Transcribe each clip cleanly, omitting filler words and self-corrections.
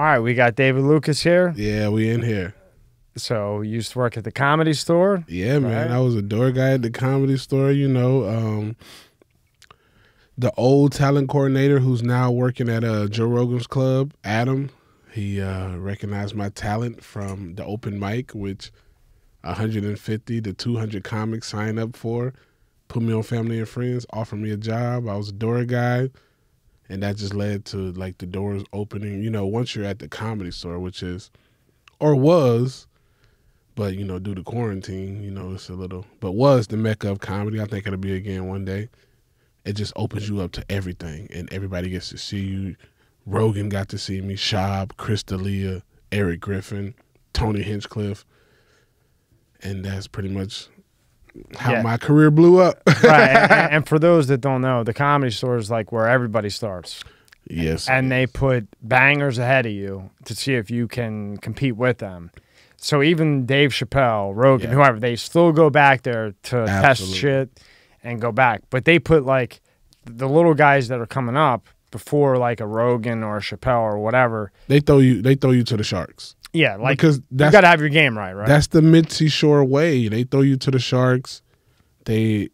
All right, we got David Lucas here. Yeah, we in here. So you used to work at the Comedy Store? Yeah, man. I was a door guy at the Comedy Store, you know. The old talent coordinator who's now working at Joe Rogan's club, Adam, he recognized my talent from the open mic, which 150 to 200 comics signed up for, put me on Family and Friends, offered me a job. I was a door guy. And that just led to, like, the doors opening. You know, once you're at the Comedy Store, which is, or was, but, you know, due to quarantine, you know, it's a little, but was the mecca of comedy. I think it'll be again one day. It just opens you up to everything, and everybody gets to see you. Rogan got to see me, Schaub, Chris D'Elia, Eric Griffin, Tony Hinchcliffe, and that's pretty much how my career blew up. Right, and for those that don't know, the Comedy Store is like where everybody starts. Yes. And they put bangers ahead of you to see if you can compete with them. So even Dave Chappelle, Rogan, whoever, they still go back there to test shit and go back. But they put, like, the little guys that are coming up before, like, a Rogan or a Chappelle or whatever. They throw you to the sharks. Yeah, like, because you got to have your game right, right? That's the Mitzi Shore way. They throw you to the sharks. They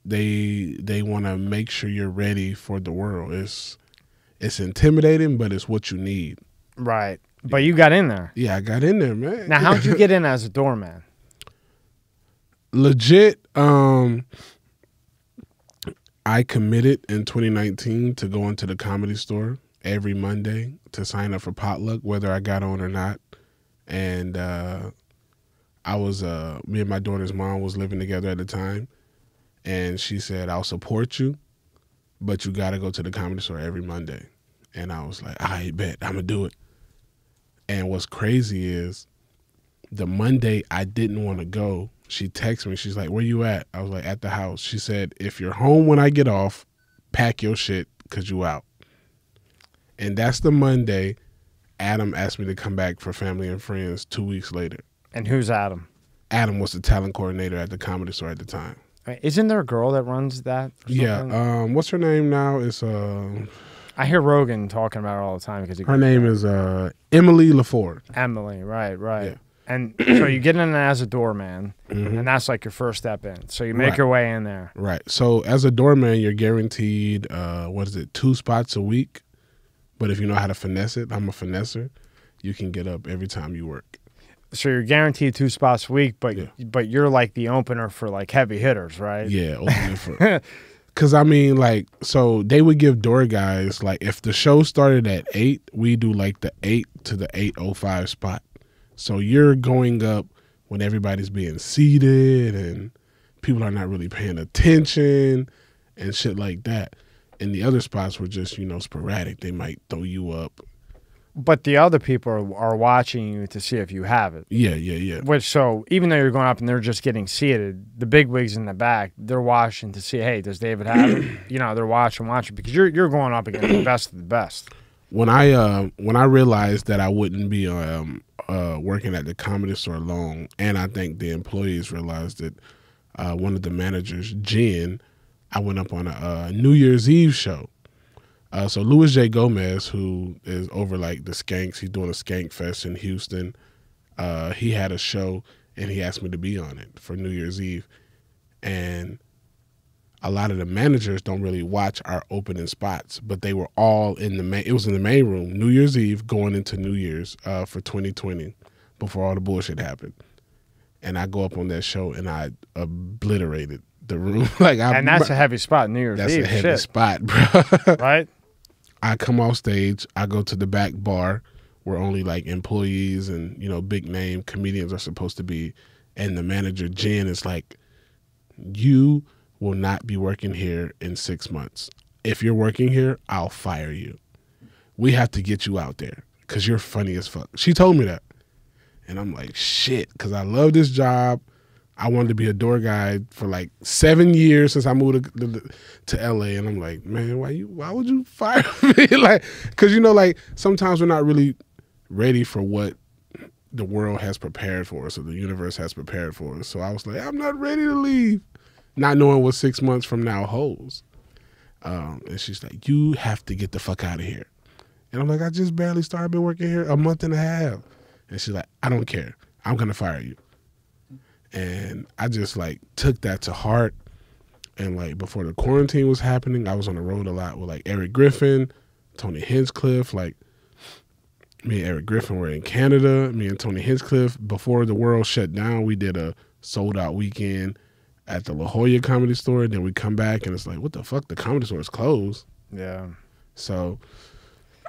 want to make sure you're ready for the world. It's intimidating, but it's what you need. Right. But you got in there. Yeah, I got in there, man. Now, how did you get in as a doorman? Legit, I committed in 2019 to go into the Comedy Store every Monday to sign up for potluck, whether I got on or not. And I was, me and my daughter's mom was living together at the time. And she said, I'll support you, but you got to go to the Comedy Store every Monday. And I was like, I bet, I'm going to do it. And what's crazy is the Monday I didn't want to go, she texted me. She's like, where you at? I was like, at the house. She said, if you're home when I get off, pack your shit because you out. And that's the Monday Adam asked me to come back for Family and Friends 2 weeks later. And who's Adam? Adam was the talent coordinator at the Comedy Store at the time. Isn't there a girl that runs that? Yeah. What's her name now? It's I hear Rogan talking about her all the time because her name is Emily LaFord. Emily, right, right. Yeah. And so you get in as a doorman, and that's like your first step in. So you make your way in there. Right. So as a doorman, you're guaranteed what is it, 2 spots a week? But if you know how to finesse it, I'm a finesser, you can get up every time you work. So you're guaranteed 2 spots a week, but you're like the opener for like heavy hitters, right? Yeah, opener for. Because I mean, like, so they would give door guys, like, if the show started at 8, we do like the 8 to the 8:05 spot. So you're going up when everybody's being seated and people are not really paying attention and shit like that. And the other spots were just, you know, sporadic. They might throw you up. But the other people are watching you to see if you have it. Yeah, yeah, yeah. Which, so even though you're going up and they're just getting seated, the big wigs in the back, they're watching to see, hey, does David have it? You know, they're watching, because you're going up against the best of the best. When I realized that I wouldn't be working at the Comedy Store long, and I think the employees realized it, one of the managers, Jen, I went up on a New Year's Eve show. So Louis J. Gomez, who is over like the Skanks, he's doing a Skank Fest in Houston. He had a show and he asked me to be on it for New Year's Eve. And a lot of the managers don't really watch our opening spots, but they were all in the main, it was in the main room, New Year's Eve going into New Year's for 2020 before all the bullshit happened. And I go up on that show and I obliterated the room. Like, and that's a heavy spot, New Year's Eve. That's a heavy spot, bro. Right? I come off stage. I go to the back bar where only, like, employees and, you know, big-name comedians are supposed to be. And the manager, Jen, is like, you will not be working here in 6 months. If you're working here, I'll fire you. We have to get you out there because you're funny as fuck. She told me that. And I'm like, shit, because I love this job. I wanted to be a door guy for like 7 years since I moved to LA, and I'm like, man, why would you fire me? Like, because, you know, like, sometimes we're not really ready for what the world has prepared for us or the universe has prepared for us. So I was like, I'm not ready to leave, not knowing what 6 months from now holds. And she's like, you have to get the fuck out of here. And I'm like, I just barely started, been working here a month and a half. And she's like, I don't care. I'm going to fire you. And I just like took that to heart. And like before the quarantine was happening, I was on the road a lot with like Eric Griffin, Tony Hinchcliffe. Like me and Eric Griffin were in Canada. Me and Tony Hinchcliffe, before the world shut down, we did a sold out weekend at the La Jolla Comedy Store. Then we come back and it's like, what the fuck? The Comedy Store is closed. Yeah. So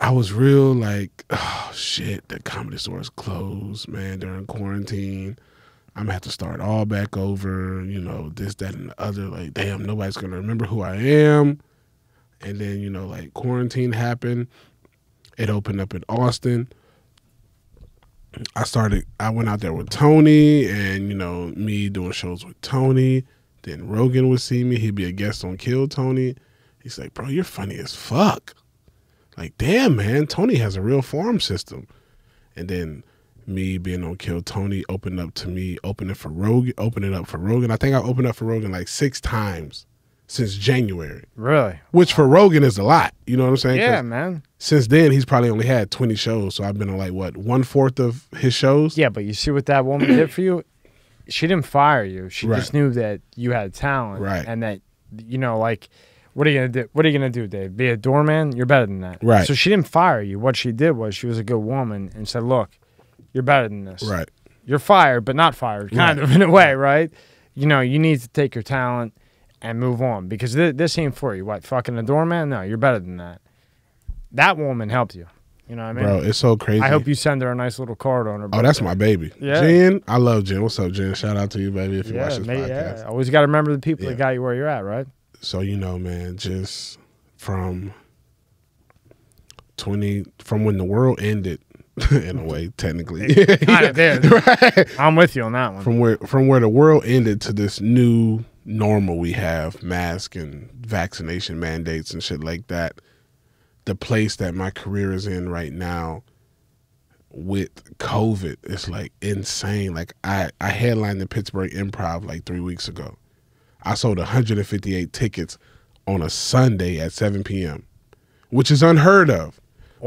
I was real like, oh shit, the Comedy Store is closed, man, during quarantine. I'm gonna have to start all back over, you know, this, that, and the other. Like, damn, nobody's gonna remember who I am. And then, you know, like quarantine happened. It opened up in Austin. I went out there with Tony and, you know, me doing shows with Tony. Then Rogan would see me. He'd be a guest on Kill Tony. He's like, bro, you're funny as fuck. Like, damn, man, Tony has a real farm system. And then me being on Kill Tony opened up to me opening up for Rogan. I think I opened up for Rogan like 6 times since January. Really? Which for Rogan is a lot. You know what I'm saying? Yeah, man. Since then, he's probably only had 20 shows. So I've been on like, what, 1/4 of his shows? Yeah, but you see what that woman did for you? She didn't fire you. She just knew that you had talent. Right. And that, you know, like, what are you going to do? What are you going to do, Dave? Be a doorman? You're better than that. Right. So she didn't fire you. What she did was she was a good woman and said, look, you're better than this. Right. You're fired, but not fired, kind of in a way, right? You know, you need to take your talent and move on because this ain't for you. What, fucking a doorman? No, you're better than that. That woman helped you. You know what I mean? Bro, it's so crazy. I hope you send her a nice little card on her birthday. Oh, that's my baby. Yeah. Jen, I love Jen. What's up, Jen? Shout out to you, baby, if you watch this podcast. Yeah. Always got to remember the people that got you where you're at, right? So, you know, man, just from when the world ended, in a way, technically. Right? I'm with you on that one. From where the world ended to this new normal we have, mask and vaccination mandates and shit like that, the place that my career is in right now with COVID, it's like insane. Like I headlined the Pittsburgh Improv like 3 weeks ago. I sold 158 tickets on a Sunday at 7 p.m., which is unheard of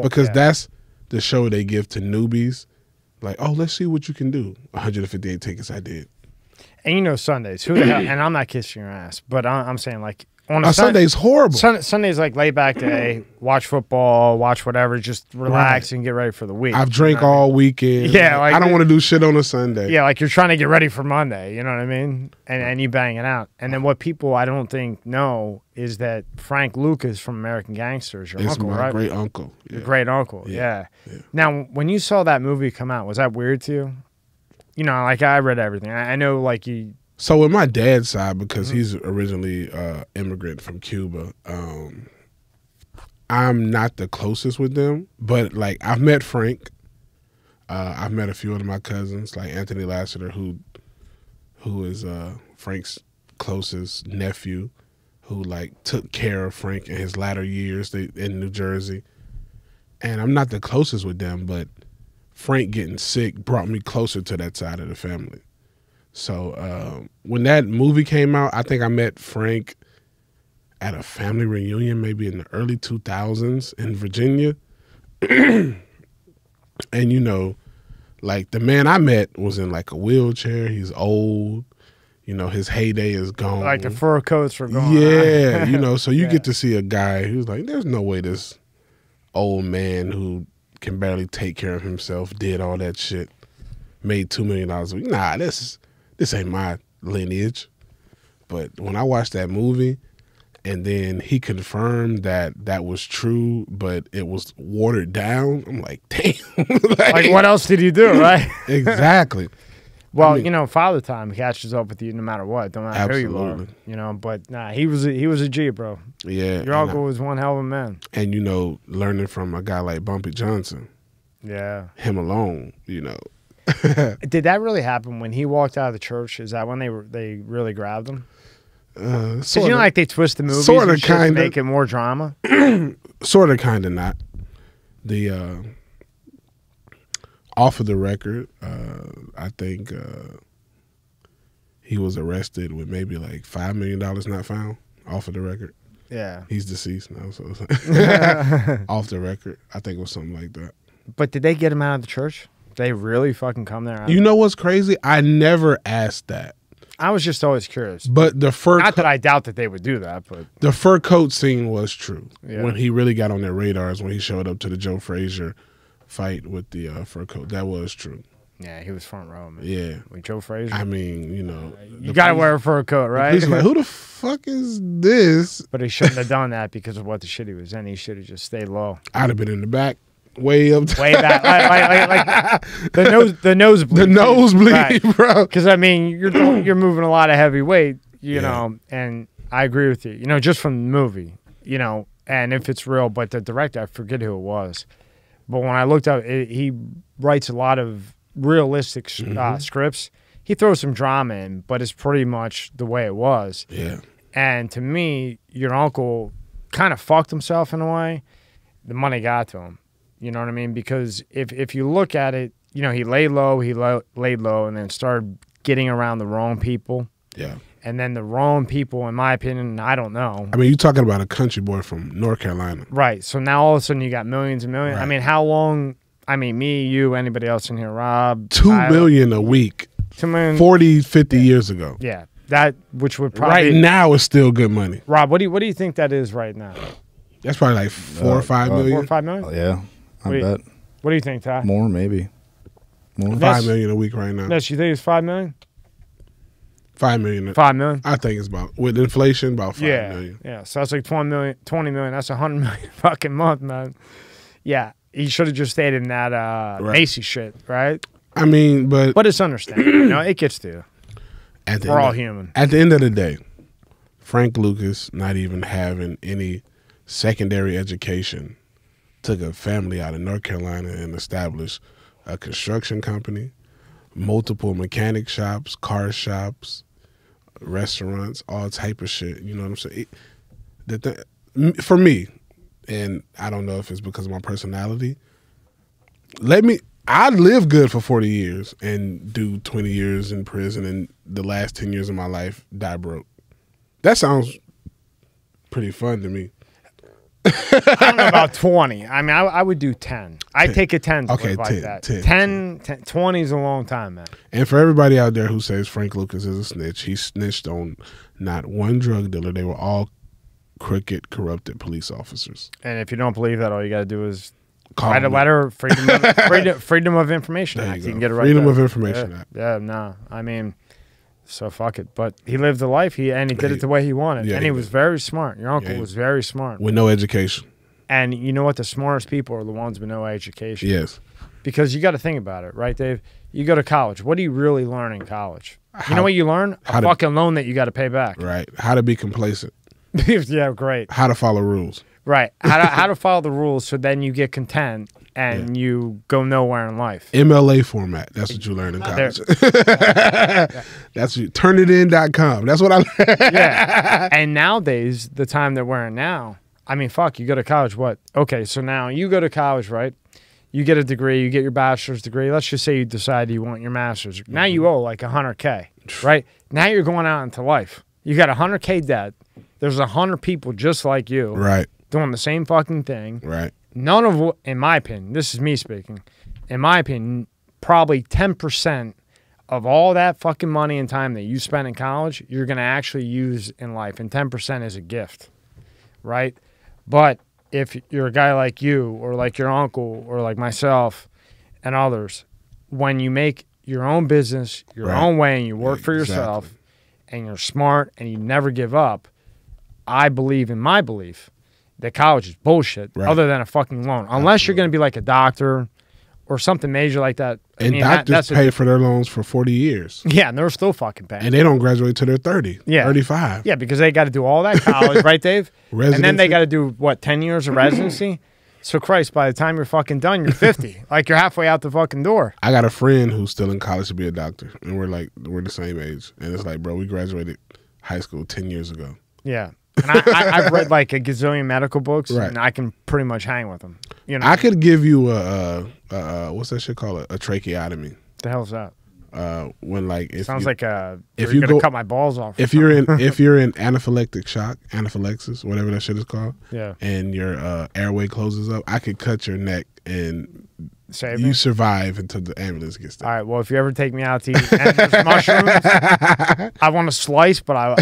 because that's the show they give to newbies. Like, oh, let's see what you can do. 158 tickets I did. And you know Sundays, who the hell, and I'm not kissing your ass, but I'm saying like on a Sunday's horrible. Sunday's like laid back day, watch football, watch whatever, just relax and get ready for the week. I've drank all weekend. Yeah, like, I don't want to do shit on a Sunday. Yeah, like you're trying to get ready for Monday, you know what I mean? And you bang it out. And then what people I don't think know is that Frank Lucas from American Gangster is your uncle, right? Great uncle. Yeah. Your great uncle, yeah. Now, when you saw that movie come out, was that weird to you? You know, like I read everything. I know like you... So with my dad's side, because he's originally immigrant from Cuba, I'm not the closest with them. But like I've met Frank. I've met a few of my cousins, like Anthony Lasseter, who is Frank's closest nephew, who like took care of Frank in his latter years in New Jersey. And I'm not the closest with them, but Frank getting sick brought me closer to that side of the family. So when that movie came out, I think I met Frank at a family reunion maybe in the early 2000s in Virginia. And, you know, like the man I met was in like a wheelchair. He's old. You know, his heyday is gone. Like the fur coats were gone. Yeah, you know, so you get to see a guy who's like, there's no way this old man who can barely take care of himself did all that shit, made $2 million a week. Nah, this ain't my lineage. But when I watched that movie and then he confirmed that that was true, but it was watered down, I'm like, damn. like what else did you do, right? Exactly. Well, I mean, you know, Father Time catches up with you no matter what, no matter who you are. You know, but nah, he was a G, bro. Yeah. Your uncle was one hell of a man. And, you know, learning from a guy like Bumpy Johnson. Yeah. Him alone, you know. Did that really happen when he walked out of the church? Is that when they really grabbed him? Sort of, you know, like they twist the movie to make it more drama? Sort of, kind of not. The off of the record, I think he was arrested with maybe like $5 million not found off of the record. Yeah. He's deceased now, so it's like off the record. I think it was something like that. But did they get him out of the church? They really fucking come there. You know what's crazy? I never asked that. I was just always curious. But the fur coat, not that I doubt that they would do that, but the fur coat scene was true. Yeah. When he really got on their radars, when he showed up to the Joe Frazier fight with the fur coat, that was true. Yeah, he was front row, man. Yeah. With Joe Frazier. I mean, you know. You got to wear a fur coat, right? He's like, who the fuck is this? But he shouldn't have done that because of what the shit he was in. He should have just stayed low. I'd have been in the back. Way up, way back, like the nosebleed, right. Bro. Because I mean, you're moving a lot of heavy weight, you know. And I agree with you, just from the movie, And if it's real, but the director, I forget who it was, but when I looked up, he writes a lot of realistic scripts. He throws some drama in, but it's pretty much the way it was. Yeah. And to me, your uncle kind of fucked himself in a way. The money got to him. You know what I mean? Because if you look at it, he laid low, and then started getting around the wrong people. Yeah. And then the wrong people, in my opinion, I don't know. I mean, you're talking about a country boy from North Carolina. Right. So now all of a sudden you got millions and millions. Right. I mean, how long? I mean, me, you, anybody else in here, Rob. $2 million a week. 2 million. 40, 50 years ago. Yeah. That, which would probably. Right now is still good money. Rob, what do you think that is right now? That's probably like $4 or $5 million. 4 or 5 million? Oh, yeah. I bet. What do you think, Ty? More, maybe. More. $5 million a week right now. Yes, you think it's $5 million? $5 million. $5 million. I think it's about, with inflation, about $5 million. Yeah, so that's like $20 million. That's $100 million fucking month, man. Yeah, he should have just stayed in that Macy shit, right? I mean, but it's understandable. It gets to you. We're all human. At the end of the day, Frank Lucas not even having any secondary education. Took a family out of North Carolina and established a construction company, multiple mechanic shops, car shops, restaurants, all type of shit. You know what I'm saying? For me, and I don't know if it's because of my personality, I lived good for 40 years and do 20 years in prison and the last 10 years of my life die broke. That sounds pretty fun to me. I don't know about 20. I mean, I would do 10. I'd take a 10. Okay, 10, like that. 10. 20 is a long time, man. And for everybody out there who says Frank Lucas is a snitch, he snitched on not one drug dealer. They were all crooked, corrupted police officers. And if you don't believe that, all you got to do is write a letter, Freedom of Information Act. You can get it right there. Freedom of Information Act. Yeah, no. I mean, so fuck it. But he lived a life, and he did it the way he wanted. Yeah, and he was very smart. Your uncle was very smart. With no education. And you know what? The smartest people are the ones with no education. Yes. Because you got to think about it, right, Dave? You go to college. What do you really learn in college? You know what you learn? A fucking loan that you got to pay back. Right. How to be complacent. Yeah, great. How to follow rules. Right. How to follow the rules so then you get content. And you go nowhere in life. MLA format. That's what you learn in college. That's turnitin.com. That's what I learned. Yeah. And nowadays, the time they're wearing now, I mean, fuck, you go to college, what? Okay, so now you go to college, right? You get a degree. You get your bachelor's degree. Let's just say you decide you want your master's. Now you owe like $100K, right? Now you're going out into life. You got $100K debt. There's 100 people just like you. Right. Doing the same fucking thing. Right. None of, in my opinion, this is me speaking, in my opinion, probably 10% of all that fucking money and time that you spent in college, you're going to actually use in life. And 10% is a gift, right? But if you're a guy like you or like your uncle or like myself and others, when you make your own business, your own way, and you work for yourself and you're smart and you never give up, I believe in my belief. That college is bullshit, other than a fucking loan. Unless you're going to be like a doctor or something major like that. And I mean, doctors pay for their loans for 40 years. Yeah, and they're still fucking paying. And they don't graduate till they're 30, 35. Yeah, because they got to do all that college, right, Dave? Residency. And then they got to do, what, 10 years of residency? So, Christ, by the time you're fucking done, you're 50. Like, you're halfway out the fucking door. I got a friend who's still in college to be a doctor, and we're the same age. And it's like, bro, we graduated high school 10 years ago. Yeah. And I've read like a gazillion medical books, and I can pretty much hang with them. I could give you a what's that shit called? A tracheotomy. The hell's that? when like if sounds you, like if you're you gonna go, cut my balls off. If something. You're in if you're in anaphylactic shock, anaphylaxis, whatever that shit is called. Yeah. And your airway closes up, I could cut your neck and save you survive until the ambulance gets there. All right. Well, if you ever take me out to eat endless mushrooms, I want to slice, but I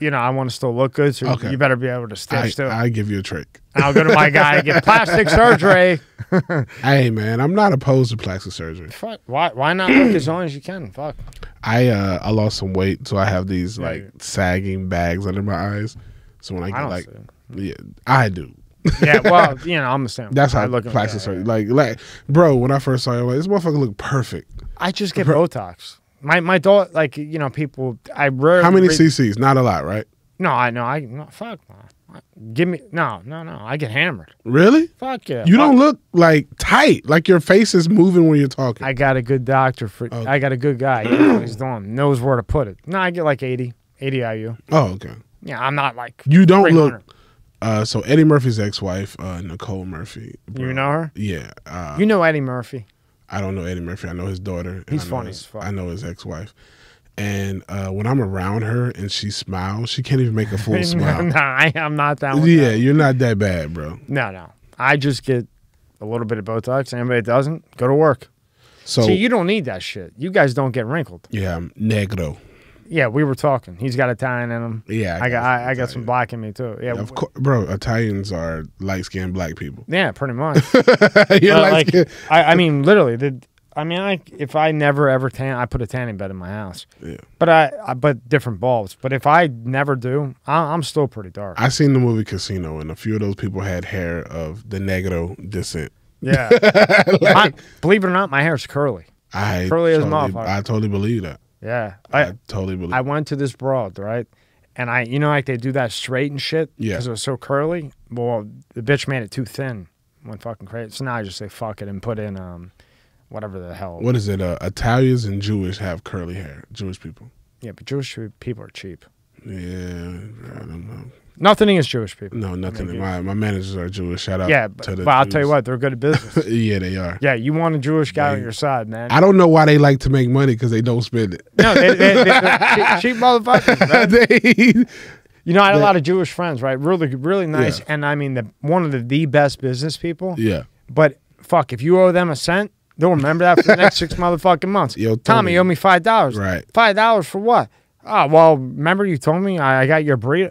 you know, I want to still look good. So okay. You better be able to stitch to it. I'll give you a trick. I'll go to my guy and get plastic surgery. Hey, man, I'm not opposed to plastic surgery. Fuck. Why not look as long as you can? Fuck. I lost some weight, so I have these like sagging bags under my eyes. So when I get yeah, I do. Yeah, well, you know, I'm the same. That's how I look at plastic surgery. Like, bro, when I first saw you, I'm like, this motherfucker look perfect. I just get Botox. My daughter, like, you know, people. I rarely. How many cc's? Not a lot, right? No, I know. Fuck no. Give me no. I get hammered. Really? Fuck yeah. You don't look like tight. Like your face is moving when you're talking. I got a good doctor for. Okay. I got a good guy. You know, he's doing knows where to put it. No, I get like 80 IU. Oh, okay. Yeah, I'm not like. You don't look. So Eddie Murphy's ex-wife, Nicole Murphy. Bro. You know her? Yeah. You know Eddie Murphy? I don't know Eddie Murphy. I know his daughter. He's funny as fuck. I know his ex-wife. And when I'm around her and she smiles, she can't even make a full smile. No, I'm not that one. Yeah, you're not that bad, bro. No. I just get a little bit of Botox. Anybody that doesn't, go to work. So, see, you don't need that shit. You guys don't get wrinkled. Yeah, I'm negro. Yeah, we were talking. He's got Italian in him. Yeah, I got some black in me too. Yeah, of course, bro. Italians are light-skinned black people. Yeah, pretty much. You're like, I mean, literally. If I never ever tan, I put a tanning bed in my house. Yeah, but I different bulbs. But if I never do, I'm still pretty dark. I seen the movie Casino, and a few of those people had hair of the negro descent. Yeah, like, believe it or not, my hair's curly. I totally believe that. Yeah, I totally believe. I went to this broad, right, and I, you know, like they do that straight and shit. Yeah, because it was so curly. Well, the bitch made it too thin. Went fucking crazy. So now I just say fuck it and put in whatever the hell. What is it? Italians and Jewish have curly hair. Jewish people. Yeah, but Jewish people are cheap. Yeah, I don't know. Nothing against Jewish people. No, nothing. My managers are Jewish. Shout out to the Jews. I'll tell you what, they're good at business. Yeah, they are. Yeah, you want a Jewish guy on your side, man. I don't know why they like to make money because they don't spend it. No, they're cheap motherfuckers. You know, I had a lot of Jewish friends, right? Really, really nice. Yeah. And I mean, one of the best business people. Yeah. But fuck, if you owe them a cent, they'll remember that for the next 6 motherfucking months. Yo, Tommy, you owe me $5. Right. $5 for what? Oh, well, remember you told me I got your burrito.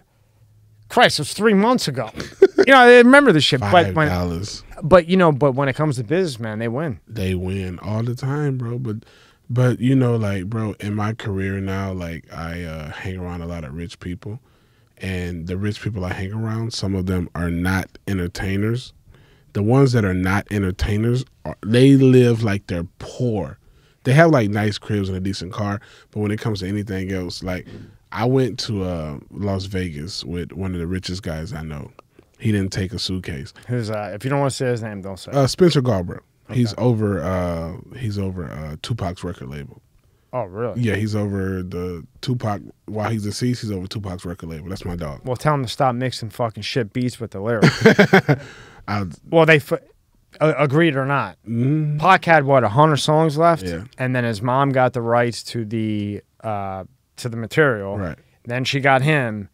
Christ, it was 3 months ago. You know, I remember this shit. $5. But when it comes to business, man, they win. They win all the time, bro. But you know, like, bro, in my career now, like, I hang around a lot of rich people. And the rich people I hang around, some of them are not entertainers. The ones that are not entertainers, they live like they're poor. They have, like, nice cribs and a decent car. But when it comes to anything else, like... I went to Las Vegas with one of the richest guys I know. He didn't take a suitcase. Who's if you don't want to say his name, don't say it. Spencer Galbraith. Okay. He's over Tupac's record label. Oh, really? Yeah, he's over the Tupac. While he's deceased, he's over Tupac's record label. That's my dog. Well, tell him to stop mixing fucking shit beats with the lyrics. Well, they... agreed or not. Mm. Pac had, what, 100 songs left? Yeah. And then his mom got the rights to the... to the material, right? Then she got him,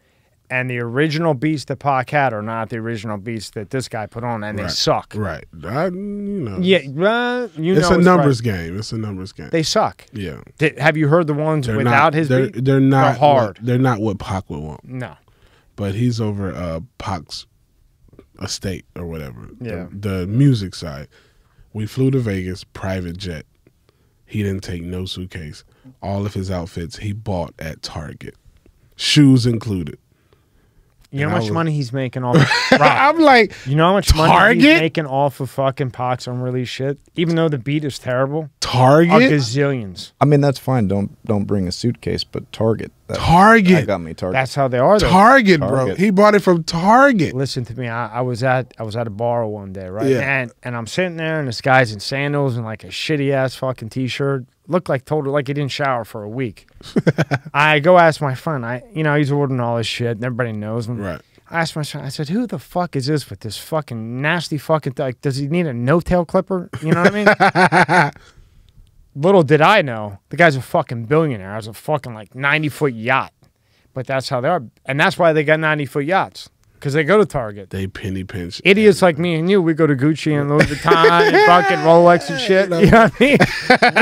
and the original beats that Pac had are not the original beats that this guy put on, and they suck. Right? You know. Yeah, you know. It's a numbers game. It's a numbers game. They suck. Yeah. Have you heard the ones without his beat? They're not hard. They're not what Pac would want. No. But he's over Pac's estate or whatever. Yeah. The music side. We flew to Vegas, private jet. He didn't take no suitcase. All of his outfits he bought at Target, shoes included. You know how much money he's making off of I'm like, you know how much money he's making off of fucking Pac's unreleased shit? Even though the beat is terrible? Target? Gazillions. I mean, that's fine. Don't bring a suitcase, but Target. That got me Target. That's how they are, though. Target, bro. He bought it from Target. Listen to me. I was at a bar one day, right? Yeah. And I'm sitting there, and this guy's in sandals and like a shitty-ass fucking T-shirt. Looked like total, like he didn't shower for a week. I go ask my friend. You know, he's ordering all this shit, and everybody knows him. Right. I asked my friend. I said, "Who the fuck is this with this fucking nasty fucking? Like, does he need a no-tail clipper? You know what I mean?" Little did I know, the guy's a fucking billionaire. I was a fucking like 90-foot yacht. But that's how they are. And that's why they got 90-foot yachts. Because they go to Target. They penny pinch. Idiots like me and you, we go to Gucci and Louis Vuitton and fucking Rolex and shit. You know what I mean?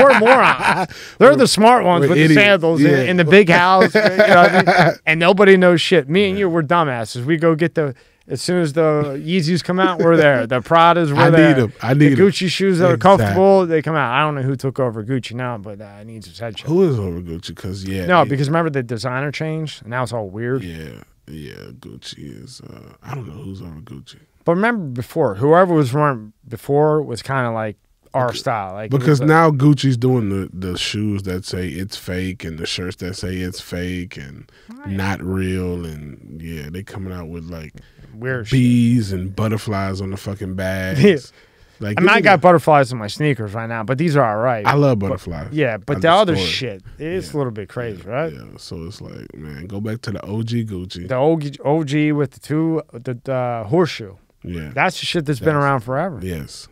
We're morons. They're the smart ones with the sandals in the big house. You know what I mean? And nobody knows shit. Me and you, we're dumbasses. We go get the... As soon as the Yeezys come out, we're there. The Pradas, we're there. I need them. Gucci shoes that are comfortable, they come out. I don't know who took over Gucci now, but it needs its headshot. Who is over Gucci? Because because remember the designer changed, and now it's all weird. Yeah, Gucci is. I don't know who's over Gucci. But remember before, whoever was running before was kind of like our style. Like because now Gucci's doing the shoes that say it's fake and the shirts that say it's fake and not real, and they coming out with like. Weird bees shit. And butterflies on the fucking bags. Like, I mean, I got butterflies on my sneakers right now, but these are all right. I love butterflies. But the other shit, it's a little bit crazy, right? Yeah, so it's like, man, go back to the OG Gucci. The OG with the horseshoe. Yeah. That's the shit that's been around forever. Yes.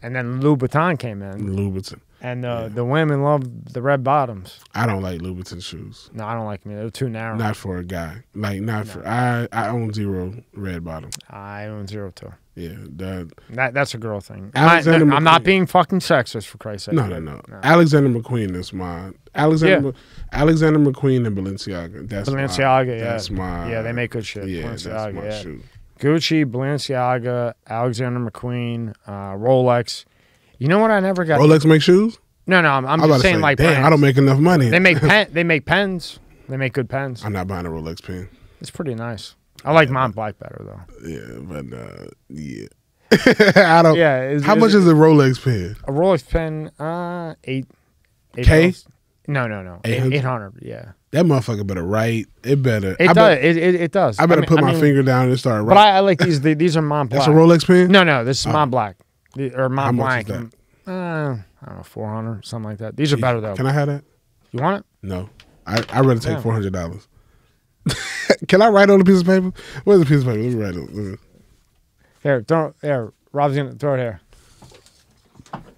And then Louboutin came in. Louboutin. And the women love the red bottoms. I don't like Louboutin shoes. No, I don't like them. They're too narrow. Not for a guy. Like I own zero red bottom. I own zero too. Yeah, that's a girl thing. I'm not being fucking sexist, for Christ's sake. No. Alexander McQueen is my Alexander McQueen and Balenciaga. That's Balenciaga. That's my. Yeah, they make good shit. Yeah, that's my shoe. Gucci, Balenciaga, Alexander McQueen, Rolex. You know what I never got? Rolex make shoes? No. I'm just saying like damn, brands. I don't make enough money. They make pens. They make good pens. I'm not buying a Rolex pen. It's pretty nice. I like Montblanc better though. Yeah, but I don't. Yeah. How much is a Rolex pen? A Rolex pen, eight K. No. 800. Yeah. That motherfucker better write. It better. It does. I better put my finger down and start writing. But I like these. These are Montblanc. That's a Rolex pen? No. This is Montblanc. Or Montblanc. I don't know, 400, something like that. These are better though. Can I have that? You want it? No. I'd rather take $400. Can I write on a piece of paper? Where's the piece of paper? Let me write it. Here, Rob's gonna throw it here.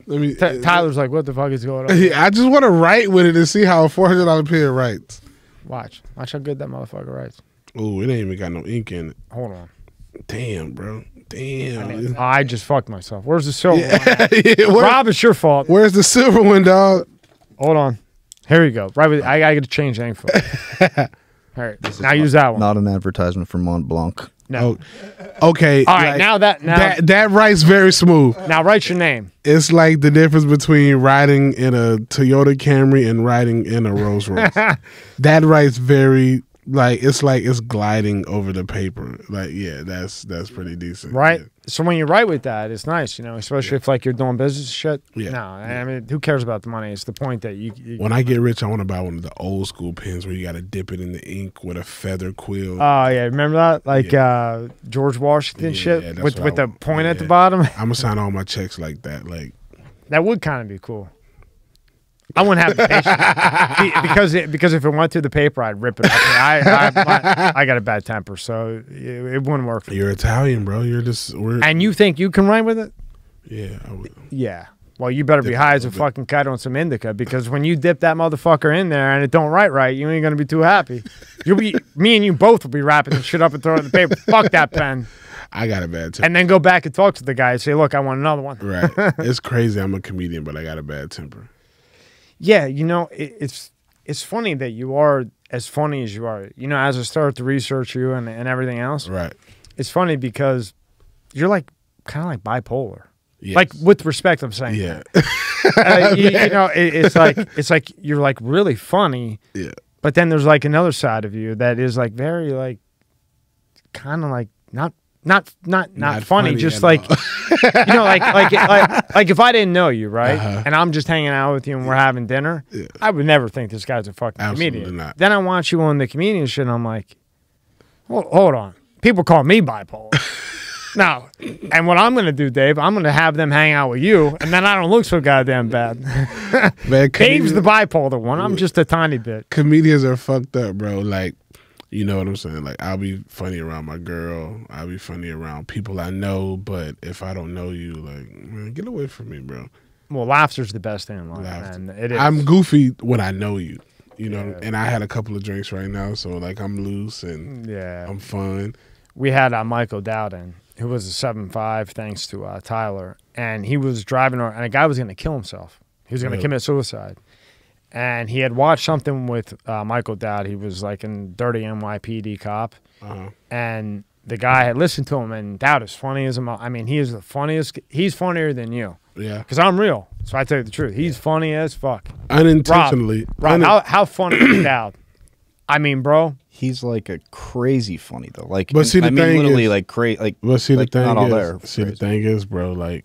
Let me, Tyler's like, what the fuck is going on? I just want to write with it and see how a $400 pen writes. Watch how good that motherfucker writes. Oh, it ain't even got no ink in it. Hold on. Damn, bro. Damn. I just fucked myself. Where's the silver one? Rob, it's your fault. Where's the silver one, dog? Hold on. Here you go. Right with I gotta change the info. All right. Now use that one. Not an advertisement for Montblanc. No. Oh, okay. All right, like, now that writes very smooth. Now write your name. It's like the difference between riding in a Toyota Camry and riding in a Rolls Royce. That writes very it's gliding over the paper. That's pretty decent. Right? Yeah. So when you write with that, it's nice, especially if you're doing business shit. Yeah. I mean, who cares about the money? It's the point that you when I get rich, I want to buy one of the old school pens where you got to dip it in the ink with a feather quill. Oh, yeah. Remember that? George Washington shit with the point at the bottom? I'm going to sign all my checks like that. That would kind of be cool. I wouldn't have the patience because if it went through the paper, I'd rip it up. I got a bad temper, so it wouldn't work for me. You're Italian, bro. You're just and you think you can rhyme with it? Yeah, I would. Yeah. Well, you better be high as a fucking kite on some indica, because when you dip that motherfucker in there and it don't write right, you ain't gonna be too happy. Me and you both will be wrapping the shit up and throwing the paper. Fuck that pen. I got a bad temper. And then go back and talk to the guy and say, look, I want another one. Right. It's crazy. I'm a comedian, but I got a bad temper. Yeah, it's funny that you are as funny as you are. As I started to research you and everything else. Right. It's funny because you're kind of bipolar. Yes. With respect, I'm saying. Yeah. It's like you're really funny. Yeah. But then there's another side of you that is very kind of not funny, just if I didn't know you, right? And I'm just hanging out with you and we're having dinner, I would never think this guy's a fucking comedian. Not. Then I watch you on the comedian shit and I'm like, well, hold on. People call me bipolar. No. And what I'm going to do, Dave, I'm going to have them hang out with you and then I don't look so goddamn bad. Man, Dave's the bipolar one. I'm just a tiny bit. Comedians are fucked up, bro. You know what I'm saying? I'll be funny around my girl. I'll be funny around people I know. But if I don't know you, man, get away from me, bro. Well, laughter's the best thing in life. And it is. I'm goofy when I know you, you know, and I had a couple of drinks right now, so like I'm loose and I'm fun. We had Michael Dowden, who was a 7'5", thanks to Tyler, and he was driving around, and a guy was going to kill himself. He was going to commit suicide. And he had watched something with Michael Dowd. He was like in Dirty NYPD Cop. And the guy had listened to him, and Dowd is funny as a I mean, he is the funniest. He's funnier than you. Yeah. Because I'm real. So I tell you the truth. He's funny as fuck. Unintentionally. Rob, how funny is Dowd? I mean, bro. He's like a crazy funny, though. Like, but see, the thing is, bro, like,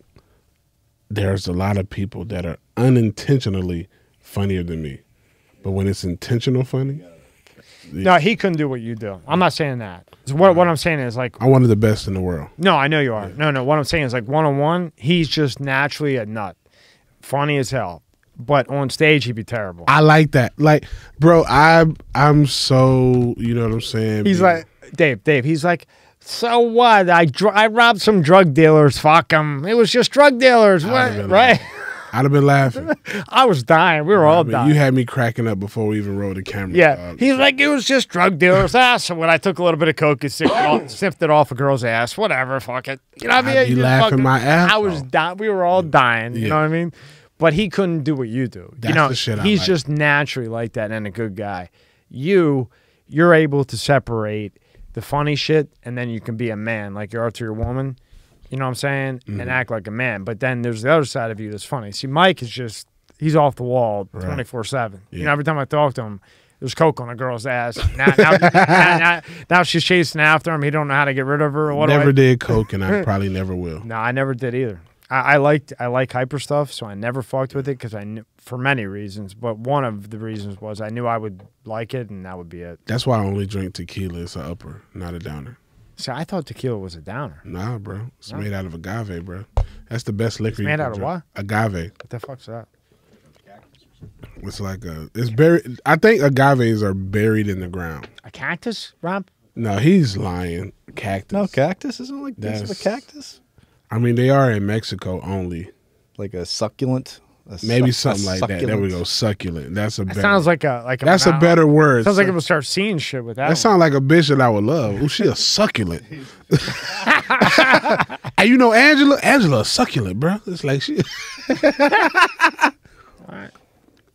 there's a lot of people that are unintentionally funnier than me, but when it's intentional funny, no, he couldn't do what you do. I'm not saying that. So what I'm saying is, like, I wanted the best in the world. No, I know you are. No, no. What I'm saying is, like, one-on-one, he's just naturally a nut, funny as hell. But on stage, he'd be terrible. I like that. Like, bro, I'm so, you know what I'm saying. He's like Dave. He's like, so what? I robbed some drug dealers. Fuck them. It was just drug dealers. What? Right. I'd have been laughing. I was dying. We were all dying. You had me cracking up before we even rolled the camera. Yeah. He's like, it was just drug dealers' ass. So when I took a little bit of coke and sniffed it off a girl's ass, whatever, fuck it. You know what I mean? You laughing my ass. I was dying. We were all dying. You know what I mean? But he couldn't do what you do. That's the shit I like. He's just naturally like that and a good guy. You're able to separate the funny shit, and then you can be a man like you are to your woman. You know what I'm saying? Mm-hmm. And act like a man. But then there's the other side of you that's funny. See, Mike is just, he's off the wall 24/7. Yeah. You know, every time I talk to him, there's coke on a girl's ass. Now she's chasing after him. He don't know how to get rid of her. Or never did coke, and I probably never will. No, I never did either. I like hyper stuff, so I never fucked with it because I knew, for many reasons. But one of the reasons was I knew I would like it, and that would be it. That's why I only drink tequila. It's an upper, not a downer. See, I thought tequila was a downer. Nah, bro. It's made out of agave, bro. That's the best liquor you can drink. Made out of what? Agave. What the fuck's that? It's like a... It's buried... I think agaves are buried in the ground. A cactus, Rob? No, he's lying. Cactus. No, cactus isn't like this. That's a cactus? I mean, they are in Mexico only. Like a succulent... Maybe something like that. There we go. Succulent. That's a better. That sounds like a that's a better word. Sounds like it will start seeing shit with that. That sounds like a bitch that I would love. Oh, she a succulent. And you know Angela? Angela a succulent, bro. It's like she. All right.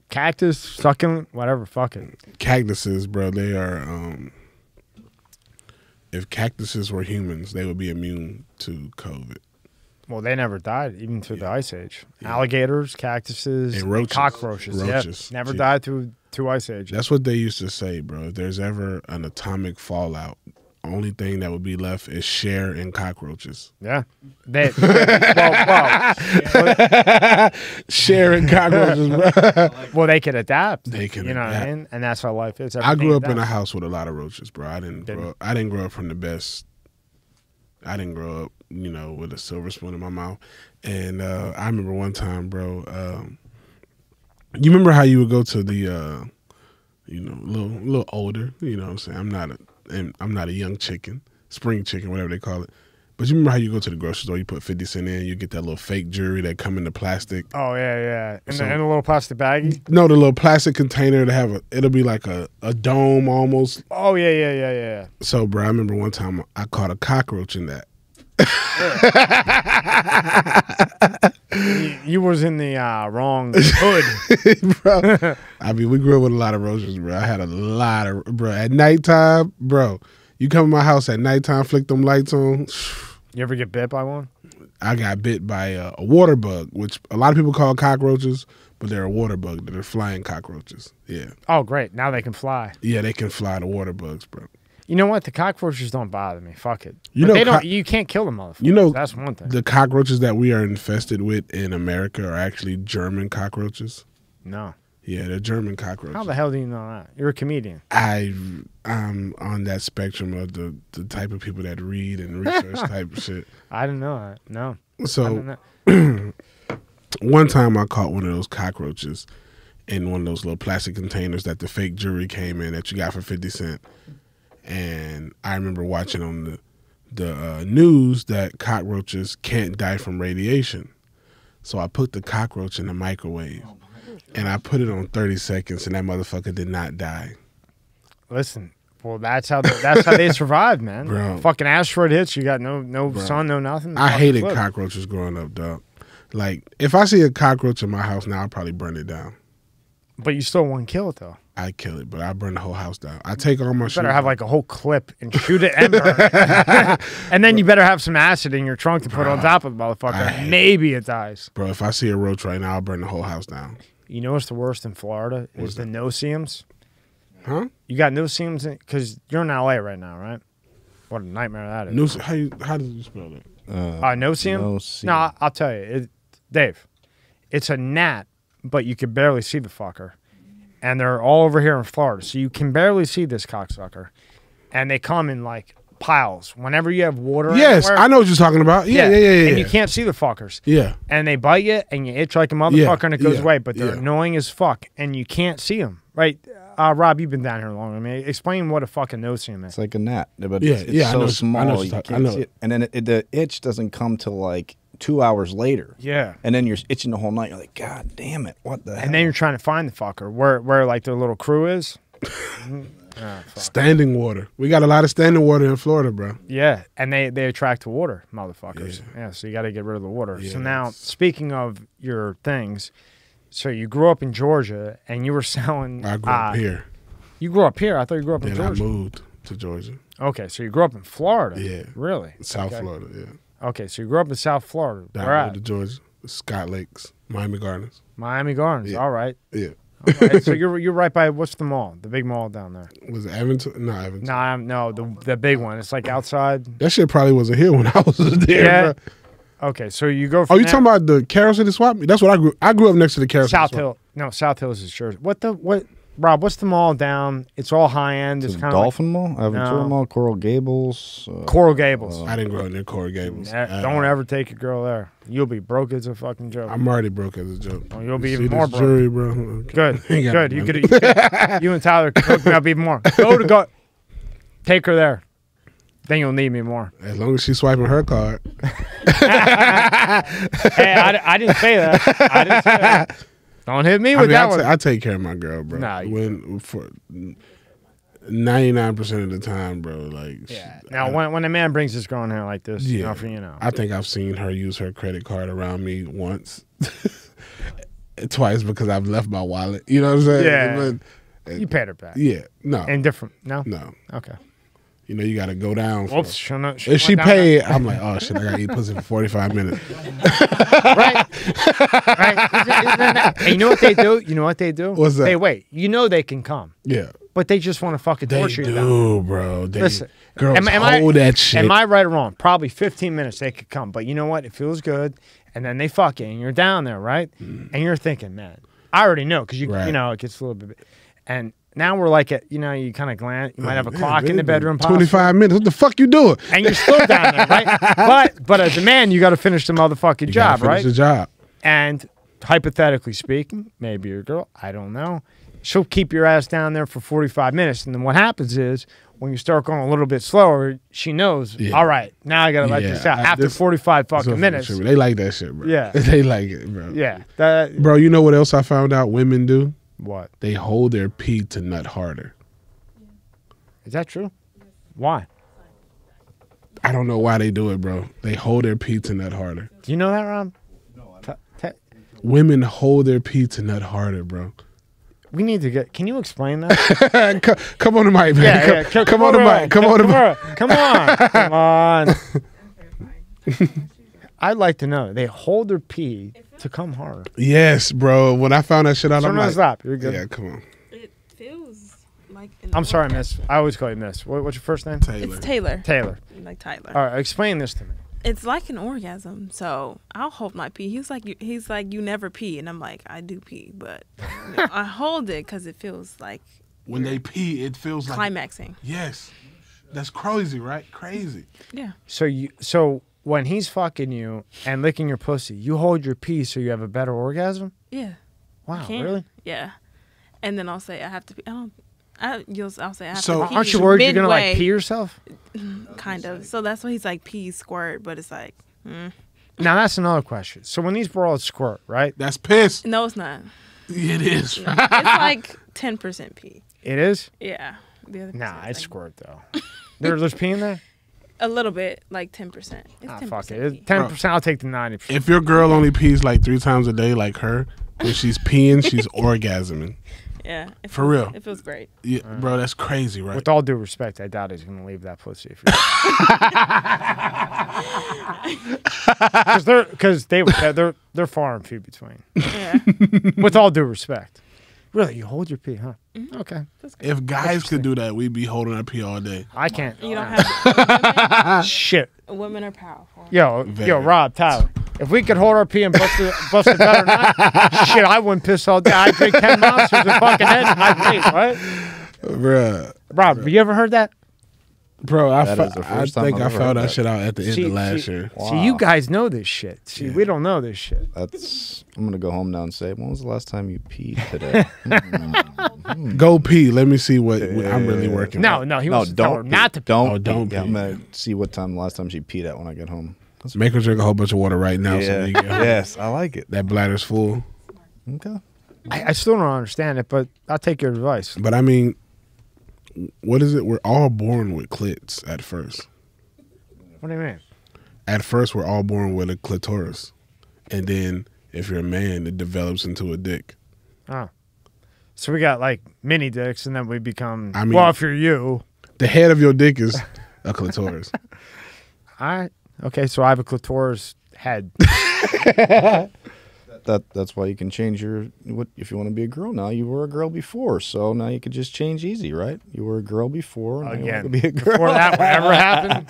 Cactus, succulent, whatever. Fucking cactuses, bro. They are. If cactuses were humans, they would be immune to COVID. Well, they never died, even through the Ice Age. Yeah. Alligators, cactuses, and roaches. Cockroaches. Roaches. Yeah. Never died through two Ice Ages. That's what they used to say, bro. If there's ever an atomic fallout, only thing that would be left is Cher and cockroaches. Yeah. They, well, Cher and cockroaches, bro. Well, they could adapt. They can adapt. What I mean? And that's how life is. Everything I grew up in a house with a lot of roaches, bro. I didn't grow up from the best. I didn't grow up, you know, with a silver spoon in my mouth. And I remember one time, bro, you remember how you would go to the, you know, a little older, you know what I'm saying? I'm not a young chicken, spring chicken, whatever they call it. But you remember how you go to the grocery store, you put 50 cent in, you get that little fake jewelry that come in the plastic. Oh, yeah. In the little plastic baggie? No, the little plastic container to have it'll be like a dome almost. Oh, yeah. So, bro, I remember one time I caught a cockroach in that. You was in the wrong hood. Bro, I mean, we grew up with a lot of roaches, bro. I had a lot of, bro, at nighttime, bro. You come to my house at nighttime, flick them lights on. You ever get bit by one? I got bit by a water bug, which a lot of people call cockroaches, but they're a water bug. They're flying cockroaches. Yeah. Oh, great. Now they can fly. Yeah, they can fly, the water bugs, bro. You know what? The cockroaches don't bother me. Fuck it. You know, you can't kill them, motherfuckers. You know, that's one thing. The cockroaches that we are infested with in America are actually German cockroaches. No. Yeah, the German cockroach. How the hell do you know that? You're a comedian. I'm on that spectrum of the type of people that read and research type of shit. I didn't know that. No. So one time I caught one of those cockroaches in one of those little plastic containers that the fake jewelry came in that you got for 50 cent. And I remember watching on the news that cockroaches can't die from radiation. So I put the cockroach in the microwave, and I put it on 30 seconds, and that motherfucker did not die. Listen, well, that's how they survived, man. Bro. Fucking asteroid hits, you got no Bro. Sun, no nothing. I hated cockroaches growing up, dog. Like, if I see a cockroach in my house now, I'll probably burn it down. But you still wouldn't kill it, though. I kill it, but I burn the whole house down. I take all my shit. You better have like a whole clip and shoot it and burn it. And then you better have some acid in your trunk to put on top of the motherfucker. Maybe it dies. Bro, if I see a roach right now, I'll burn the whole house down. You know what's the worst in Florida? Is the no-see-ums. Huh? You got no-see-ums? Because you're in L.A. right now, right? What a nightmare that is. How do you spell that? No-see-um? No, I'll tell you. Dave, it's a gnat, but you could barely see the fucker. And they're all over here in Florida, so you can barely see this cocksucker. And they come in like piles. Whenever you have water, yes, anywhere, I know what you're talking about. Yeah. And you can't see the fuckers. Yeah. And they bite you, and you itch like a motherfucker, and it goes away. But they're annoying as fuck, and you can't see them. Right, Rob, you've been down here long. I mean, explain what a fucking no-see-um is. It's like a gnat, but it's so small you can't see it. And then the itch doesn't come till like 2 hours later. Yeah. And then you're itching the whole night. You're like, God damn it, what the hell? And then you're trying to find the fucker where like their little crew is. Standing water. We got a lot of standing water in Florida, bro. Yeah. And they attract the water, motherfuckers. Yeah, so you got to get rid of the water. Yeah, so now, speaking of your things, so you grew up in Georgia and you were selling. I grew up here. You grew up here? I thought you grew up in Georgia. I moved to Georgia. Okay, so you grew up in Florida. Yeah. Really? South Florida, yeah. Okay, so you grew up in South Florida. Down to Georgia, Scott Lakes, Miami Gardens. Miami Gardens, all right. Yeah. All right. So you're right by, what's the mall? The big mall down there. Was it Aventine? No, Aventine. No, the big one. It's like outside. That shit probably wasn't here when I was there, yeah. Bro. Okay, so you go from you talking about the Carol City Swap? That's what I grew up. I grew up next to the Carol City Swap. South Hill. No, South Hills is Jersey. What? Rob, what's the mall down? It's all high end. It's kind of Dolphin Mall, Aventura Mall, Coral Gables. Coral Gables. I didn't grow up near Coral Gables. Don't ever take a girl there. You'll be broke as a fucking joke. I'm already broke as a joke. Oh, you'll be even more broke. Jury, bro. Okay. Good. You and Tyler could hook me up even more. Go. Take her there. Then you'll need me more. As long as she's swiping her card. Hey, I didn't say that. I didn't say that. Don't hit me with that one. I take care of my girl, bro. Nah, for 99% of the time, bro. Like, when a man brings his girl in here like this, I think I've seen her use her credit card around me once, twice because I've left my wallet. You know what I'm saying? Yeah. But, you paid her back. Yeah. No. Indifferent. No. No. Okay. You know, you got to go down. Oops, if she paid, I'm like, oh, shit, I got to eat pussy for 45 minutes. Right. Right. And you know what they do? You know what they do? What's that? They wait. You know they can come. Yeah. But they just want to fucking torture you. They do, bro. Listen. Girls, hold that shit. Am I right or wrong? Probably 15 minutes they could come. But you know what? It feels good. And then they fuck it. And you're down there, right? Mm. And you're thinking, man, I already know. Because, you know, it gets a little bit. And now we're like at, you know, you kind of glance. You might have a clock in the bedroom. 25 minutes. What the fuck you doing? And you're still down there, right? But as a man, you got to finish the motherfucking job, right? Finish the job. And hypothetically speaking, maybe your girl, I don't know, she'll keep your ass down there for 45 minutes. And then what happens is when you start going a little bit slower, she knows, all right, now I got to let this out. After 45 fucking minutes. True. They like that shit, bro. Yeah. They like it, bro. Yeah. Bro, you know what else I found out women do? What? They hold their pee to nut harder. Is that true? Why? I don't know why they do it, bro. They hold their pee to nut harder. Do you know that, Rob? No, I don't. Women hold their pee to nut harder, bro. We need to get... Can you explain that? Come on to Mike, man. Yeah. Come on to Mike. Come on to Mike. Come on. Come on. I'd like to know. They hold their pee... to come hard. Yes, bro. When I found that shit out, I'm like, stop. You're good. Yeah, come on. It feels like. I'm sorry, miss. I always call you miss. What's your first name? Taylor. It's Taylor. Taylor. Like Tyler. All right, explain this to me. It's like an orgasm. So I'll hold my pee. He's like, you never pee, and I'm like, I do pee, but you know, I hold it because it feels like. When they pee, it feels climaxing. Yes, that's crazy, right? Crazy. Yeah. So. When he's fucking you and licking your pussy, you hold your pee so you have a better orgasm? Yeah. Wow, really? Yeah. And then I'll say, I have to pee. I'll say, I have to pee. So aren't you worried you're going to, like, pee yourself? Kind of. So that's why he's like, pee, squirt, but it's like, Now, that's another question. So when these broads squirt, right? That's piss. No, it's not. It is. No, it's like 10% pee. It is? Yeah. The other it's squirt, though. There's pee in there? A little bit, like 10%. It's 10%. Fuck it. It's 10%, I'll take the 90%. If your girl only pees like 3 times a day like her, when she's peeing, she's orgasming. Yeah. For real. It feels great. Yeah, bro, that's crazy, right? With all due respect, I doubt he's going to leave that pussy. Because they're far and few between. Yeah. With all due respect. Really, you hold your pee, huh? Mm-hmm. Okay. If guys could do that, we'd be holding our pee all day. I can't. You don't have to. Shit. Women are powerful. Yo, Rob, Tyler. If we could hold our pee and bust a better nut, shit, I wouldn't piss all day. I'd drink 10 monsters and fucking head in my face, right? Bruh. Rob, have you ever heard that? Bro, I think I found that shit out at the end of last year. Wow. See, you guys know this shit. See, we don't know this shit. I'm going to go home now and say, when was the last time you peed today? Go pee. Let me see what I'm really working on. No, don't pee. I'm going to see what time the last time she peed at when I get home. Make her drink a whole bunch of water right now. Yeah. So you get home. Yes, I like it. That bladder's full. Okay. I still don't understand it, but I'll take your advice. But I mean... What is it? We're all born with clits at first. What do you mean? At first, we're all born with a clitoris. And then, if you're a man, it develops into a dick. Oh. So we got, like, mini dicks, and then we become... I mean, well, if you're you... The head of your dick is a clitoris. Okay, so I have a clitoris head. That's why you can change your if you want to be a girl now. You were a girl before, so now you could just change easy, right? You were a girl before, and now you want to be a girl. Before that would ever happen.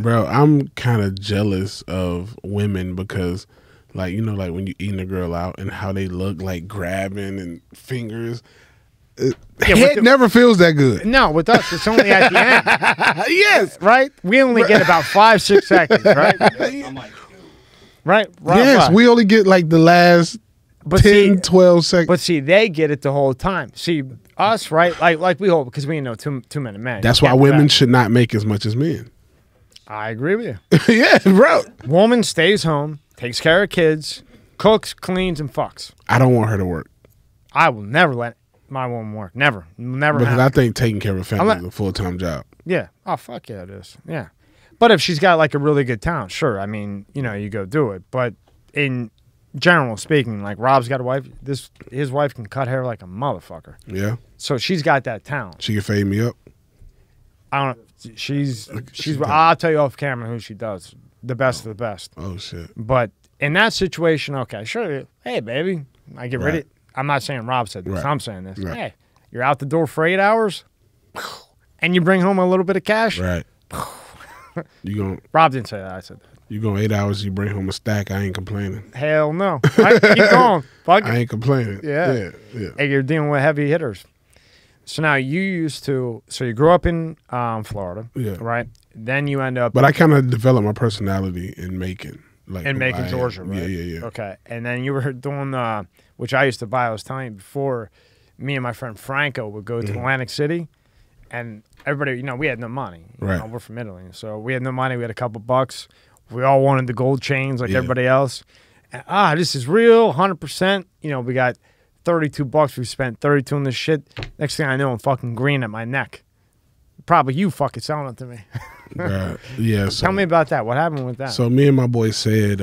Bro, I'm kind of jealous of women because, like, you know, like when you're eating a girl out and how they look, like grabbing and fingers. It never feels that good. No, with us, it's only at the end. Yes, right? We only get about 5-6 seconds, right? I'm like. Right? Yes, we only get like the last 10, 12 seconds. But see, they get it the whole time. See, us, right? Like we hold, because we ain't no two-minute man. That's why women should not make as much as men. I agree with you. Yeah, bro. Woman stays home, takes care of kids, cooks, cleans, and fucks. I don't want her to work. I will never let my woman work. Never. Never. Because I think taking care of a family is a full-time job. Yeah. Oh, fuck yeah, it is. Yeah. But if she's got like a really good talent, sure. I mean, you know, you go do it. But in general speaking, like Rob's got a wife. His wife can cut hair like a motherfucker. Yeah. So she's got that talent. She can fade me up. I don't. She's. I'll tell you off camera who she does. The best of the best. Oh shit. But in that situation, okay, sure. Hey, baby, I get rid of it. I'm not saying Rob said this. Right. I'm saying this. Right. Hey, you're out the door for 8 hours, and you bring home a little bit of cash. Right. You gonna, Rob didn't say that. I said that. You go 8 hours, you bring home a stack. I ain't complaining. Hell no. Right, keep going. Fuck it. I ain't complaining. Yeah. And you're dealing with heavy hitters. So now you used to. So you grew up in Florida. Yeah. Right. Then you end up. But I kind of developed my personality in Macon. Like in Macon, Georgia. Right? Yeah. Okay. And then you were doing which I used to buy. I was telling you before. Me and my friend Franco would go to Atlantic City. And everybody, you know, we had no money. Right. We're from Italy. So we had no money. We had a couple bucks. We all wanted the gold chains like everybody else. And, this is real, 100%. You know, we got 32 bucks. We spent 32 on this shit. Next thing I know, I'm fucking green at my neck. Probably you fucking selling it to me. Yeah. So, tell me about that. What happened with that? So me and my boy said,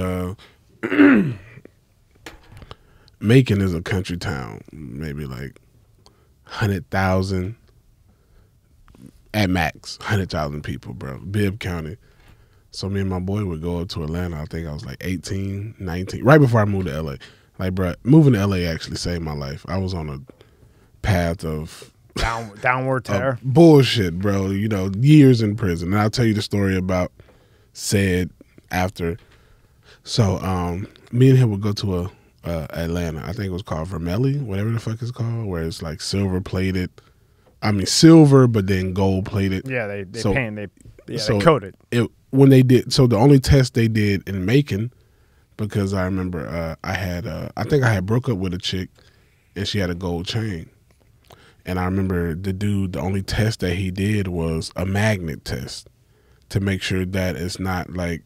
Macon is a country town. Maybe like 100,000. At max, 100,000 people, bro. Bibb County. So me and my boy would go up to Atlanta. I think I was like 18, 19, right before I moved to L.A. Like, bro, moving to L.A. actually saved my life. I was on a path of... Downward terror? Bullshit, bro. You know, years in prison. And I'll tell you the story about Sid after. So me and him would go to Atlanta. I think it was called Vermelli, whatever the fuck it's called, where it's like silver-plated... I mean, silver, but then gold-plated. Yeah, they coat it. When they did, so the only test they did in Macon, because I remember I think I had broke up with a chick, and she had a gold chain. And I remember the dude, the only test that he did was a magnet test to make sure that it's not like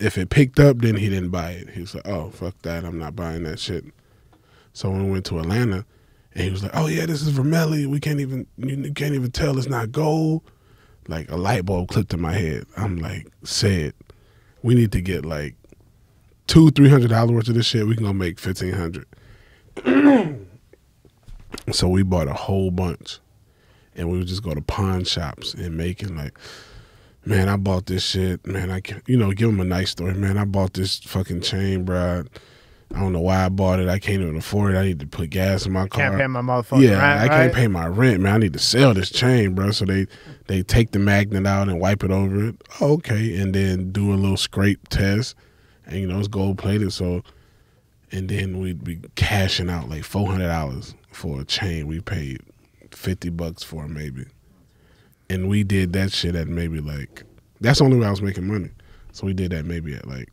if it picked up, then he didn't buy it. He was like, oh, fuck that, I'm not buying that shit. So when we went to Atlanta, and he was like, oh yeah, this is vermelly. We can't even, you can't even tell it's not gold. Like a light bulb clipped in my head. I'm like, Sid, we need to get like $200-300 worth of this shit. We can go make $1,500. So we bought a whole bunch, and we would just go to pawn shops and making like, man, I bought this shit. Man, I can, you know, give them a nice story. Man, I bought this fucking chain, bro. I don't know why I bought it. I can't even afford it. I need to put gas in my car. Can't pay my motherfucking rent, I can't pay my rent, man. I need to sell this chain, bro. So they take the magnet out and wipe it over it. Oh, okay, and then do a little scrape test, and you know it's gold plated. So, and then we'd be cashing out like $400 for a chain. We paid $50 for it maybe, and we did that shit at maybe like, that's the only way I was making money. So we did that maybe at like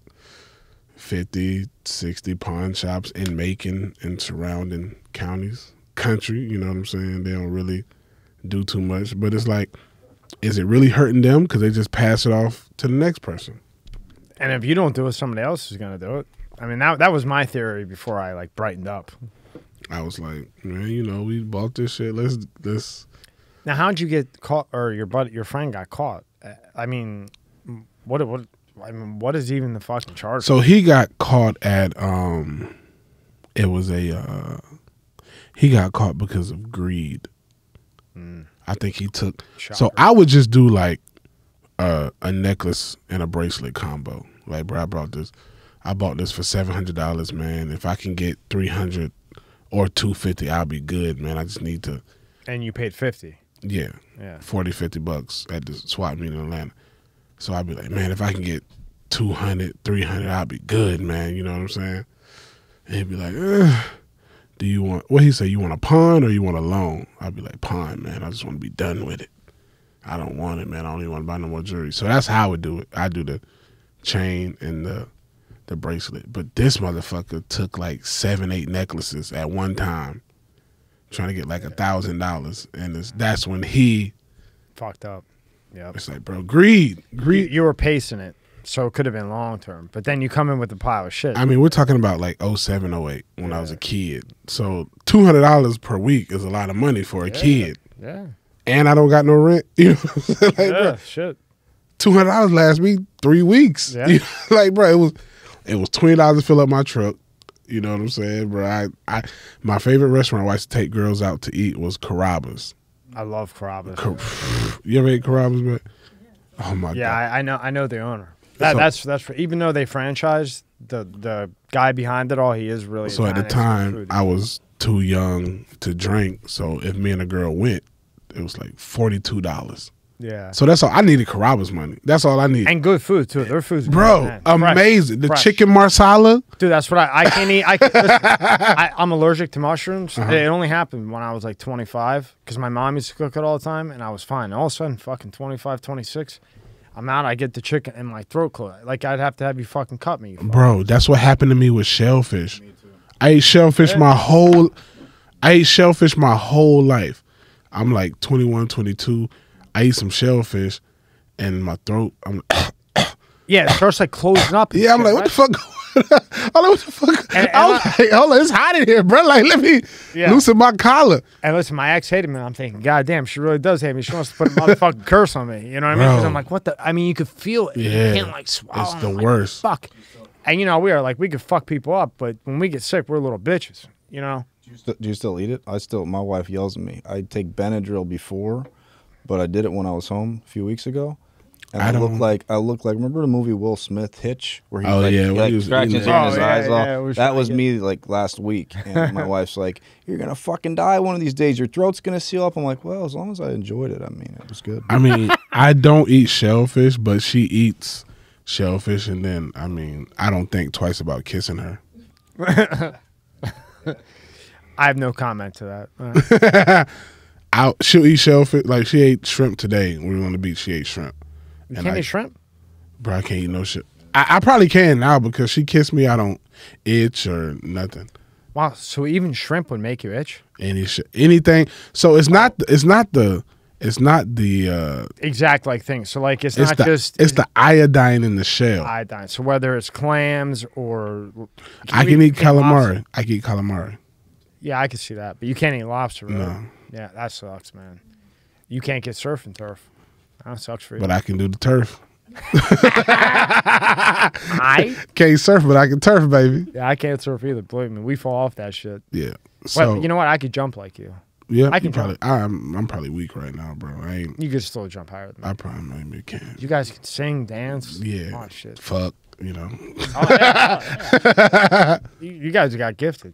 50-60 pawn shops in Macon and surrounding counties, country, you know what I'm saying? They don't really do too much, but it's like, is it really hurting them? Because they just pass it off to the next person. And if you don't do it, somebody else is going to do it. I mean, that was my theory before I like brightened up. I was like, man, you know, we bought this shit. Let's. Now, how'd you get caught, or your friend got caught? I mean, what is even the fucking charge? So he got caught at he got caught because of greed. I think he took. Shocker. So I would just do like a necklace and a bracelet combo. Like, bro, I bought this for $700, man. If I can get $300 or $250, I'll be good, man. I just need to. And you paid $50. Yeah. Yeah. $40, $50 at the swap meet in Atlanta. So I'd be like, man, if I can get $200, $300, I'll be good, man. You know what I'm saying? And he'd be like, do you want, what he say, you want a pawn or you want a loan? I'd be like, pawn, man. I just want to be done with it. I don't want it, man. I don't even want to buy no more jewelry. So that's how I would do it. I do the chain and the bracelet. But this motherfucker took like 7-8 necklaces at one time, trying to get like $1,000. And that's when he fucked up. Yeah, it's like, bro, greed. You were pacing it, so it could have been long term. But then you come in with a pile of shit. I mean, we're talking about like 07, 08 when I was a kid. So $200 per week is a lot of money for a kid. Yeah. And I don't got no rent. You know what I'm saying? Like, yeah, bro, shit. $200 lasts me 3 weeks. Yeah. You know? Like, bro, it was $20 to fill up my truck. You know what I'm saying, bro? My favorite restaurant I used to take girls out to eat was Carrabba's. I love Carrabba's. You ever ate Carrabba's, man? Oh my god! Yeah, I know the owner. That's even though they franchised, the guy behind it all, he is really. So at the time, I was too young to drink. So if me and a girl went, it was like $42. Yeah. So that's all I needed. Carrabba's money. That's all I need. And good food too. Their food's bro, amazing. Fresh. The chicken marsala. Dude, that's what I can't eat. I'm allergic to mushrooms. It only happened when I was like 25, because my mom used to cook it all the time, and I was fine. All of a sudden, fucking 25, 26, I'm out. I get the chicken and my throat closed. Like I'd have to have you fucking cut me. Bro, that's what happened to me with shellfish. Me too. I ate shellfish my whole life. I'm like 21, 22. I eat some shellfish, and my throat, I'm like, yeah, it starts like closing up. Yeah, I'm like, what the fuck? I'm like, what the fuck? Like, hold on, it's hot in here, bro. Like, let me loosen my collar. And listen, my ex hated me. I'm thinking, God damn, she really does hate me. She wants to put a motherfucking curse on me. You know what I mean? Because I'm like, what the? I mean, you could feel it. Yeah, you can't like swallow. It's the worst. Fuck. And you know, we are like, we could fuck people up, but when we get sick, we're little bitches. You know? Do you still eat it? My wife yells at me. I take Benadryl before. But I did it when I was home a few weeks ago, and I looked like. Remember the movie Will Smith, Hitch, where he was scratching his eyes off? Yeah, that was me like last week, and my wife's like, "You're gonna fucking die one of these days. Your throat's gonna seal up." I'm like, "Well, as long as I enjoyed it, I mean, it was good." I mean, I don't eat shellfish, but she eats shellfish, and then I mean, I don't think twice about kissing her. I have no comment to that. She'll eat shellfish. Like, she ate shrimp today when we were on the beach. She ate shrimp. You can't eat shrimp? Bro, I can't eat no shit. I probably can now because she kissed me. I don't itch or nothing. Wow, so even shrimp would make you itch? Anything. So it's not. It's not the. It's not the exact like thing. So like it's not the, just it's the iodine in the shell. Iodine. So whether it's clams or I can eat calamari. I can eat calamari. Yeah, I can see that. But you can't eat lobster, really. No. Yeah, that sucks, man. You can't get surf and turf. That sucks for you. But I can do the turf. I can't surf, but I can turf, baby. Yeah, I can't surf either. Believe me, we fall off that shit. Yeah. So well, you know what? I could jump like you. Yeah, I can probably. I'm probably weak right now, bro. I ain't. You could still jump higher than me. I probably maybe can. You guys can sing, dance. Yeah. Oh, shit. Fuck, you know. Oh, yeah, yeah. You guys got gifted,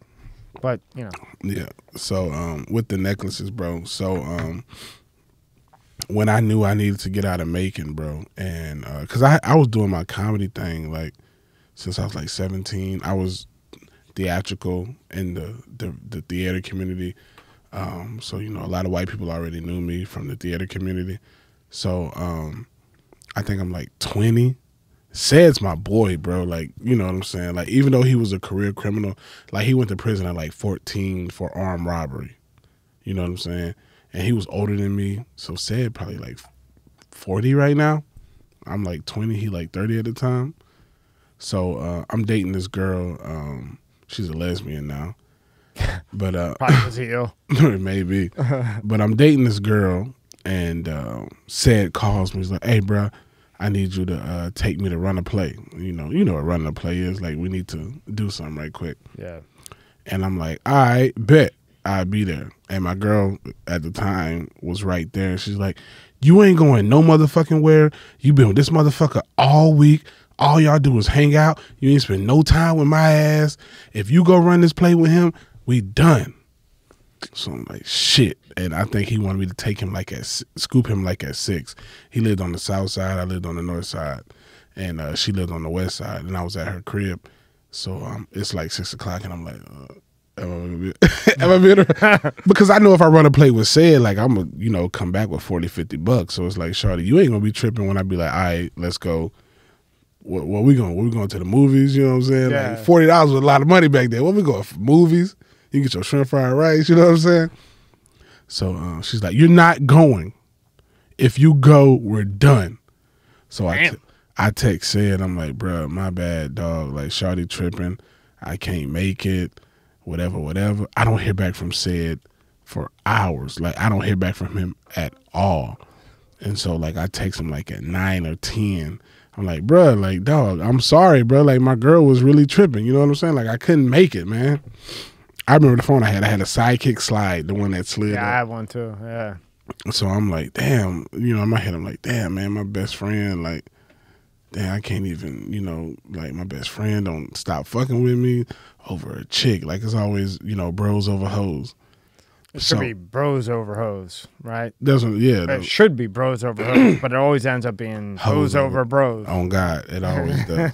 but you know. Yeah. So with the necklaces, bro. So when I knew I needed to get out of Macon, bro, and because I was doing my comedy thing like since I was like 17. I was theatrical in the theater community. So, you know, a lot of white people already knew me from the theater community. So, I think I'm like 20. Sid's my boy, bro. Like, you know what I'm saying? Like, even though he was a career criminal, like he went to prison at like 14 for armed robbery. You know what I'm saying? And he was older than me. So Sid probably like 40 right now. I'm like 20. He like 30 at the time. So, I'm dating this girl. She's a lesbian now. But probably was ill. Maybe. But I'm dating this girl, and Sid calls me. He's like, "Hey, bro, I need you to take me to run a play. You know what running a play is. Like, we need to do something right quick." Yeah. And I'm like, "All right, bet I'll be there." And my girl at the time was right there. She's like, "You ain't going no motherfucking where. You been with this motherfucker all week. All y'all do is hang out. You ain't spend no time with my ass. If you go run this play with him, we done." So I'm like, shit. And I think he wanted me to take him like at, scoop him like at 6. He lived on the south side. I lived on the north side. And she lived on the west side. And I was at her crib. So it's like 6 o'clock. And I'm like, am I bitter? Because I know if I run a play with Sid, like I'm going to, you know, come back with 40, 50 bucks. So it's like, shawty, you ain't going to be tripping when I be like, all right, let's go. What we going to the movies? You know what I'm saying? Yeah. Like $40 was a lot of money back then. What we going for movies? You get your shrimp fried rice, you know what I'm saying? So she's like, "You're not going. If you go, we're done." So I text Sid. I'm like, "Bro, my bad, dog. Like, shawty tripping. I can't make it. Whatever, whatever." I don't hear back from Sid for hours. Like, I don't hear back from him at all. And so, like, I text him like at 9 or 10. I'm like, "Bro, like, dog, I'm sorry, bro. Like, my girl was really tripping. You know what I'm saying? Like, I couldn't make it, man." I remember the phone I had. I had a Sidekick Slide, the one that slid. Yeah, up. I had one too. Yeah. So I'm like, damn, you know, in my head, I'm like, damn, man, my best friend, like, damn, I can't even, you know, like, my best friend don't stop fucking with me over a chick. Like, it's always, you know, bros over hoes. It should be bros over hoes, right? Doesn't, yeah. It should be bros over hoes, but it always ends up being hoes over bros. Oh, God, it always does.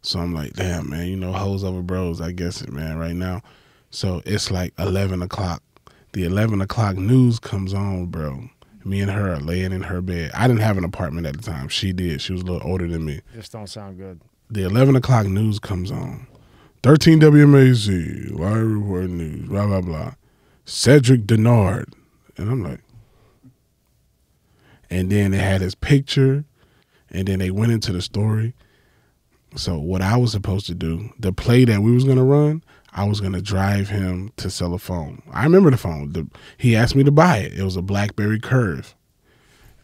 So I'm like, damn, man, you know, hoes over bros, I guess it, man, right now. So it's like 11 o'clock. The 11 o'clock news comes on, bro. Me and her are laying in her bed. I didn't have an apartment at the time. She did. She was a little older than me. Just don't sound good. The 11 o'clock news comes on. 13 WMAZ, Wire Report News, blah, blah, blah. Cedric Denard. And I'm like. And then they had his picture. And then they went into the story. So what I was supposed to do, the play that we was going to run, I was going to drive him to sell a phone. I remember the phone. He asked me to buy it. It was a BlackBerry Curve.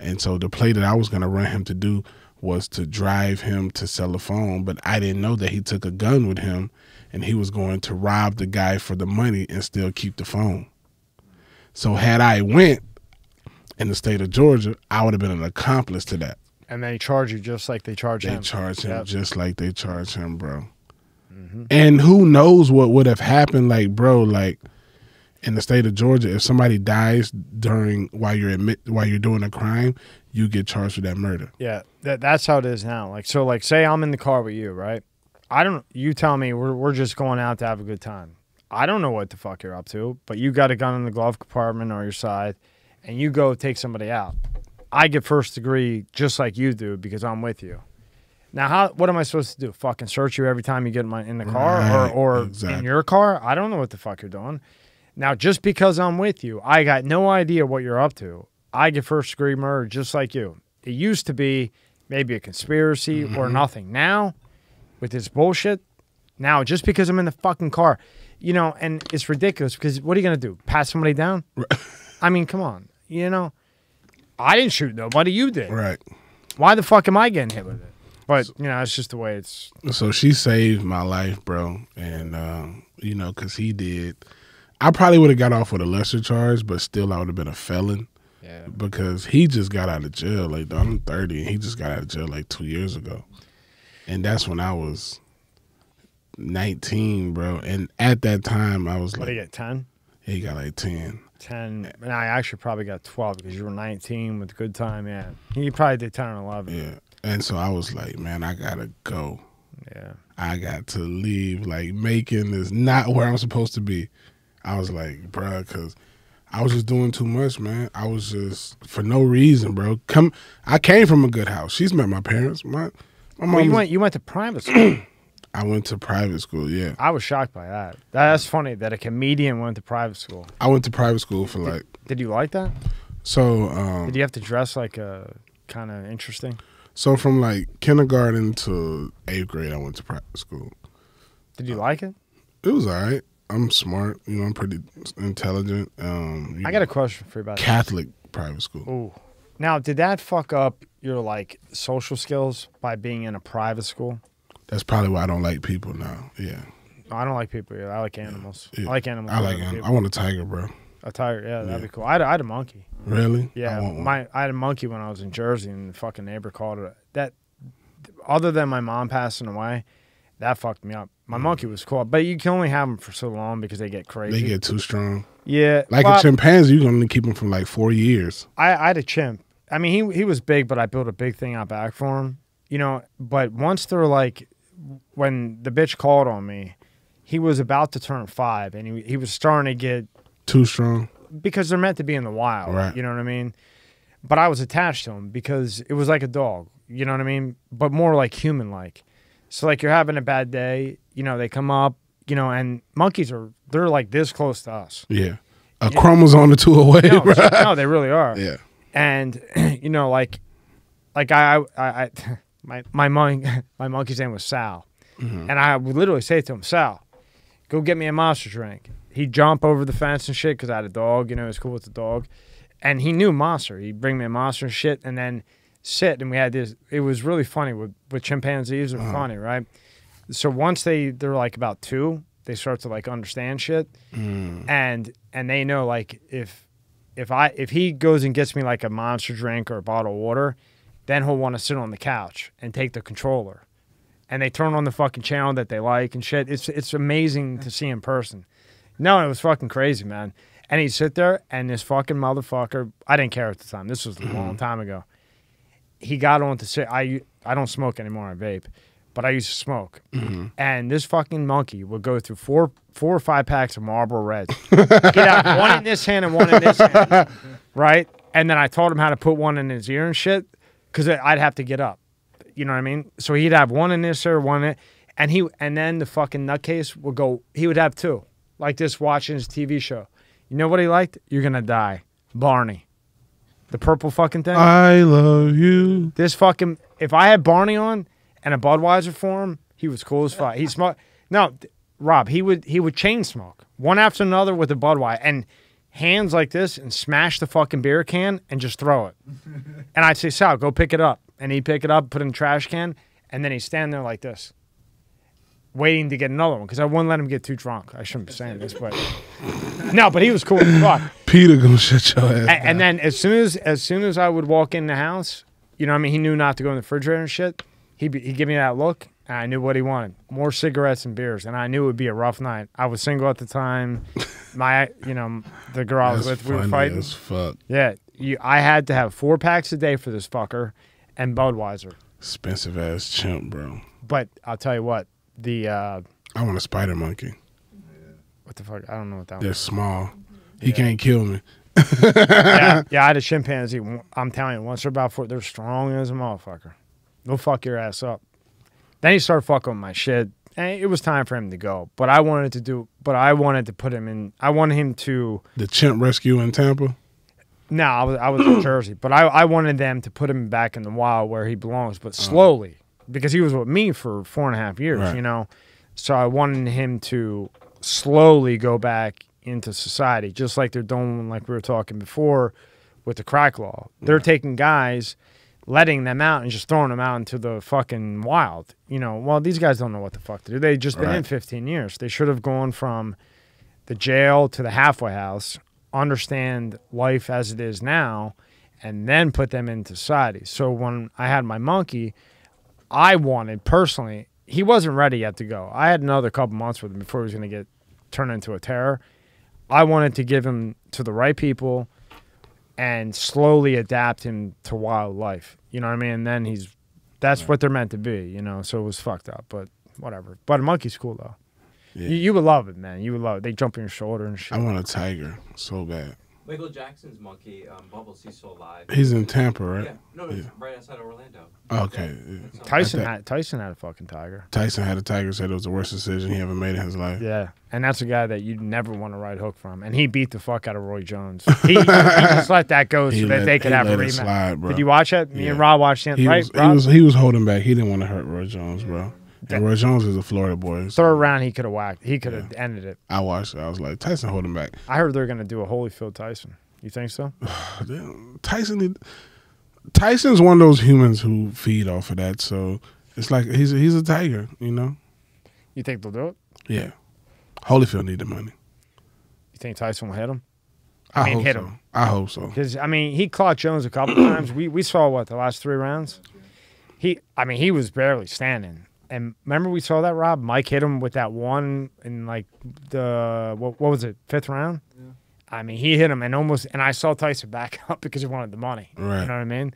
And so the play that I was going to run him to do was to drive him to sell a phone, but I didn't know that he took a gun with him and he was going to rob the guy for the money and still keep the phone. So had I went in the state of Georgia, I would have been an accomplice to that. And they charge you just like they charge him. They charge him just like they charge him, bro. Mm-hmm. And who knows what would have happened, like, bro, like in the state of Georgia, if somebody dies during while you're doing a crime, you get charged with that murder. Yeah, that's how it is now. Like, so, like, say I'm in the car with you, right? You tell me we're just going out to have a good time. I don't know what the fuck you're up to, but you got a gun in the glove compartment or your side, and you go take somebody out. I get first degree just like you do because I'm with you. Now, what am I supposed to do? Fucking search you every time you get in the car, right, or exactly. In your car? I don't know what the fuck you're doing. Now, just because I'm with you, I got no idea what you're up to. I get first-degree murder just like you. It used to be maybe a conspiracy or nothing. Now, with this bullshit, now just because I'm in the fucking car, you know, and it's ridiculous because what are you going to do? Pass somebody down? I mean, come on. You know, I didn't shoot nobody. You did. Right. Why the fuck am I getting hit with it? But, you know, it's just the way it's. So she saved my life, bro. And, you know, because he did. I probably would have got off with a lesser charge, but still I would have been a felon. Yeah. Because he just got out of jail. Like, I'm 30, and he just got out of jail like 2 years ago. And that's when I was 19, bro. And at that time, I was like. What did he get, 10? He got like 10. 10. And I actually probably got 12 because you were 19 with a good time, yeah. He probably did 10 or 11. Yeah. And so I was like, man, I gotta go. Yeah. I got to leave. Like, Macon is not where I'm supposed to be. I was like, bro, because I was just doing too much, man. I was just, for no reason, bro. I came from a good house. She's met my parents. My mom. Well, you went to private school. I went to private school, yeah. I was shocked by that. That's funny that a comedian went to private school. I went to private school for like. Did you like that? So. Did you have to dress like a kind of interesting? So from like kindergarten to 8th grade, I went to private school. Did you like it? It was all right. I'm smart. You know, I'm pretty intelligent. I got a question for you about Catholic private school. Ooh. Now, did that fuck up your like social skills by being in a private school? That's probably why I don't like people now. Yeah. No, I don't like people either. I like animals. Yeah. I like animals. I like animals. I want a tiger, bro. A tiger, yeah, that'd be cool. I had a monkey. Really? Yeah, I had a monkey when I was in Jersey, and the fucking neighbor called it that. Other than my mom passing away, that fucked me up. My monkey was cool, but you can only have them for so long because they get crazy. They get too strong. Yeah, like a chimpanzee, you can only keep them for like 4 years. I had a chimp. I mean, he was big, but I built a big thing out back for him, you know. But once they're like, when the bitch called on me, he was about to turn 5, and he was starting to get. Too strong? Because they're meant to be in the wild, right. You know what I mean? But I was attached to them because it was like a dog, you know what I mean? But more like human-like. So, like, you're having a bad day, you know, they come up, you know, and monkeys are, they're like this close to us. Yeah. A chromosome or two away. No, right? No, they really are. Yeah. And, you know, like my monkey's name was Sal. And I would literally say to him, Sal, go get me a monster drink. He'd jump over the fence and shit because I had a dog, you know, it was cool with the dog. And he knew monster. He'd bring me a monster and shit and then sit. And we had this, it was really funny with chimpanzees are funny, right? So once they're like about 2, they start to like understand shit. And they know like if he goes and gets me like a monster drink or a bottle of water, then he'll want to sit on the couch and take the controller. And they turn on the fucking channel that they like and shit. It's amazing to see in person. No, it was fucking crazy, man. And he'd sit there, and this fucking motherfucker, I didn't care at the time. This was a long time ago. He got on to sit. I don't smoke anymore. I vape. But I used to smoke. And this fucking monkey would go through four or five packs of Marlboro Reds. Get out one in this hand and one in this hand. Right? And then I taught him how to put one in his ear and shit because I'd have to get up. You know what I mean? So he'd have one in this ear, one in it. And then the fucking nutcase would go, he would have 2. Like this watching his TV show. You know what he liked? You're Gonna Die. Barney. The purple fucking thing. I love you. This fucking, if I had Barney on and a Budweiser for him, he was cool as fuck. He smoked. No, Rob, he would chain smoke. One after another with a Budweiser. And hands like this and smash the fucking beer can and just throw it. And I'd say, Sal, go pick it up. And he'd pick it up, put it in the trash can, and then he'd stand there like this. Waiting to get another one because I wouldn't let him get too drunk. I shouldn't be saying this, but no, but he was cool as fuck. Peter gonna shut your ass. And then as soon as I would walk in the house, you know what I mean, he knew not to go in the refrigerator and shit. He'd give me that look, and I knew what he wanted: more cigarettes and beers. And I knew it would be a rough night. I was single at the time. The girl I was with, we were fighting. As fuck. Yeah, I had to have 4 packs a day for this fucker, and Budweiser. Expensive ass chimp, bro. But I'll tell you what. I want a spider monkey. What the fuck? I don't know what that They're small. He can't kill me. Yeah, I had a chimpanzee. I'm telling you, once they're about 4, they're strong as a motherfucker. They'll fuck your ass up. Then he started fucking with my shit. And it was time for him to go. But I wanted to put him in. I wanted him to. The chimp rescue in Tampa? No, I was in Jersey, but I wanted them to put him back in the wild where he belongs, but slowly, because he was with me for 4.5 years, you know. So I wanted him to slowly go back into society, just like they're doing, like we were talking before, with the crack law. They're taking guys, letting them out and just throwing them out into the fucking wild. You know, well, these guys don't know what the fuck to do. They've just been in 15 years. They should have gone from the jail to the halfway house, understand life as it is now, and then put them into society. So when I had my monkey, I wanted personally, he wasn't ready yet to go. I had another couple months with him before he was going to get turned into a terror. I wanted to give him to the right people and slowly adapt him to wildlife. You know what I mean? And then he's, that's what they're meant to be, you know? So it was fucked up, but whatever. But a monkey's cool though. Yeah. You would love it, man. You would love it. They jump on your shoulder and shit. I want a tiger so bad. Michael Jackson's monkey, Bubbles, he's still alive. He's in Tampa, right? Yeah. No, he's right outside of Orlando. Okay. Yeah. Tyson had a fucking tiger. Tyson had a tiger, said it was the worst decision he ever made in his life. Yeah. And that's a guy that you'd never want to ride hook from. And he beat the fuck out of Roy Jones. He just let that go so that they could have a rematch. Did you watch it? Me and Rob watched it, right? He was holding back. He didn't want to hurt Roy Jones, bro. And Roy Jones is a Florida boy. So. Third round, he could have whacked. He could have ended it. I watched it. I was like, Tyson, hold him back. I heard they're going to do a Holyfield Tyson. You think so? Tyson's one of those humans who feed off of that. So it's like he's a tiger, you know? You think they'll do it? Yeah. Holyfield need the money. You think Tyson will hit him? I mean, hit him. I hope so. Because, I mean, he caught Jones a couple times. We saw, what, the last 3 rounds? He was barely standing. And remember we saw that, Rob? Mike hit him with that one in, like, the, what was it, 5th round? Yeah. I mean, he hit him and I saw Tyson back up because he wanted the money. Right. You know what I mean?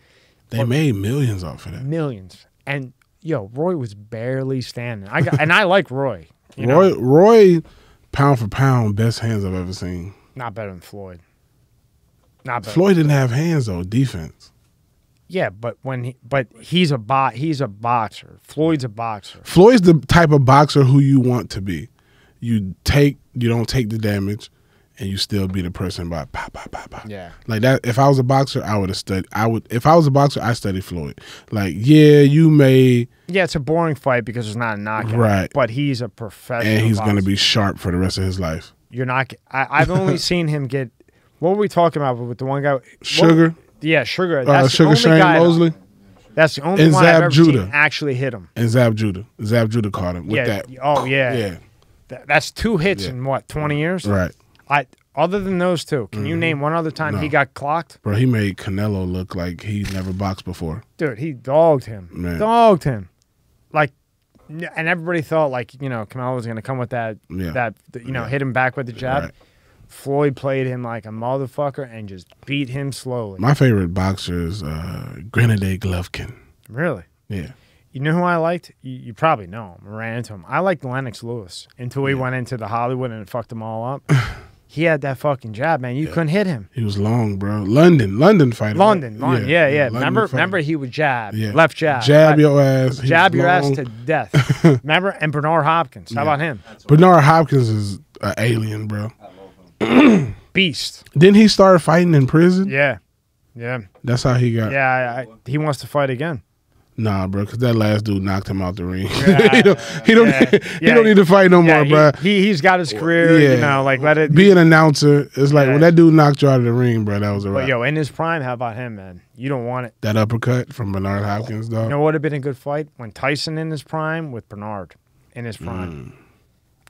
They made millions off of that. Millions. And, yo, Roy was barely standing. And I like Roy. Roy, pound for pound, best hands I've ever seen. Not better than Floyd. Not better. Floyd didn't have hands, though, defense. Yeah, but he's a boxer. Floyd's a boxer. Floyd's the type of boxer who you want to be. You don't take the damage, and you still be the person by pop, pop, pop, pop. Yeah, like that. If I was a boxer, I would have studied. If I was a boxer, I studied Floyd. Like, yeah, you may. Yeah, it's a boring fight because it's not a knockout. Right, but he's a professional, and he's going to be sharp for the rest of his life. You're not. I've only seen him get. What were we talking about with the one guy? Sugar. Yeah, Sugar. Sugar Shane Mosley. That's the only one I've ever seen actually hit him. And Zab Judah. Zab Judah caught him with that. Oh, yeah. Yeah. That's 2 hits in, what, 20 years? Right. Other than those two, can you name one other time he got clocked? Bro, he made Canelo look like he never boxed before. Dude, he dogged him. Man. Dogged him. Like, and everybody thought, like, you know, Canelo was going to come with that, hit him back with the jab. Right. Floyd played him like a motherfucker and just beat him slowly. My favorite boxer is Gennady Golovkin. Really? Yeah. You know who I liked? You probably know him. Ran into him. I liked Lennox Lewis until he went into the Hollywood and it fucked them all up. He had that fucking jab, man. You couldn't hit him. He was long, bro. London fighter. London. Yeah. Remember he would jab. Yeah. Left jab. Jab your ass. Jab your ass to death. Remember? And Bernard Hopkins. How about him? Bernard Hopkins is an alien, bro. Beast. Didn't he start fighting in prison? Yeah. That's how he got. Yeah, he wants to fight again. Nah, bro, because that last dude knocked him out the ring. Yeah, he don't need to fight no more, bro. He's got his career, you know, like let it be an announcer. It's like when that dude knocked you out of the ring, bro, that was a wrap. But yo, in his prime, how about him, man? You don't want it. That uppercut from Bernard Hopkins, dog. You know what would have been a good fight? When Tyson in his prime with Bernard in his prime.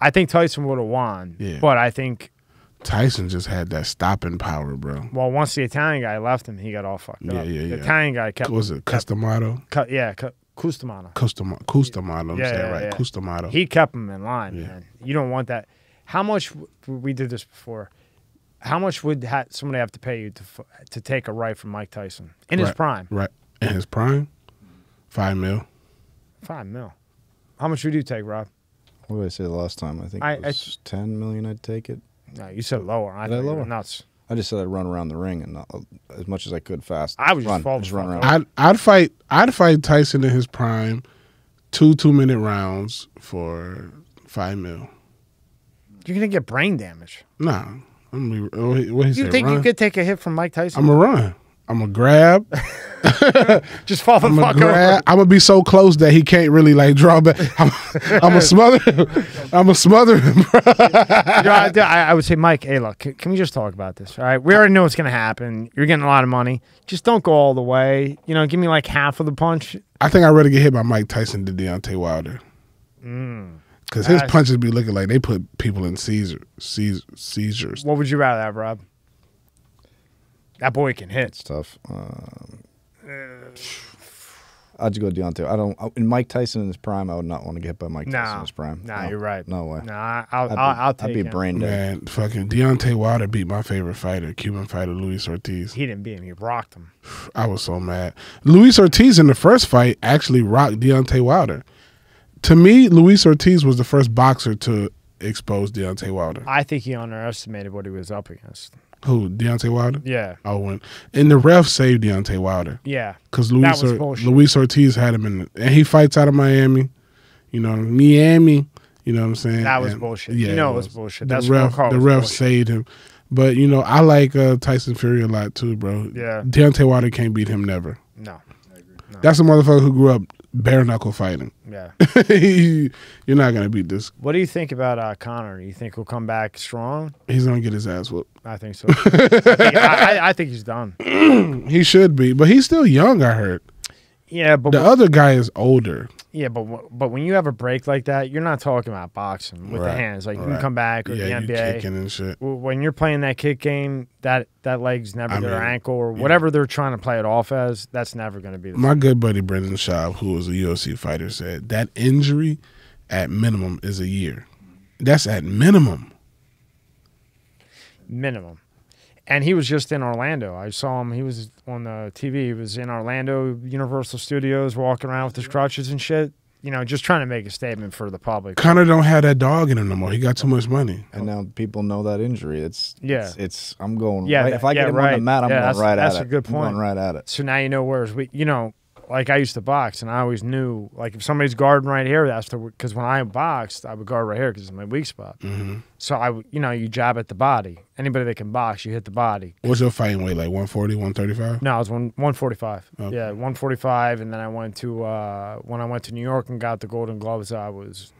I think Tyson would have won, but I think Tyson just had that stopping power, bro. Well, once the Italian guy left him, he got all fucked up. Yeah. The Italian guy kept... Was it Customato? Customato. Customato. Customato. He kept him in line, man. You don't want that. How much... We did this before. How much would somebody have to pay you to take a right from Mike Tyson? In his prime. Right. In his prime? $5 mil. $5 mil. How much would you take, Rob? What did I say the last time? I think it was $10 million I'd take it. No, you said lower. I lower nuts. I just said I'd run around the ring and not, as much as I could fast. I would just run around. I'd fight Tyson in his prime, 2 2-minute rounds for $5 mil. You're gonna get brain damage. Nah, I'm gonna be, what he said, you think run? You could take a hit from Mike Tyson? I'm gonna run. I'm gonna grab. Just fall the fuck over. I'm gonna be so close that he can't really like draw back. I'm gonna smother him. I'm gonna smother him, bro. I would say, Mike, hey, look, can we just talk about this? All right, we already know what's gonna happen. You're getting a lot of money. Just don't go all the way. You know, give me like half of the punch. I think I'd rather get hit by Mike Tyson than Deontay Wilder. Mm. Because his punches be looking like they put people in seizures. What would you rather have, Rob? That boy can hit. It's tough. I'd just go Deontay. I don't. And Mike Tyson in his prime, I would not want to get hit by Mike Tyson in his prime. Nah, no, you're right. No way. Nah, I'll take him. I'd be brain dead. Man, fucking Deontay Wilder beat my favorite fighter, Cuban fighter Luis Ortiz. He didn't beat him. He rocked him. I was so mad. Luis Ortiz in the first fight actually rocked Deontay Wilder. To me, Luis Ortiz was the first boxer to expose Deontay Wilder. I think he underestimated what he was up against. Who, Deontay Wilder? Yeah. Oh, and the ref saved Deontay Wilder. Yeah. Because Luis Ortiz had him in, and he fights out of Miami. You know, Miami. You know what I'm saying? That was bullshit. Yeah, you know it was bullshit. That's what the ref saved him. But you know, I like Tyson Fury a lot too, bro. Yeah. Deontay Wilder can't beat him, never. No. I agree. No. That's a motherfucker who grew up bare knuckle fighting. Yeah. You're not gonna beat this. What do you think about Connor? You think he'll come back strong? He's gonna get his ass whooped. I think so. I think he's done. He should be, but he's still young, I heard. Yeah, but the other guy is older. Yeah, but when you have a break like that, you're not talking about boxing with the hands. Like you can come back, or the NBA. You're kicking and shit. When you're playing that kick game, that leg's never their ankle or whatever they're trying to play it off as. That's never going to be the My good buddy Brendan Schaub, who was a UFC fighter, said that injury at minimum is a year. That's at minimum. Minimum. And he was just in Orlando. I saw him. He was on the TV. He was in Orlando, Universal Studios, walking around with his crutches and shit. You know, just trying to make a statement for the public. Connor don't have that dog in him no more. He got too much money. And now people know that injury. I'm going. Yeah, right. If I get him on the mat, I'm going right at it. That's a good point. I'm going right at it. So now you know where you know, like I used to box, and I always knew, like if somebody's guarding right here, that's because when I boxed, I would guard right here because it's my weak spot. Mm-hmm. So you know, you jab at the body. Anybody that can box, you hit the body. What's your fighting weight, like 140, 135? No, I was 145. Okay. Yeah, 145, and then I went to when I went to New York and got the Golden Gloves, I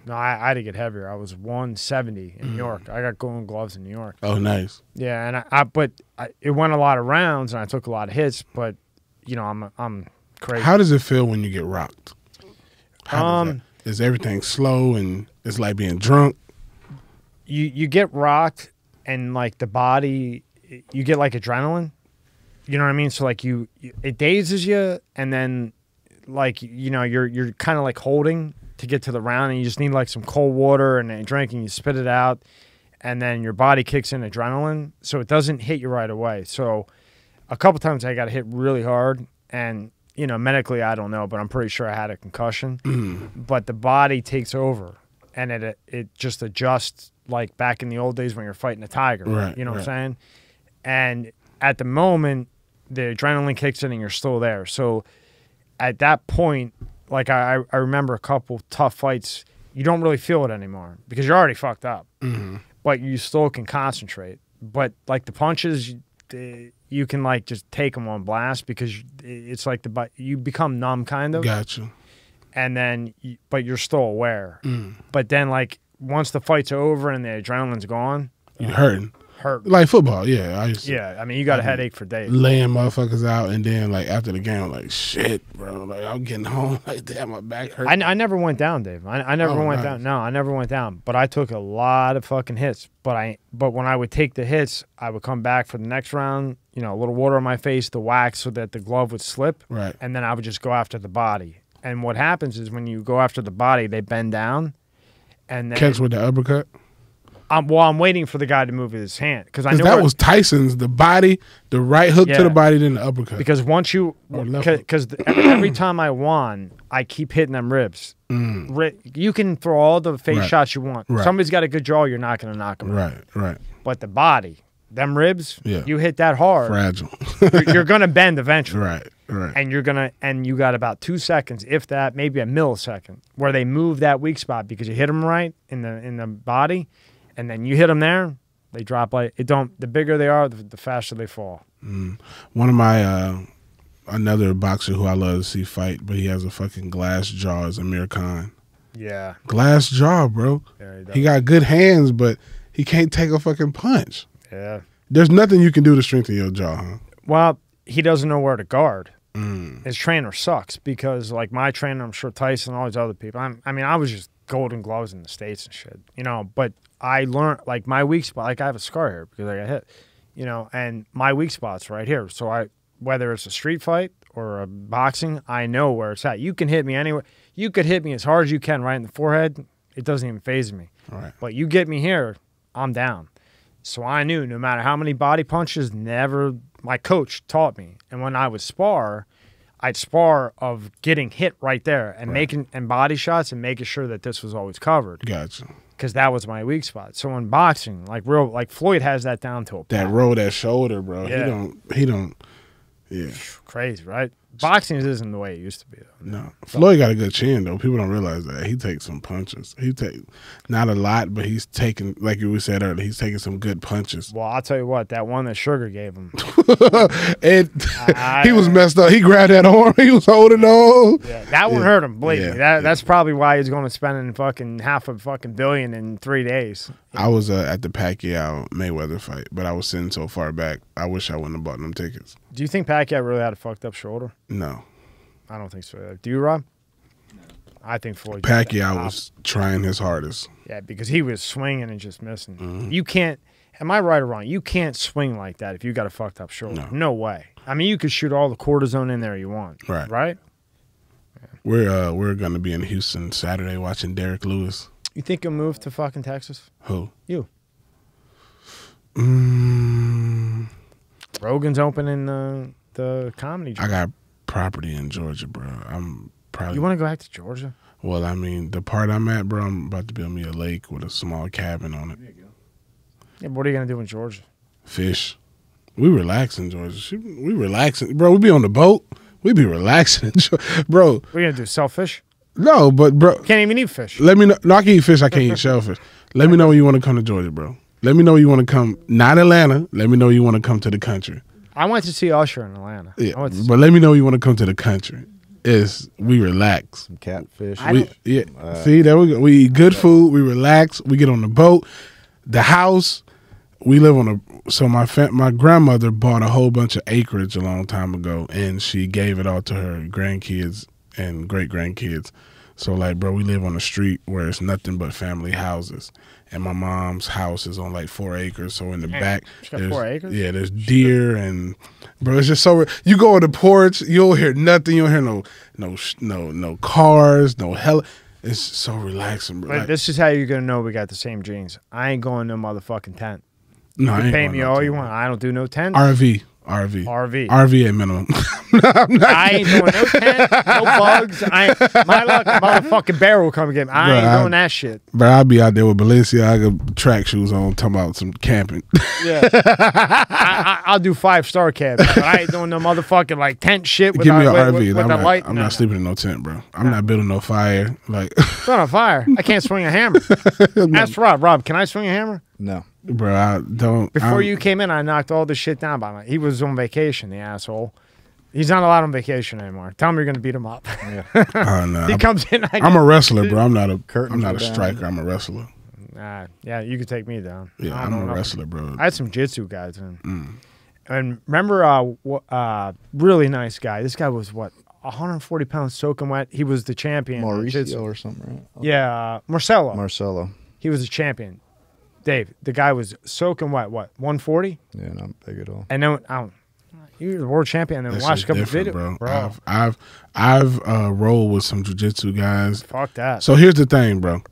had to get heavier. I was 170 in New York. I got Golden Gloves in New York. Oh, nice. Yeah, and it went a lot of rounds, and I took a lot of hits, but you know, I'm crazy. How does it feel when you get rocked? Is everything slow and it's like being drunk? You get rocked and like the body, you get like adrenaline. You know what I mean? So like it dazes you, and then like you know you're kind of like holding to get to the round, and you just need like some cold water and a drink, and you spit it out, and then your body kicks in adrenaline, so it doesn't hit you right away. So a couple times I got hit really hard, and you know, medically, I don't know, but I'm pretty sure I had a concussion. But the body takes over, and it just adjusts like back in the old days when you're fighting a tiger. Right? You know what I'm saying? And at the moment, the adrenaline kicks in and you're still there. So at that point, like I remember a couple tough fights, you don't really feel it anymore because you're already fucked up. But you still can concentrate. But like the punches, you can like just take them on blast because it's like you become numb kind of. Gotcha. And then, but you're still aware. But then like once the fight's over and the adrenaline's gone, you're hurting. Like football, yeah. I mean, you got a headache for days. Laying motherfuckers out, and then like after the game, I'm like, shit, bro. Like I'm getting home, like damn, my back hurts. I never went down, Dave. I never went down. No, I never went down. But I took a lot of fucking hits. But when I would take the hits, I would come back for the next round. You know, a little water on my face, the wax, so that the glove would slip. Right. And then I would just go after the body. And what happens is when you go after the body, they bend down, and then catch with the uppercut. I'm waiting for the guy to move his hand because I know that was Tyson's. The body, the right hook to the body, then the uppercut. Because once you, because every time I won, I keep hitting them ribs. You can throw all the face shots you want. Somebody's got a good jaw, you're not going to knock them out. Right. But the body, them ribs, you hit that hard, fragile. you're going to bend eventually. Right. And you got about 2 seconds, if that, maybe a millisecond, where they move that weak spot because you hit them right in the body. And then you hit them there, They drop like it don't. The bigger they are, the faster they fall. Mm. One of my another boxer who I love to see fight, but he has a fucking glass jaw, is Amir Khan. Yeah, glass jaw, bro. Yeah, he got good hands, but he can't take a fucking punch. Yeah, there's nothing you can do to strengthen your jaw. Huh? Well, he doesn't know where to guard. Mm. His trainer sucks because, like my trainer, I'm sure Tyson, all these other people. I mean, I was just Golden Gloves in the States and shit, you know. But I learned like my weak spot. Like I have a scar here because I got hit, you know. And my weak spot's right here. So I, whether it's a street fight or a boxing, I know where it's at. You can hit me anywhere. You could hit me as hard as you can, right in the forehead. It doesn't even faze me. All right. But you get me here, I'm down. So I knew no matter how many body punches, never. My coach taught me, and when I would spar, I'd spar of getting hit right there and making body shots and making sure that this was always covered. Gotcha. Because that was my weak spot. So in boxing, like real, like Floyd has that down to a point. That roll, that shoulder, bro. Yeah. He don't. Yeah. Crazy, right? Boxing isn't the way it used to be, though. No. Floyd got a good chin, though. People don't realize that. He takes some punches. He takes not a lot, but he's taking, like you said earlier, he's taking some good punches. Well, I'll tell you what, that one that Sugar gave him. He was messed up. He grabbed that arm. He was holding on. Yeah, that one hurt him, believe me. That's probably why he's going to spend fucking half a billion in 3 days. I was at the Pacquiao-Mayweather fight, but I was sitting so far back, I wish I wouldn't have bought them tickets. Do you think Pacquiao really had a fucked up shoulder? No. I don't think so. Do you, Rob? No. I think Floyd Pacquiao was trying his hardest. Yeah, because he was swinging and just missing. Mm-hmm. You can't, am I right or wrong, you can't swing like that if you got a fucked up shoulder. No way. I mean, you could shoot all the cortisone in there you want. Right. Right? Yeah. We're going to be in Houston Saturday watching Derek Lewis. You think you'll move to fucking Texas? Who? You. Rogan's opening the comedy. I got property in Georgia, bro. I'm probably. You want to go back to Georgia? Well, I mean, the part I'm at, bro, I'm about to build me a lake with a small cabin on it. There you go. Yeah, but what are you gonna do in Georgia? Fish. We relax in Georgia. We relaxing, bro. We be on the boat. We be relaxing, bro. We're gonna do shellfish. No, but bro, you can't even eat fish. Let me know. No, I can eat fish. I can't eat shellfish. Let me know when you want to come to Georgia, bro. Let me know you want to come, not Atlanta. Let me know you want to come to the country. I went to see Usher in Atlanta. Yeah, but let me know you want to come to the country. We relax. Some catfish. See, there we go. We eat good food. We relax. We get on the boat. The house. We live on a. So my grandmother bought a whole bunch of acreage a long time ago, and she gave it all to her grandkids and great grandkids. So, like, bro, we live on a street where it's nothing but family houses. And my mom's house is on, like, 4 acres. So, in the back. She got 4 acres? Yeah, there's deer and, bro, it's just so. You go on the porch, you'll hear nothing. You'll hear no cars, no hell. It's so relaxing, bro. But this is how you're going to know we got the same jeans. I ain't going to no motherfucking tent. No, I ain't. You pay me all you want. I don't do no tent. RV at minimum. I ain't doing no tent, no bugs. My luck, motherfucking bear will come and get me. I ain't doing that shit. But I'll be out there with Balenciaga track shoes on, talking about some camping. Yeah, I'll do 5-star camping. But I ain't doing no motherfucking like tent shit. Give me an RV. I'm not sleeping in no tent, bro. I'm not building no fire. Like, it's not a fire. I can't swing a hammer. Ask Rob. Rob, can I swing a hammer? No. Bro, I don't. Before you came in, I knocked all this shit down by my. He was on vacation, the asshole. He's not allowed on vacation anymore. Tell him you're gonna beat him up. Yeah. No, he comes in. I'm a wrestler, bro. I'm not a striker. I'm a wrestler. Yeah, you could take me down. Yeah, I'm a wrestler, bro. I had some jiu-jitsu guys in. Mm. And remember, really nice guy. This guy was what, 140 pounds soaking wet. He was the champion. Mauricio or something, right? Okay. Yeah, Marcelo. Marcelo. He was a champion. Dave, the guy was soaking wet, what, 140? Yeah, not big at all. And then you were the world champion and then watched a couple of videos. Bro. I've rolled with some jiu-jitsu guys. Fuck that. So here's the thing, bro.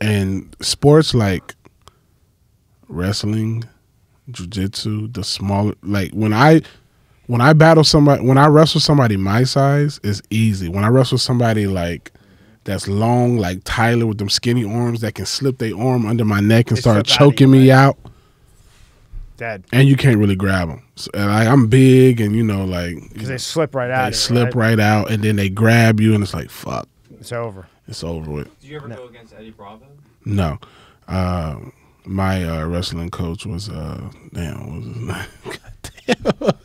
In sports like wrestling, jiu-jitsu, the smaller, like when I battle somebody, when I wrestle somebody my size, it's easy. When I wrestle somebody like that's long, like Tyler, with them skinny arms that can slip their arm under my neck and start choking me out. Dead. And you can't really grab them. So, like, I'm big, and you know, like because they slip right out. They slip right out, and then they grab you, and it's like fuck. It's over. It's over with. Did you ever go against Eddie Bravo? No, my wrestling coach was damn, what was his name? Goddamn.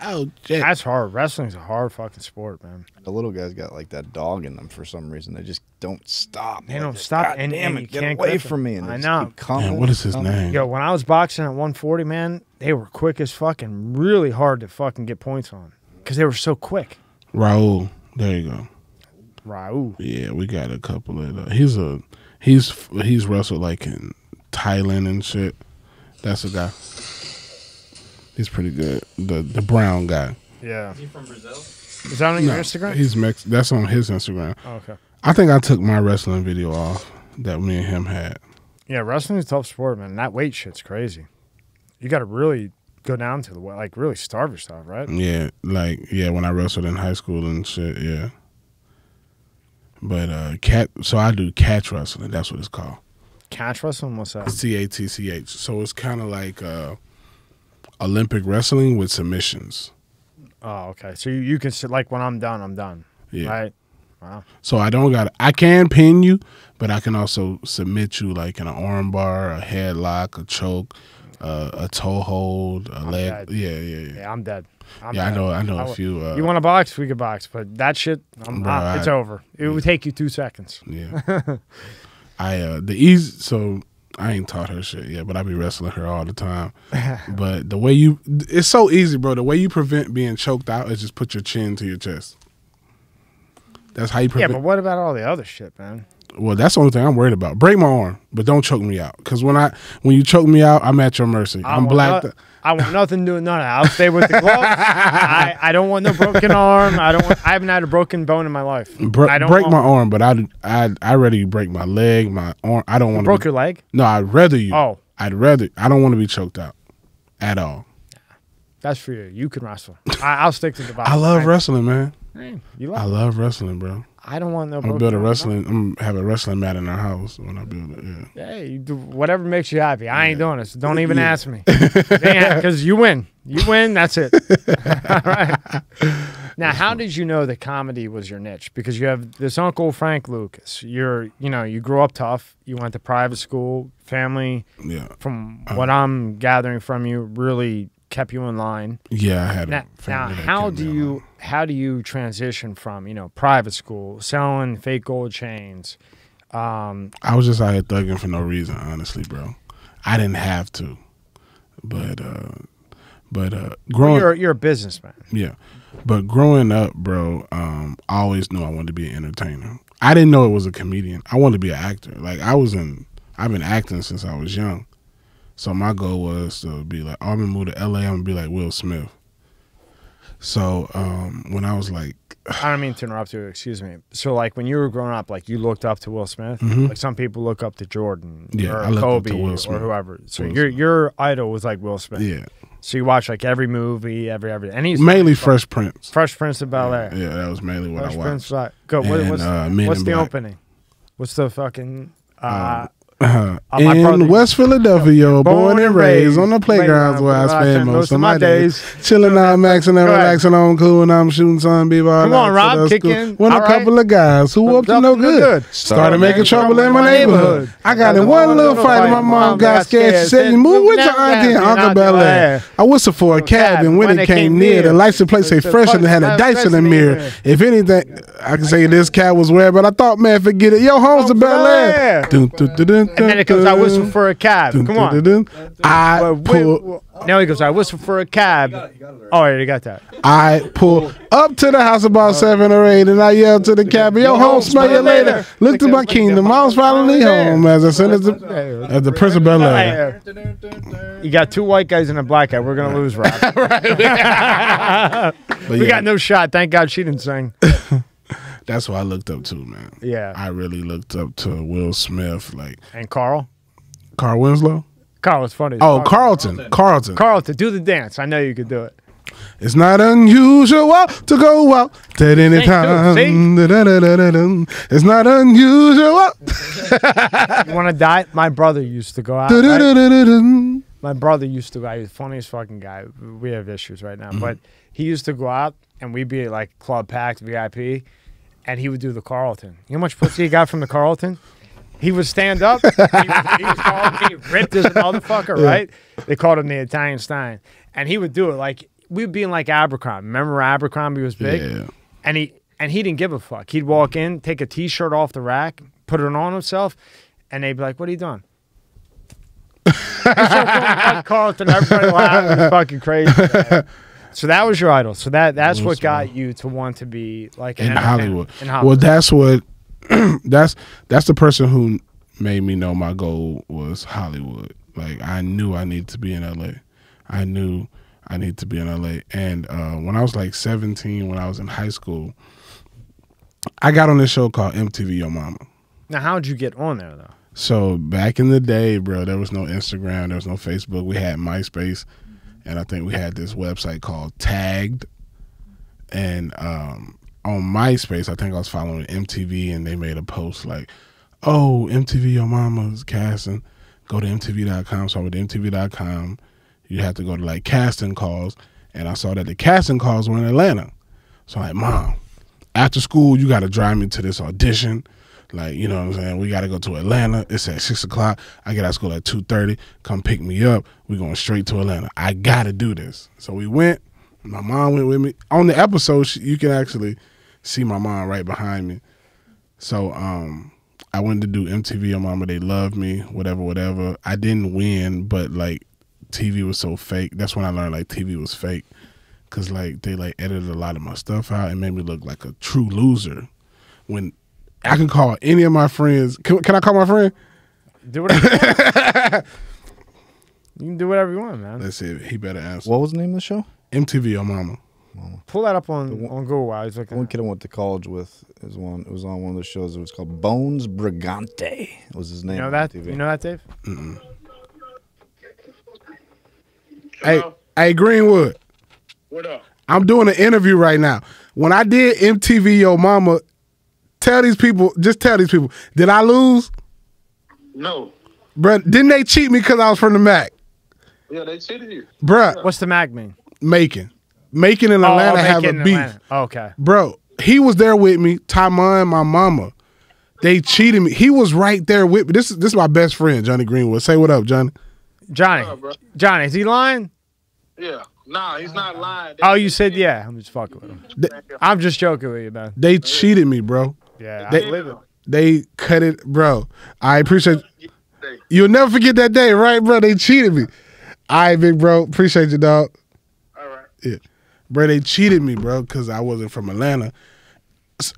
Oh, shit. That's hard. Wrestling's a hard fucking sport, man. The little guys got like that dog in them for some reason. They just don't stop. They don't stop. And damn it, get away from me. I know. What is his name? Yo, when I was boxing at 140, man, they were quick as fucking. Really hard to fucking get points on because they were so quick. Raul, there you go. Raul. Yeah, we got a couple of. He's wrestled like in Thailand and shit. That's a guy. He's pretty good. The brown guy. Yeah. Is he from Brazil? Is that on your Instagram? He's Mexican. That's on his Instagram. Oh, okay. I think I took my wrestling video off that me and him had. Yeah, wrestling is a tough sport, man. That weight shit's crazy. You got to really go down to the weight, like really starve yourself, right? Yeah, like yeah. When I wrestled in high school and shit, yeah. But so I do catch wrestling. That's what it's called. Catch wrestling. What's that? C-A-T-C-H. So it's kind of like. Olympic wrestling with submissions. Oh, okay. So you can sit like when I'm done, I'm done. Yeah. Right? Wow. So I don't got. I can pin you, but I can also submit you like in an armbar, a headlock, a choke, a toe hold, a leg. Yeah. Yeah, I'm dead. I'm dead. I know a few. You want to box? We could box, but that shit, it's over. It would take you 2 seconds. Yeah. So. I ain't taught her shit yet, but I be wrestling her all the time. But the way it's so easy, bro. The way you prevent being choked out is just put your chin to your chest. That's how you prevent. Yeah, but what about all the other shit, man? Well, that's the only thing I'm worried about. Break my arm, but don't choke me out. Because when you choke me out, I'm at your mercy. I'm blacked out. I want nothing to do with none of that. I'll stay with the gloves. I don't want no broken arm. I haven't had a broken bone in my life. Break my arm, but I'd rather you break my leg, my arm. I don't want to. Broke your leg? No, I'd rather you. Oh. I don't want to be choked out at all. That's for you. You can wrestle. I'll stick to the box. I love wrestling, man. I love wrestling, bro. I don't want no. I'm build a wrestling. I'm have a wrestling mat in our house when I build it. Yeah. Hey, you do whatever makes you happy. I ain't doing this. Don't even ask me. Because you win. You win. That's it. All right. Now, how did you know that comedy was your niche? Because you have this uncle Frank Lucas. You grew up tough. You went to private school. Family. Yeah. From what I'm gathering from you, really kept you in line. Yeah, I had. Now how do you transition from private school, selling fake gold chains? I was just out here thugging for no reason, honestly, bro. I didn't have to, but growing. Well, you're a businessman. Yeah, but growing up, bro, I always knew I wanted to be an entertainer. I didn't know it was a comedian. I wanted to be an actor. Like I've been acting since I was young. So my goal was to be like, I'm going to move to L.A., I'm going to be like Will Smith. So when I was like... I don't mean to interrupt you, excuse me. So like when you were growing up, like you looked up to Will Smith? Mm-hmm. Like some people look up to Jordan or Kobe or whoever. So your idol was like Will Smith. Yeah. So you watch like every movie, everything. And he's mainly like, Fresh Prince. Fresh Prince of Bel-Air. Yeah, that was mainly what I watched. Fresh Prince. Go. And, what's the opening? What's the fucking... in West Philadelphia, born and raised on the playgrounds where I spend most of my days. Chilling out, maxing and relaxing on cool, and I'm shooting some b-ball. Come on, Rob, kick in. When a couple of guys who up to no good started making trouble in my neighborhood. I got in one little fight, and my mom got scared. She said, "You move with your auntie and Uncle Bel-Air." I whistled for a cab, and when it came near, the license plate said Fresh and had a dice in the mirror. If anything, I can say this cab was rare, but I thought, man, forget it. Yo, home's a Bel-Air. And then it goes, "I whistle for a cab." Come on. Now he goes, "I whistle for a cab." Oh, you got that. I pull up to the house about 7 or 8, and I yell to the cab, "Yo, home, smell you later. Look to my kingdom. I was finally home as I sent as the Prince of Bel-Air." You got two white guys and a black guy. We're going to lose, Rob. We got no shot. Thank God she didn't sing. That's who I looked up to, man. Yeah. I really looked up to Will Smith. And Carl? Carl Winslow? Carl was funny. Oh, Carlton. Carlton, do the dance. I know you could do it. It's not unusual to go out at any time. It's not unusual. You want to die? My brother used to go out. Right? My brother used to go out. He was the funniest fucking guy. We have issues right now. Mm-hmm. But he used to go out, and we'd be like club packed, VIP. And he would do the Carlton. You know how much pussy he got from the Carlton? He would stand up. He was called, he ripped as a motherfucker, right? They called him the Italian Stein. And he would do it. Like, we'd be in like Abercrombie. Remember Abercrombie was big? Yeah. And he didn't give a fuck. He'd walk in, take a T-shirt off the rack, put it on himself, and they'd be like, what are you doing? Carlton, everybody laughed. It's fucking crazy. Man. So that was your idol. So that's what got you to want to be like in Hollywood. Well, that's what that's the person who made me know my goal was Hollywood. Like, I knew I needed to be in LA. I knew I needed to be in LA. And when I was like 17, when I was in high school, I got on this show called MTV Yo Mama. Now, how'd you get on there though? So back in the day, bro, there was no Instagram, there was no Facebook. We had MySpace, and I think we had this website called Tagged. And on MySpace, I think I was following MTV, and they made a post like, "Oh, MTV Your Mama's casting. Go to MTV.com." So I went to MTV.com. You have to go to like casting calls, and I saw that the casting calls were in Atlanta. So I'm like, "Mom, after school, you got to drive me to this audition." Like, you know what I'm saying? We got to go to Atlanta. It's at 6 o'clock. I get out of school at 2:30. Come pick me up. We're going straight to Atlanta. I got to do this. So we went. My mom went with me. On the episode, you can actually see my mom right behind me. So I went to do MTV Yo Mama. They loved me, whatever, whatever. I didn't win, but, like, TV was so fake. That's when I learned, like, TV was fake. Because, like, they, like, edited a lot of my stuff out and made me look like a true loser when – I can call any of my friends. Can I call my friend? Do whatever you want. You can do whatever you want, man. Let's see. He better answer. What was the name of the show? MTV Yo Mama. Pull that up on Google while he's looking. One kid I went to college with is one. It was on one of the shows. It was called Bones Brigante. Was his name? You know that? You know that, Dave? Mm-mm. Hey, Greenwood. What up? I'm doing an interview right now. When I did MTV Yo Mama. Tell these people, just tell these people, did I lose? No. Bruh, didn't they cheat me because I was from the MAC? Yeah, they cheated you. Bruh. Yeah. What's the MAC mean? Macon. Macon and Atlanta have a beef. Oh, okay. Bro, he was there with me, Tama and my mama. They cheated me. He was right there with me. This is my best friend, Johnny Greenwood. Say what up, Johnny. Johnny. Up, Johnny, is he lying? Yeah. Nah, he's not lying. They you said yeah. I'm just fucking with him. I'm just joking with you, man. They cheated me, bro. Yeah, they cut it, bro. I appreciate you. You'll never forget that day, right, bro? They cheated me. All right, big bro. Appreciate you, dog. All right. Yeah. Bro, they cheated me, bro, because I wasn't from Atlanta.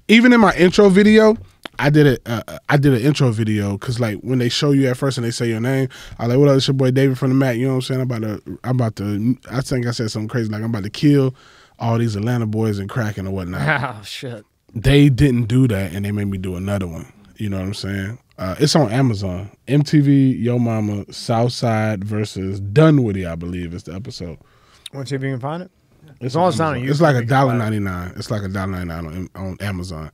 Even in my intro video, I did an intro video because, like, when they show you at first and they say your name, I like, what up, it's your boy David from the Mac. You know what I'm saying? I think I said something crazy, like, I'm about to kill all these Atlanta boys and cracking or whatnot. Oh, shit. They didn't do that, and they made me do another one. You know what I'm saying? It's on Amazon. MTV Yo Mama Southside versus Dunwoody, I believe, is the episode. Want to see if you can find it? It's on Amazon. It's like $1.99. It's like $1.99 on Amazon.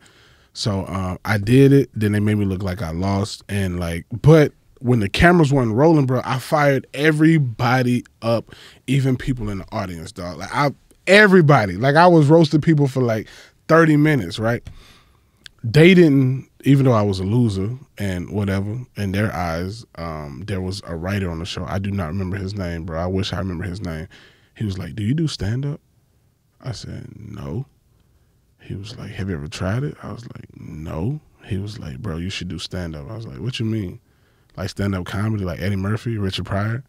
So I did it. Then they made me look like I lost, and like, but when the cameras weren't rolling, bro, I fired everybody up, even people in the audience, dog. Like everybody. Like, I was roasting people for like 30 minutes, right? They didn't, even though I was a loser and whatever, in their eyes, there was a writer on the show. I do not remember his name, bro. I wish I remember his name. He was like, do you do stand-up? I said, no. He was like, have you ever tried it? I was like, no. He was like, bro, you should do stand-up. I was like, what you mean? Like stand-up comedy, like Eddie Murphy, Richard Pryor?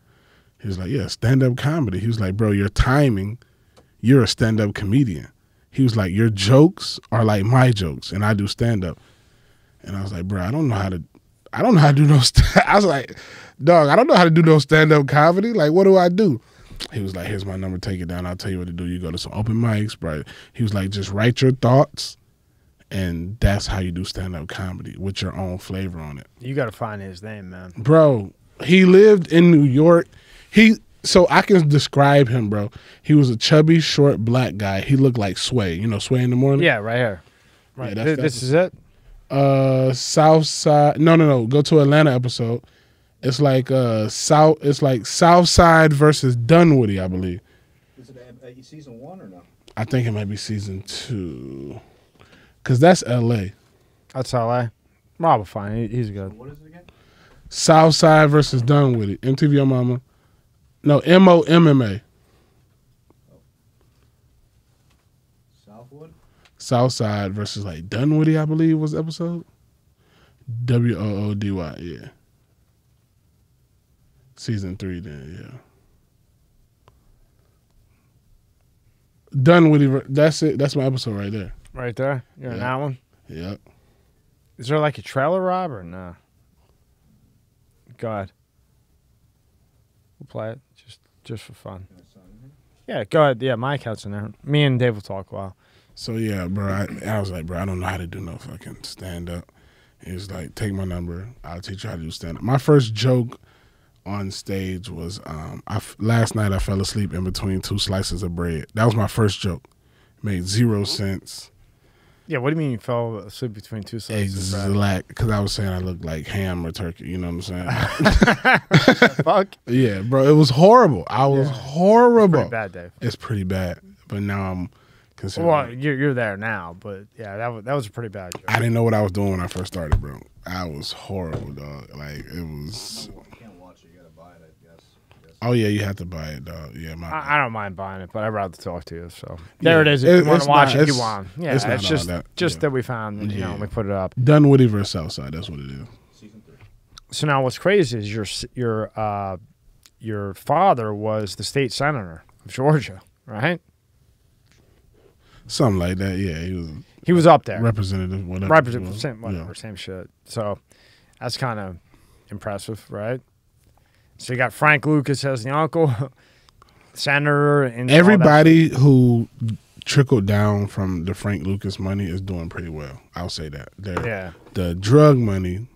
He was like, yeah, stand-up comedy. He was like, bro, your timing, you're a stand-up comedian. He was like, your jokes are like my jokes, and I do stand-up. And I was like, bro, I was like, dog, I don't know how to do no stand-up comedy. Like, what do I do? He was like, here's my number. Take it down. I'll tell you what to do. You go to some open mics, bro. He was like, just write your thoughts, and that's how you do stand-up comedy with your own flavor on it. You got to find his name, man. Bro, he lived in New York. So I can describe him, bro. He was a chubby, short, black guy. He looked like Sway. You know Sway in the Morning? Yeah, right here. Right. Yeah, this is it? Southside. No. Go to Atlanta episode. It's like Southside versus Dunwoody, I believe. Is it season 1 or no? I think it might be season 2. Cause that's LA. That's LA. Rob will find it. He's good. What is it again? Southside versus Done With It. MTV Yo Mama. No, MOMMA. Southwood? Southside versus like Done With It, I believe, was the episode. WOODY, yeah. Season 3 then, yeah. Done With It. That's it. That's my episode right there. Right there? You're in that one? Yep. Is there like a trailer, Rob, or nah? God. We'll play it just for fun. Yeah, go ahead. Yeah, my account's in there. Me and Dave will talk a while. So, yeah, bro, I was like, bro, I don't know how to do no fucking stand-up. He was like, take my number. I'll teach you how to do stand-up. My first joke on stage was, last night I fell asleep in between 2 slices of bread. That was my first joke. Made 0 sense. Yeah, what do you mean you fell asleep between 2 slices of bread? Exactly, because I was saying I looked like ham or turkey, you know what I'm saying? Fuck? Yeah, bro, it was horrible. I was horrible. It's pretty bad, Dave. It's pretty bad, but now I'm considering... Well, you're there now, but yeah, that was a pretty bad joke. I didn't know what I was doing when I first started, bro. I was horrible, dog. Like, it was... Oh, yeah, you have to buy it, dog. Yeah, I don't mind buying it, but I'd rather talk to you. So there it is. If you want to watch it, you want. Yeah, it's just that we found and, you know, we put it up. Done With It versus Southside. That's what it is. Season 3. So now what's crazy is your father was the state senator of Georgia, right? Something like that, yeah. He was up there. Representative, whatever. Representative, whatever, yeah. Same shit. So that's kind of impressive, right? So you got Frank Lucas as the uncle, senator, and everybody who trickled down from the Frank Lucas money is doing pretty well. I'll say that. Yeah. The drug money,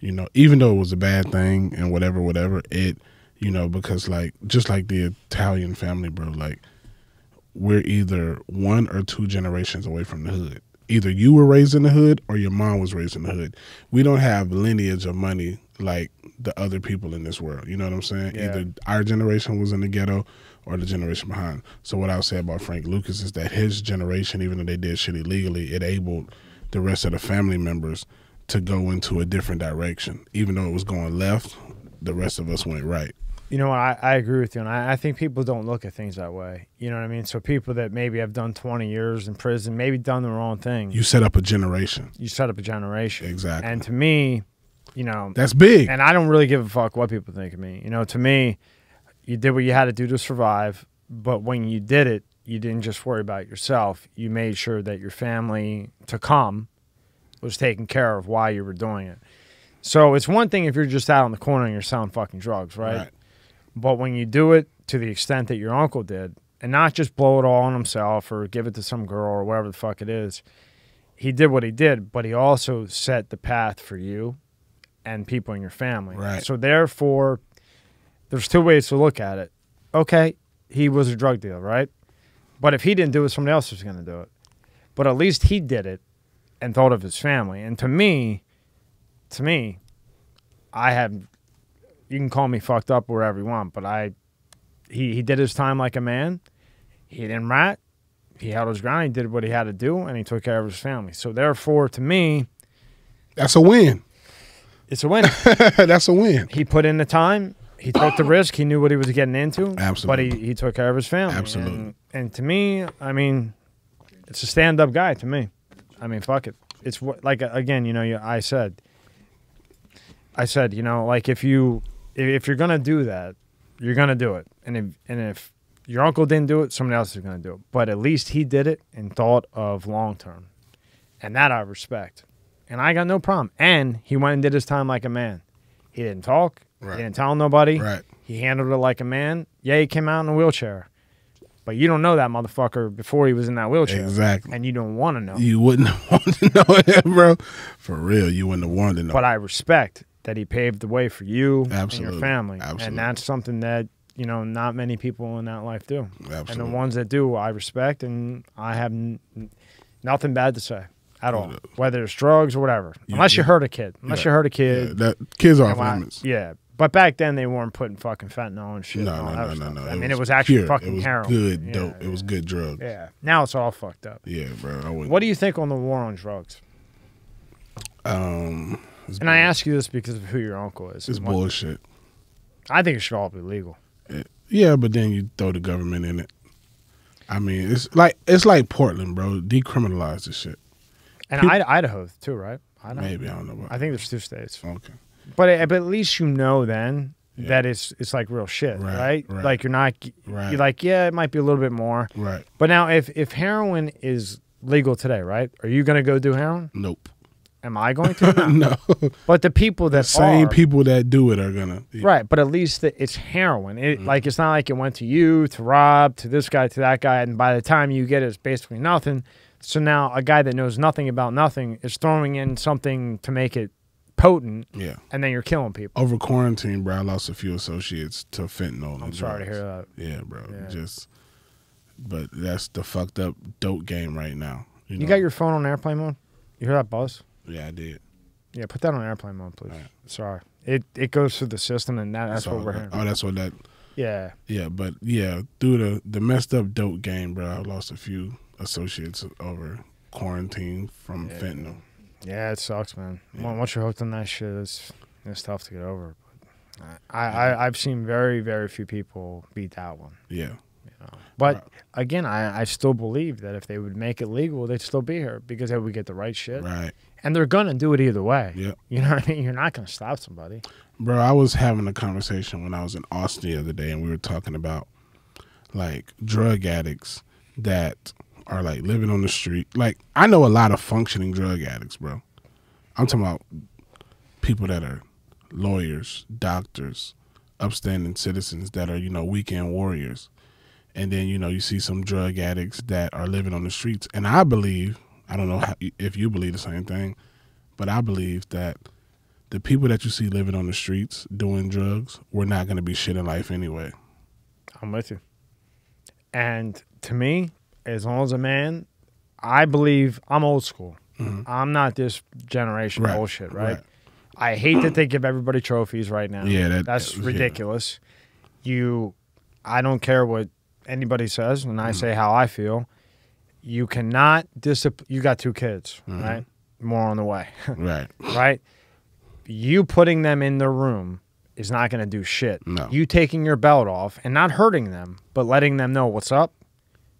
you know, even though it was a bad thing and whatever, it, you know, because like just like the Italian family, bro, like we're either 1 or 2 generations away from the hood. Either you were raised in the hood or your mom was raised in the hood. We don't have lineage of money like the other people in this world. You know what I'm saying? Yeah. Either our generation was in the ghetto or the generation behind. So what I'll say about Frank Lucas is that his generation, even though they did shit illegally, it enabled the rest of the family members to go into a different direction. Even though it was going left, the rest of us went right. You know what? I agree with you, and I think people don't look at things that way. You know what I mean? So people that maybe have done 20 years in prison, maybe done the wrong thing. You set up a generation. You set up a generation. Exactly. And to me, you know, that's big. And I don't really give a fuck what people think of me. You know, to me, you did what you had to do to survive, but when you did it, you didn't just worry about yourself. You made sure that your family to come was taken care of while you were doing it. So it's one thing if you're just out on the corner and you're selling fucking drugs, right? But when you do it to the extent that your uncle did, and not just blow it all on himself or give it to some girl or whatever the fuck it is, he did what he did, but he also set the path for you and people in your family. Right. So therefore, there's 2 ways to look at it. Okay, he was a drug dealer, right? But if he didn't do it, somebody else was going to do it. But at least he did it and thought of his family. And to me, I have... You can call me fucked up wherever you want, but he did his time like a man. He didn't rat. He held his ground. He did what he had to do, and he took care of his family. So therefore, to me, that's a win. It's a win. That's a win. He put in the time. He took the risk. He knew what he was getting into. Absolutely. But he took care of his family. Absolutely. And to me, I mean, it's a stand-up guy to me. I mean, fuck it. It's what, like, again, you know, I said, you know, like if you're gonna do that, you're gonna do it, and if your uncle didn't do it, somebody else is gonna do it. But at least he did it and thought of long term, and that I respect, and I got no problem. And he went and did his time like a man. He didn't talk. Right. He didn't tell nobody. Right. He handled it like a man. Yeah, he came out in a wheelchair, but you don't know that motherfucker before he was in that wheelchair. Exactly. And you don't want to know. You wouldn't want to know it, bro. For real, you wouldn't want to know. But I respect that he paved the way for you and your family. Absolutely. And that's something that, you know, not many people in that life do. Absolutely. And the ones that do, I respect, and I have nothing bad to say at all, whether it's drugs or whatever. Yeah, unless you hurt a kid. Unless you hurt a kid. Yeah, kids are off limits. Yeah. But back then, they weren't putting fucking fentanyl and shit. No. I mean, it was actually fucking heroin. It was good dope. Yeah. It was good drugs. Yeah. Now it's all fucked up. Yeah, bro. What do you think on the war on drugs? And I ask you this because of who your uncle is. It's bullshit. I think it should all be legal. Yeah, but then you throw the government in it. I mean, it's like Portland, bro. Decriminalize this shit. And Idaho too, right? Idaho. Maybe, I don't know. I think there's 2 states. Okay. But at least you know then that it's like real shit, right? Like you're like, yeah, it might be a little bit more. Right. But now if heroin is legal today, right? Are you going to go do heroin? Nope. Am I going to? No. But the people that the same people that do it are gonna. Yeah. Right, but at least it's heroin. Like it's not like it went to you, to Rob, to this guy, to that guy, and by the time you get it, it's basically nothing. So now a guy that knows nothing about nothing is throwing in something to make it potent. Yeah. And then you're killing people. Over quarantine, bro, I lost a few associates to fentanyl. I'm sorry to hear that. Yeah, bro. Yeah. But that's the fucked up dope game right now. You know? You got your phone on airplane mode? You hear that buzz? Yeah, I did. Yeah, put that on airplane mode, please. Right. Sorry. It goes through the system, and that's what we're hearing. Oh, that's what that... Yeah. Yeah, but, yeah, through the messed up dope game, bro, I lost a few associates over quarantine from fentanyl. Yeah, it sucks, man. Yeah. Once you're hooked on that shit, it's tough to get over. But I've seen very, very few people beat that one. Yeah. But again, I still believe that if they would make it legal, they'd still be here because they would get the right shit. Right. And they're going to do it either way. Yeah. You know what I mean? You're not going to stop somebody. Bro, I was having a conversation when I was in Austin the other day, and we were talking about, like, drug addicts that are, like, living on the street. Like, I know a lot of functioning drug addicts, bro. I'm talking about people that are lawyers, doctors, upstanding citizens that are, you know, weekend warriors. And then, you know, you see some drug addicts that are living on the streets. And I believe, I don't know if you believe the same thing, but I believe that the people that you see living on the streets doing drugs, we're not going to be shit in life anyway. I'm with you. And to me, as long as a man, I believe I'm old school. Mm-hmm. I'm not this generation bullshit, right? I hate that they give everybody trophies right now. Yeah, that's ridiculous. Yeah. I don't care what anybody says, and I say how I feel. You cannot discipline. You got 2 kids, right? More on the way, right? You putting them in the room is not going to do shit. No. You taking your belt off and not hurting them, but letting them know what's up.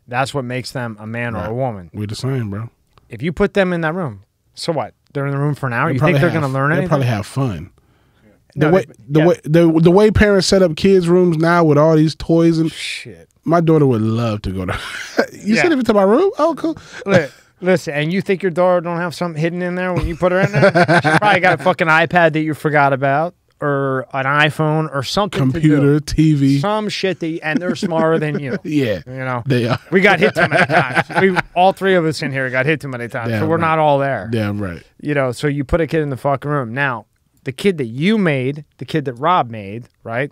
That's what makes them a man or a woman. We're the same, bro. If you put them in that room, so what? They're in the room for an hour. You think they're going to learn anything? They probably have fun. The way parents set up kids' rooms now with all these toys and shit. My daughter would love to go to. You sent it to my room? Oh, cool. Listen, and you think your daughter don't have something hidden in there when you put her in there? She probably got a fucking iPad that you forgot about, or an iPhone, or something. Computer, TV, some shit. And they're smarter than you. Yeah, you know they are. We got hit too many times. All 3 of us in here got hit too many times, so we're not all there. Damn right. You know, so you put a kid in the fucking room now. The kid that you made, the kid that Rob made, right?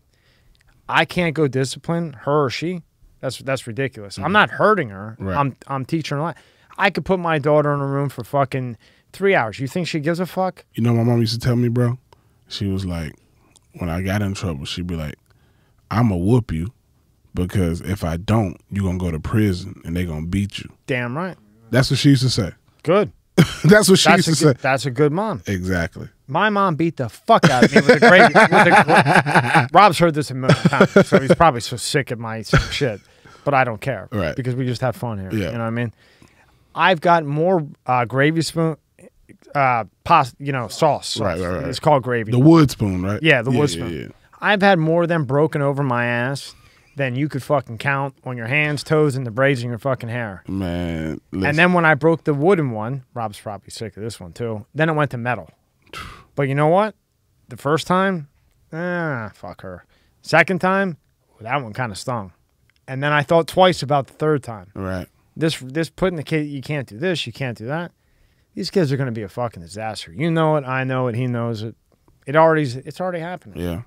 I can't go discipline her or she. That's ridiculous. I'm not hurting her. Right. I'm teaching her a lot. I could put my daughter in a room for fucking 3 hours. You think she gives a fuck? You know, my mom used to tell me, bro, she was like, when I got in trouble, she'd be like, I'ma whoop you because if I don't, you're going to go to prison and they're going to beat you. Damn right. That's what she used to say. Good. That's what she used to say. That's a good mom. Exactly. My mom beat the fuck out of me with a great... Rob's heard this a million times, so he's probably so sick of my shit. But I don't care. Right. Because we just have fun here. Yeah. You know what I mean? I've got more gravy spoon... sauce. Right. It's called gravy. The wood spoon, right? Yeah, the wood spoon. Yeah. I've had more of them broken over my ass than you could fucking count on your hands, toes, and the braids in your fucking hair. Man, listen. And then when I broke the wooden one... Rob's probably sick of this one, too. Then it went to metal. But you know what? The first time, fuck her. Second time, that one kind of stung. And then I thought twice about the third time. Right. This putting the kid, you can't do this, you can't do that. These kids are going to be a fucking disaster. You know it, I know it, he knows it. It's already happening. Yeah.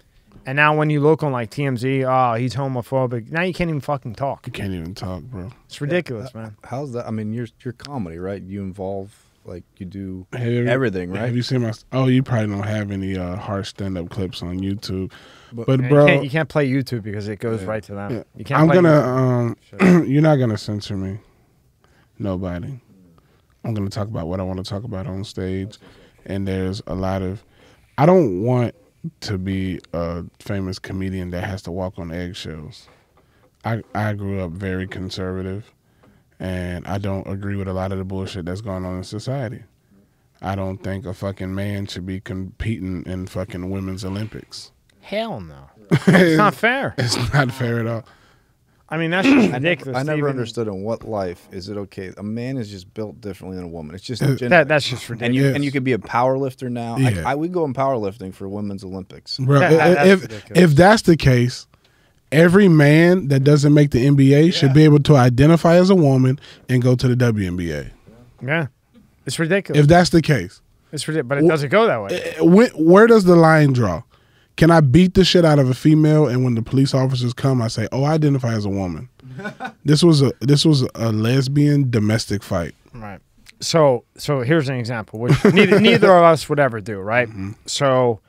And now when you look on like TMZ, oh, he's homophobic. Now you can't even fucking talk. You can't even talk, bro. It's ridiculous, man. How's that? I mean, your comedy, right? You involve... Like you do everything, right? Have you seen my? Oh, you probably don't have any hard stand-up clips on YouTube, but bro, you can't play YouTube because it goes right to them. Yeah. You can't. You're not gonna censor me, nobody. I'm gonna talk about what I want to talk about on stage, and there's a lot of, I don't want to be a famous comedian that has to walk on eggshells. I grew up very conservative, and I don't agree with a lot of the bullshit that's going on in society. I don't think a fucking man should be competing in fucking women's Olympics. Hell no. It's not fair. It's not fair at all. I mean, that's just ridiculous. I never understood in what life is it okay. A man is just built differently than a woman. It's just that's just ridiculous. And you could be a power lifter now. Yeah. I would go in powerlifting for women's Olympics. Bro, if that's the case, every man that doesn't make the NBA should be able to identify as a woman and go to the WNBA. Yeah. It's ridiculous. If that's the case. It's ridiculous, but it doesn't go that way. Where does the line draw? Can I beat the shit out of a female, and when the police officers come, I say, "Oh, I identify as a woman." This was a lesbian domestic fight. Right. So here's an example, which neither of us would ever do, right? Mm-hmm. So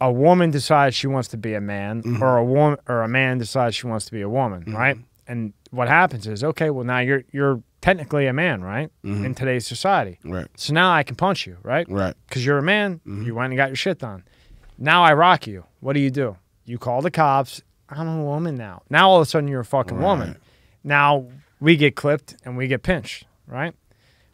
a woman decides she wants to be a man, mm-hmm. Or a man decides she wants to be a woman, mm-hmm. right? And what happens is, okay, well now you're technically a man, right? Mm-hmm. In today's society, right? So now I can punch you, right? Right. Because you're a man, mm-hmm. you went and got your shit done. Now I rock you. What do? You call the cops. I'm a woman now. Now all of a sudden you're a fucking woman. Now we get clipped and we get pinched, right?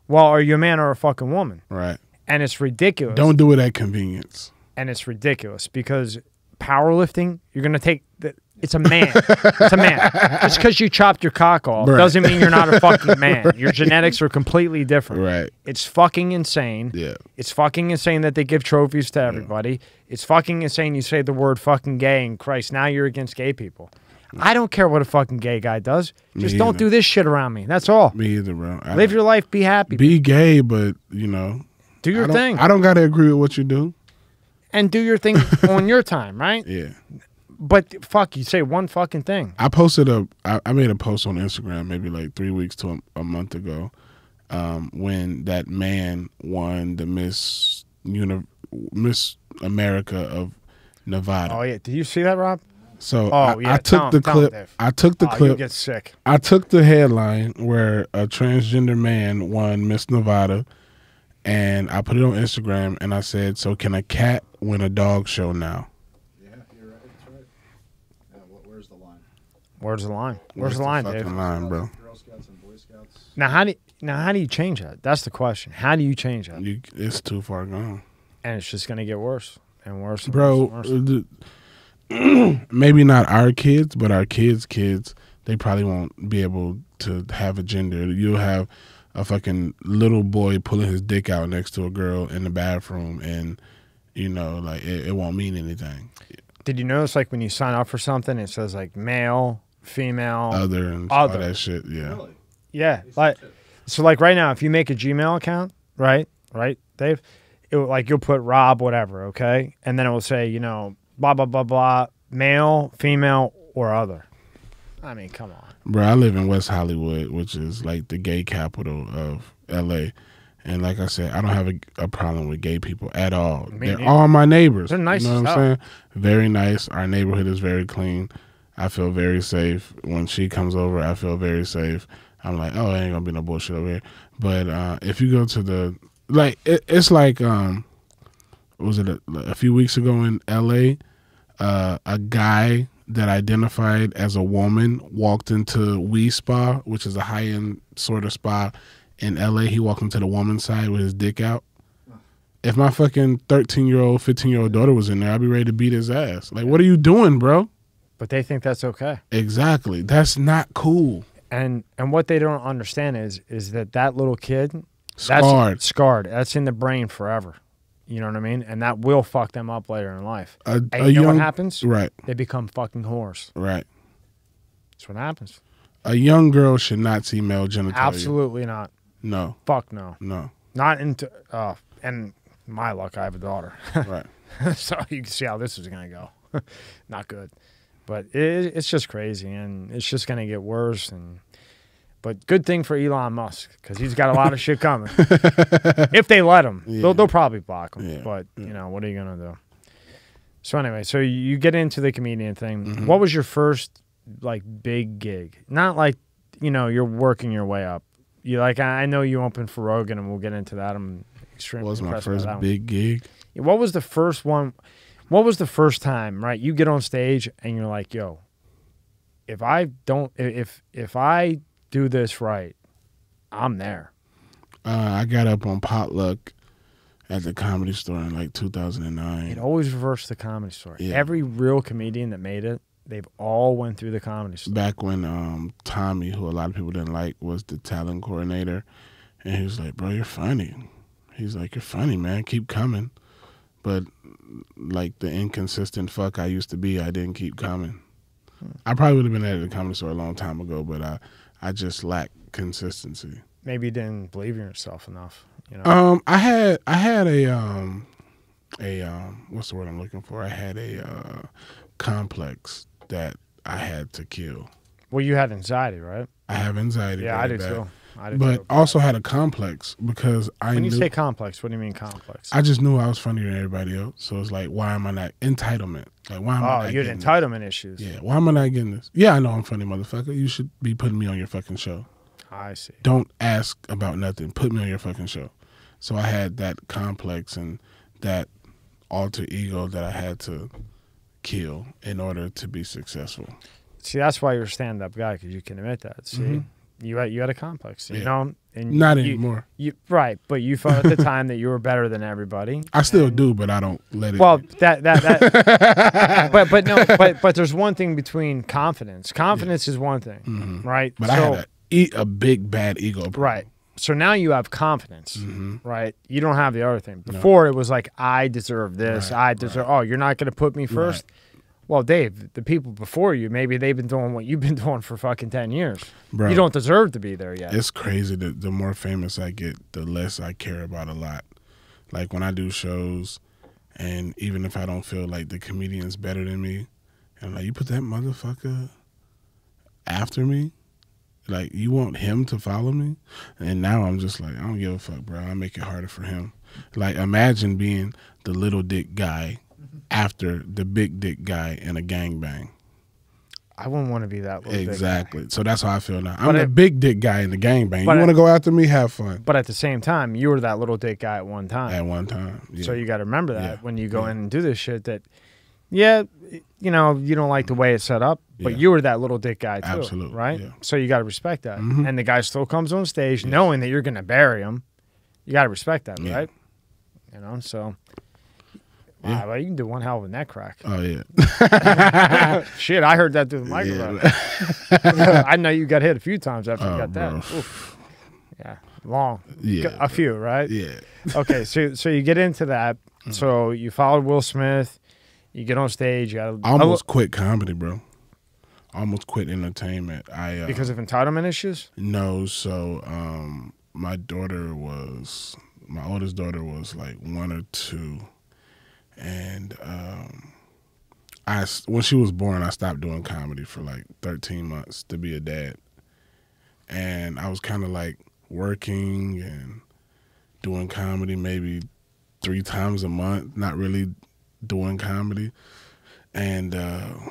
Well, are you a man or a fucking woman? Right. And it's ridiculous. Don't do it at convenience. And it's ridiculous because powerlifting, you're going to take the... It's a man. It's a man. Just because you chopped your cock off doesn't mean you're not a fucking man. Right. Your genetics are completely different. Right. It's fucking insane. Yeah. It's fucking insane that they give trophies to everybody. Yeah. It's fucking insane you say the word fucking gay, and Christ, now you're against gay people. Yeah. I don't care what a fucking gay guy does. Just don't do this shit around me. That's all. Me either, bro. Live your life. Be happy. Be gay, but, you know. Do your thing. I don't got to agree with what you do. And do your thing on your time, right? Yeah. But fuck, you say one fucking thing. I posted I made a post on Instagram maybe like 3 weeks to a month ago, when that man won the Miss America of Nevada. Oh yeah, did you see that, Rob? So I took the clip. I took the clip. You get sick. I took the headline where a transgender man won Miss Nevada, and I put it on Instagram, and I said, "So can a cat win a dog show now?" Where's the line? Where's the line, dude? Line, bro. Girl Scouts and Boy Scouts. Now how do you change that? That's the question. How do you change that? It's too far gone, and it's just gonna get worse and worse, and worse. Maybe not our kids, but our kids' kids. They probably won't be able to have a gender. You'll have a fucking little boy pulling his dick out next to a girl in the bathroom, and you know, like it won't mean anything. Did you notice, like, when you sign up for something, it says like male, female, other, and all that shit? Yeah. Really? Yeah. Like, so like right now, if you make a Gmail account, right, Dave, it will, like, you'll put Rob whatever, okay, and then it will say, you know, blah blah blah blah, male, female, or other. I mean, come on. Bro, I live in West Hollywood, which is like the gay capital of LA. And like I said, I don't have a problem with gay people at all. They're all my neighbors. They're nice. You know what I'm saying? Very nice. Our neighborhood is very clean. I feel very safe. When she comes over, I feel very safe. I'm like, oh, there ain't gonna be no bullshit over here. But if you go to the, like, it's like, was it a few weeks ago in LA? A guy that identified as a woman walked into We Spa, which is a high end sort of spa. In LA, he walked into the woman's side with his dick out. If my fucking 13-year-old, 15-year-old daughter was in there, I'd be ready to beat his ass. Like, what are you doing, bro? But they think that's okay. Exactly. That's not cool. And what they don't understand is that little kid, scarred. That's in the brain forever. You know what I mean? And that will fuck them up later in life. And you know what happens? Right. They become fucking whores. Right. That's what happens. A young girl should not see male genitalia. Absolutely not. No. Fuck no. No. Not into, and my luck, I have a daughter. Right. So you can see how this is going to go. Not good. But it's just crazy, and it's just going to get worse. But good thing for Elon Musk, because he's got a lot of shit coming. If they let him, yeah. They'll probably block him. Yeah. But, you know, what are you going to do? So anyway, so you get into the comedian thing. Mm-hmm. What was your first, like, big gig? Not like, you know, you're working your way up. You like, I know you opened for Rogan, and we'll get into that. I'm extremely impressed. That was my first big gig. What was the first one? What was the first time, right? You get on stage and you're like, yo, if I don't, if I do this right, I'm there. I got up on Potluck at the Comedy Store in like 2009. It always reversed the Comedy Store. Yeah. Every real comedian that made it, they've all went through the Comedy Store. Back when Tommy, who a lot of people didn't like, was the talent coordinator. And he was like, bro, you're funny. He's like, you're funny, man. Keep coming. But like the inconsistent fuck I used to be, I didn't keep coming. I probably would have been at the Comedy Store a long time ago, but I just lacked consistency. Maybe you didn't believe in yourself enough. You know? I had a what's the word I'm looking for? I had a complex that I had to kill. Well, you had anxiety, right? I have anxiety. Yeah, I do too. But also had a complex because I knew. When you say complex, what do you mean complex? I just knew I was funnier than everybody else. So it's like, why am I not entitlement? Like, why am I not getting this? Oh, you had entitlement issues. Yeah, why am I not getting this? Yeah, I know I'm funny, motherfucker. You should be putting me on your fucking show. I see. Don't ask about nothing. Put me on your fucking show. So I had that complex and that alter ego that I had to kill in order to be successful. See, that's why you're a stand-up guy, because you can admit that. See? Mm-hmm. You had a complex, you know? And not anymore. Right, but you felt at the time that you were better than everybody. I still do, but I don't let it. Well, that but no, but there's one thing between confidence. Confidence is one thing, right? But so, I had a big bad ego problem. Right. So now you have confidence, right? You don't have the other thing. Before it was like, I deserve this, I deserve oh, you're not going to put me first. Right. Well, Dave, the people before you, maybe they've been doing what you've been doing for fucking 10 years. Bro, you don't deserve to be there yet. It's crazy that the more famous I get, the less I care about a lot. Like when I do shows, and even if I don't feel like the comedian's better than me, and I'm like, you put that motherfucker after me? Like, you want him to follow me? And now I'm just like, I don't give a fuck, bro. I make it harder for him. Like, imagine being the little dick guy after the big dick guy in a gangbang. I wouldn't want to be that little dick guy. So that's how I feel now. I'm the big dick guy in the gangbang. You want to go after me? Have fun. But at the same time, you were that little dick guy at one time. At one time. Yeah. So you got to remember that when you go in and do this shit that, you know, you don't like the way it's set up, but you were that little dick guy too. Absolutely. Right? Yeah. So you got to respect that. And the guy still comes on stage knowing that you're going to bury him. You got to respect that, right? You know, so... Yeah. Wow, well, you can do one hell of a neck crack. Oh, yeah. Shit, I heard that through the microphone. Yeah. I know you got hit a few times after you got that. Oof. Yeah, long. Yeah. A few, right? Yeah. Okay, so you get into that. So you followed Will Smith. You get on stage. I almost quit comedy, bro. I almost quit entertainment. Because of entitlement issues? No, so my oldest daughter was like 1 or 2. And when she was born, I stopped doing comedy for like 13 months to be a dad. And I was kind of like working and doing comedy maybe 3 times a month, not really doing comedy. And I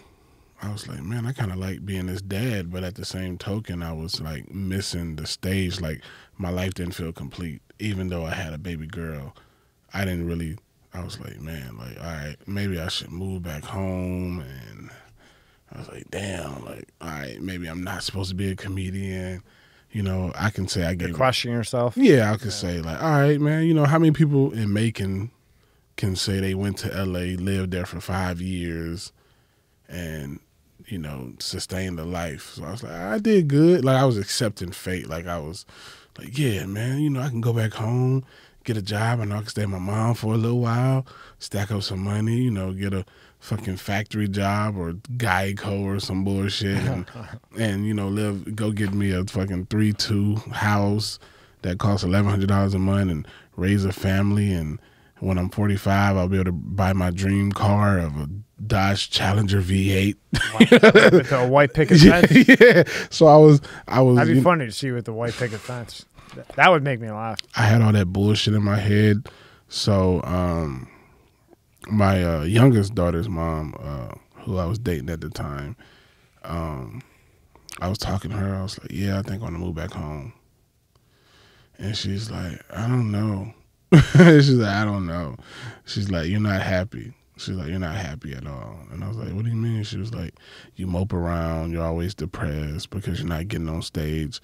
was like, man, I kind of like being this dad. But at the same token, I was like missing the stage. Like my life didn't feel complete. Even though I had a baby girl, I didn't really... I was like, man, like, all right, maybe I should move back home. And I was like, damn, like, all right, maybe I'm not supposed to be a comedian. You know, I can say I get... You're questioning yourself? Yeah, I could say, like, all right, man, you know, how many people in Macon can say they went to L.A., lived there for 5 years, and, you know, sustained a life? So I was like, I did good. Like, I was accepting fate. Like, I was like, yeah, man, you know, I can go back home, get a job, and I can stay with my mom for a little while, stack up some money, you know, get a fucking factory job or Geico or some bullshit, and you know, go get me a fucking 3-2 house that costs $1,100 a month and raise a family. And when I'm 45, I'll be able to buy my dream car of a Dodge Challenger V8. Wow. With a white picket fence? Yeah. So I was. That'd be funny to see with the white picket fence. That would make me laugh. I had all that bullshit in my head. So my youngest daughter's mom, who I was dating at the time, I was talking to her. I was like, yeah, I think I'm going to move back home. And she's like, I don't know. She's like, I don't know. She's like, you're not happy. She's like, you're not happy at all. And I was like, what do you mean? She was like, you mope around. You're always depressed because you're not getting on stage.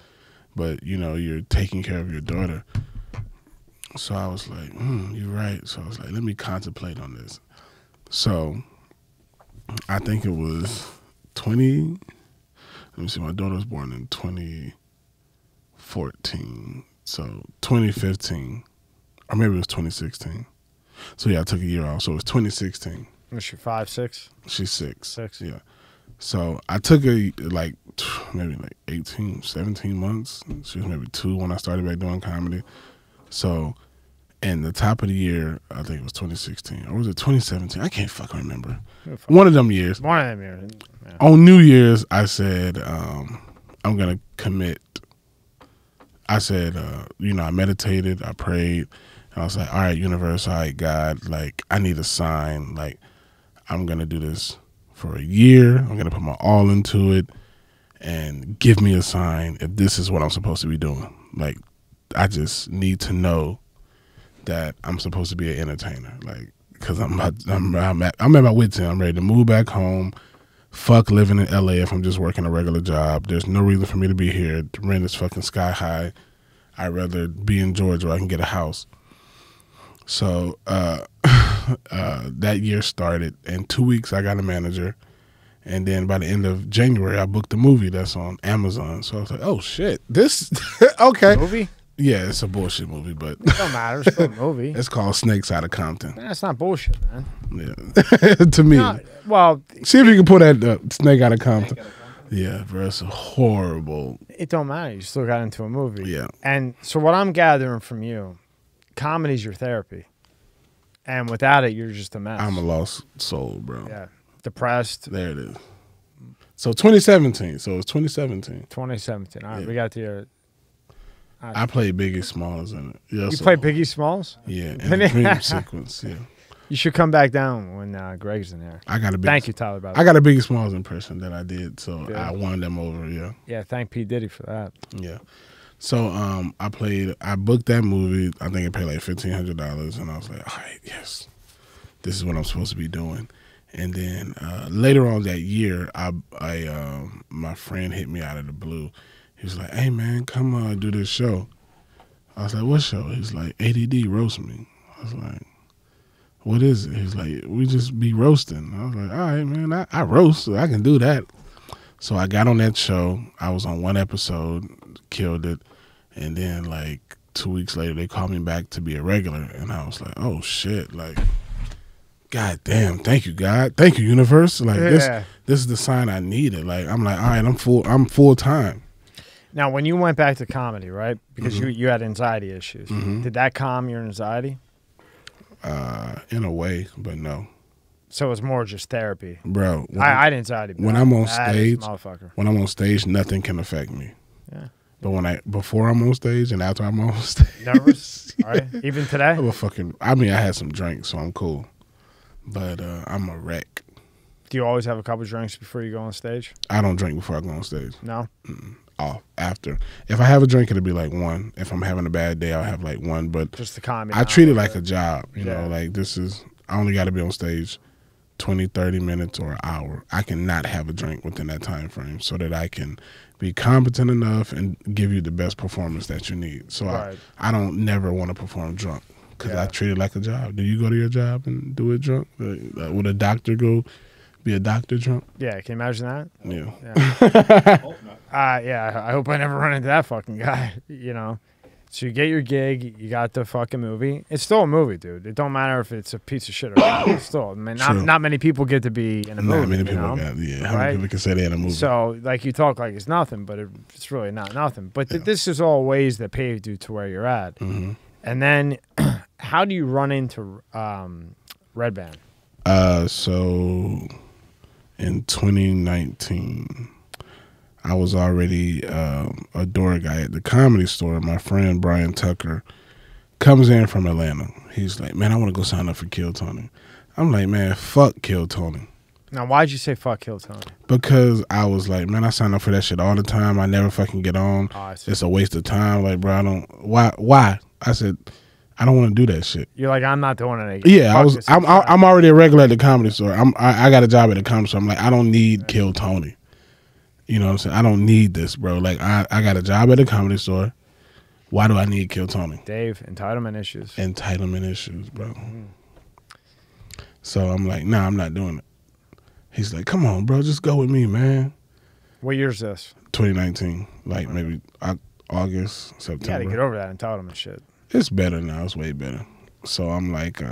But, you know, you're taking care of your daughter. So I was like, you're right. So I was like, let me contemplate on this. So I think it was 20. Let me see. My daughter was born in 2014. So 2015. Or maybe it was 2016. So, yeah, I took a year off. So it was 2016. Was she 5, 6? She's 6. 6. Yeah. So I took a, like, maybe like 18, 17 months. She was maybe 2 when I started back doing comedy. So, and the top of the year, I think it was 2016. Or was it 2017? I can't fucking remember. One of them years. One of them years. Yeah. On New Year's, I said, I'm going to commit. I said, you know, I meditated. I prayed. I was like, all right, universe, all right, God, like, I need a sign. Like, I'm going to do this for a year. I'm going to put my all into it and give me a sign if this is what I'm supposed to be doing. Like, I just need to know that I'm supposed to be an entertainer. Like, because I'm at my wit's end. I'm ready to move back home. Fuck living in L.A. if I'm just working a regular job. There's no reason for me to be here. The rent is fucking sky high. I'd rather be in Georgia where I can get a house. So that year started, and 2 weeks I got a manager, and then by the end of January I booked a movie that's on Amazon. So I was like, "Oh shit, this okay movie? Yeah, it's a bullshit movie, but it don't matter. It's a movie. It's called Snakes Out of Compton. That's not bullshit, man. Yeah, to me. No, well, see if you can pull that Snake Out of Compton. Yeah, bro, it's horrible. It don't matter. You still got into a movie. Yeah, and so what I'm gathering from you. Comedy's your therapy, and without it, you're just a mess. I'm a lost soul, bro. Yeah, depressed. There it is. So 2017. So it was 2017. 2017. All right, yeah. We got to your. Right. I played Biggie Smalls in it. Yeah, you played Biggie Smalls? Yeah, in the dream sequence. Yeah. You should come back down when Greg's in there. I got a big, thank you, Tyler. By the way, I got a Biggie Smalls impression that I did, so yeah. I won them over. Yeah. Yeah. Thank P Diddy for that. Yeah. So I booked that movie. I think it paid like $1,500, and I was like, all right, yes, this is what I'm supposed to be doing. And then later on that year, my friend hit me out of the blue. He was like, hey man, come do this show. I was like, what show? He was like, ADD Roast Me. I was like, what is it? He was like, we just be roasting. I was like, all right, man, I roast, so I can do that. So I got on that show. I was on one episode, killed it, and then like 2 weeks later they called me back to be a regular, and I was like, oh shit, like god damn, thank you God, thank you universe, like yeah. this is the sign I needed. Like I'm like, all right, I'm full time now. When you went back to comedy, right, because you had anxiety issues, did that calm your anxiety in a way? But no. So it's more just therapy, bro. I had anxiety, bro. When I'm on stage, when I'm on stage, nothing can affect me. Yeah. But when before I'm on stage and after I'm on stage, nervous. All right. Even today, I had some drinks, so I'm cool. But I'm a wreck. Do you always have a couple drinks before you go on stage? I don't drink before I go on stage. No. Oh, after. If I have a drink, it'll be like one. If I'm having a bad day, I'll have like one. But just the comedy. I treat it like a job. You know, like this is. I only got to be on stage 20, 30 minutes or an hour. I cannot have a drink within that time frame so that I can be competent enough and give you the best performance that you need. So right. I don't never want to perform drunk because I treat it like a job. Do you go to your job and do it drunk? Like, would a doctor go be a doctor drunk? Yeah, can you imagine that? Yeah. I hope not. Yeah, I hope I never run into that fucking guy, you know. So you get your gig, you got the fucking movie. It's still a movie, dude. It don't matter if it's a piece of shit or not. It's still, I mean, not many people get to be in a movie. Not many people, how many people can say they're in a movie? So, like, you talk like it's nothing, but it's really not nothing. But this is all ways that paved you to where you're at. And then, how do you run into Redban? So, in 2019. I was already a door guy at the Comedy Store. My friend Brian Tucker comes in from Atlanta. He's like, man, I want to go sign up for Kill Tony. I'm like, man, fuck Kill Tony. Now, why'd you say fuck Kill Tony? Because I was like, man, I sign up for that shit all the time. I never fucking get on. Oh, it's a waste of time. Like, bro, I don't. Why? I said, I don't want to do that shit. You're like, I'm not doing it. Yeah, I'm already a regular at the Comedy Store. I got a job at the Comedy Store. I'm like, I don't need Kill Tony. You know what I'm saying? I don't need this, bro. Like, I got a job at the Comedy Store. Why do I need Kill Tony? Dave, entitlement issues. Entitlement issues, bro. Mm-hmm. So I'm like, nah, I'm not doing it. He's like, come on, bro, just go with me, man. What year is this? 2019, like maybe August, September. You gotta get over that entitlement shit. It's better now. It's way better. So I'm like, all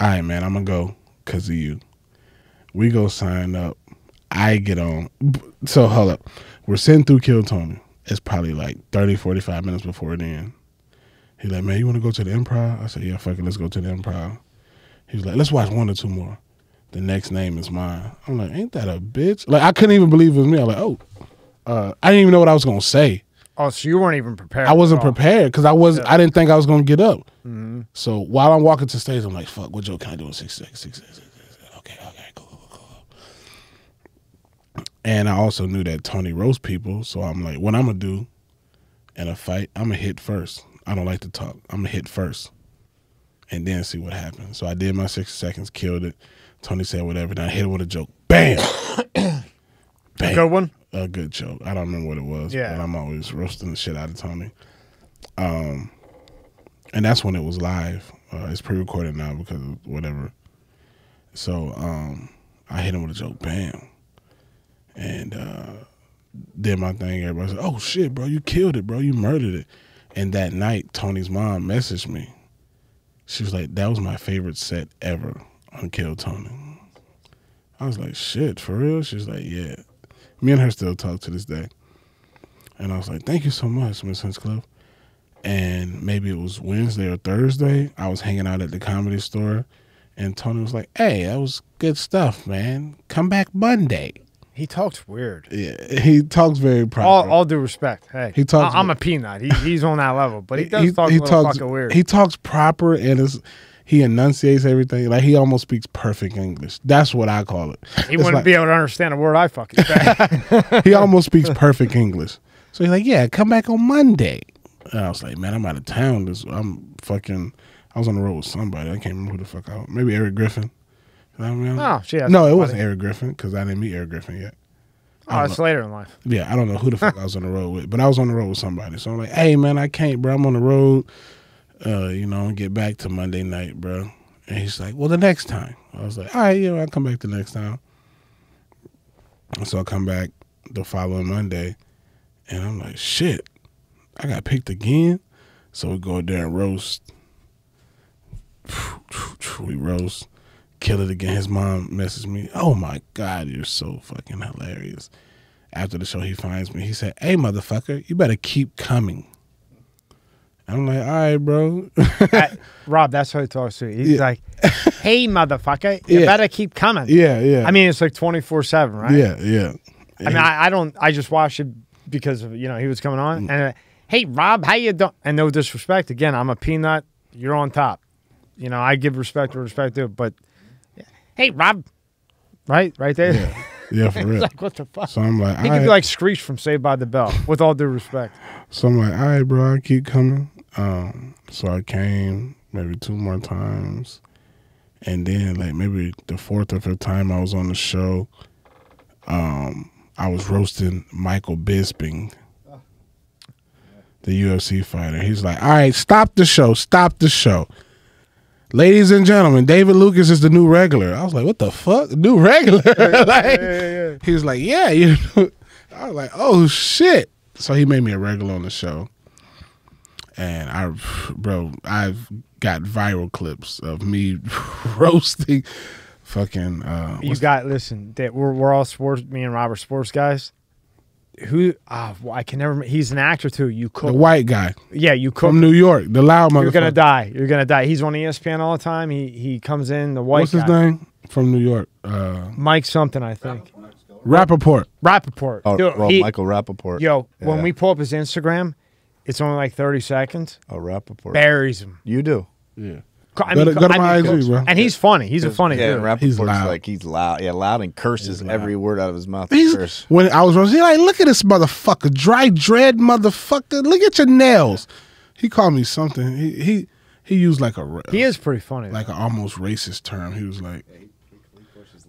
right, man, I'm going to go because of you. We go sign up. I get on. So hold up. We're sitting through Kill Tony. It's probably like 30, 45 minutes before it ends. He's like, man, you want to go to the Improv? I said, yeah, fuck it. Let's go to the Improv. He's like, let's watch one or two more. The next name is mine. I'm like, ain't that a bitch? Like, I couldn't even believe it was me. I'm like, oh, I didn't even know what I was going to say. Oh, so you weren't even prepared. I wasn't prepared because I didn't think I was gonna get up. Mm-hmm. So while I'm walking to stage, I'm like, "Fuck, what joke can I do in 6 seconds?" 6 seconds. Okay, cool. And I also knew that Tony roasts people, so I'm like, "What I'm gonna do in a fight? I'm gonna hit first. I don't like to talk. I'm gonna hit first, and then see what happens." So I did my 6 seconds, killed it. Tony said whatever, and I hit him with a joke. Bam, bam. A good one. A good joke. I don't remember what it was, but I'm always roasting the shit out of Tony. And that's when it was live. It's pre-recorded now because of whatever. So I hit him with a joke, bam. And did my thing. Everybody said, oh, shit, bro, you killed it, bro. You murdered it. And that night, Tony's mom messaged me. She was like, that was my favorite set ever on Kill Tony. I was like, shit, for real? She was like, yeah. Me and her still talk to this day. And I was like, thank you so much, Miss Hinchcliffe. And maybe it was Wednesday or Thursday. I was hanging out at the Comedy Store. And Tony was like, hey, that was good stuff, man. Come back Monday. He talks weird. Yeah, he talks very proper. All due respect. Hey, he talks I'm a peanut. He's on that level. But he does talk a little fucking weird. He talks proper and it's... He enunciates everything. Like, he almost speaks perfect English. That's what I call it. He wouldn't be able to understand a word I fucking say. He almost speaks perfect English. So he's like, yeah, come back on Monday. And I was like, man, I'm out of town. I was on the road with somebody. I can't remember who the fuck I was. Maybe Eric Griffin. You know what I mean? Oh, shit. No, it wasn't Eric Griffin because I didn't meet Eric Griffin yet. Oh, it's later in life. Yeah, I don't know who the fuck I was on the road with. But I was on the road with somebody. So I'm like, hey, man, I can't, bro. I'm on the road. You know, get back to Monday night, bro. And he's like, well, the next time. I was like, all right, yeah, I'll come back the next time. And so I come back the following Monday, and I'm like, shit, I got picked again. So we go there and roast. We roast, kill it again. His mom messaged me, oh, my God, you're so fucking hilarious. After the show, he finds me. He said, hey, motherfucker, you better keep coming. I'm like, all right, bro. Rob, that's how he talks to you. He's like, hey, motherfucker, you better keep coming. Yeah, yeah. I mean, it's like 24/7, right? Yeah, yeah. I mean, I just watched it because, of, you know, he was coming on. And, hey, Rob, how you doing? And no disrespect. Again, I'm a peanut. You're on top. You know, I give respect where respect to it. But, hey, Rob. Right? Right there? Yeah. Yeah, for real. Like, what the fuck? So I'm like, he could be like Screech from Saved by the Bell, with all due respect. So I'm like, all right, bro, I keep coming. So I came maybe 2 more times. And then like maybe the 4th or 5th time I was on the show, I was roasting Michael Bisping, the UFC fighter. He's like, all right, stop the show, stop the show. Ladies and gentlemen, David Lucas is the new regular. I was like, what the fuck? New regular? Like, yeah. He was like, yeah. You know? I was like, oh, shit. So he made me a regular on the show. And I've got viral clips of me roasting fucking. You got, listen, we're all sports, me and Rob are sports guys. Who I can never. He's an actor too. You cook the white guy. Yeah, you cook from New York. The loud motherfucker. You're gonna die. You're gonna die. He's on ESPN all the time. He comes in. The white. What's his name from New York? Mike something, I think. Rappaport. Rappaport. Oh, dude, Michael Rappaport. Yo, yeah. When we pull up his Instagram, it's only like 30 seconds. Oh, Rappaport buries him. You do. Yeah. I mean, go to my IG, bro. And he's funny. He's a funny dude. Rappaport's he's loud. Yeah, loud and curses every word out of his mouth. When I was like, look at this motherfucker. Dry dread motherfucker. Look at your nails. He called me something. He used like a... He is pretty funny. Like an almost racist term. He was like...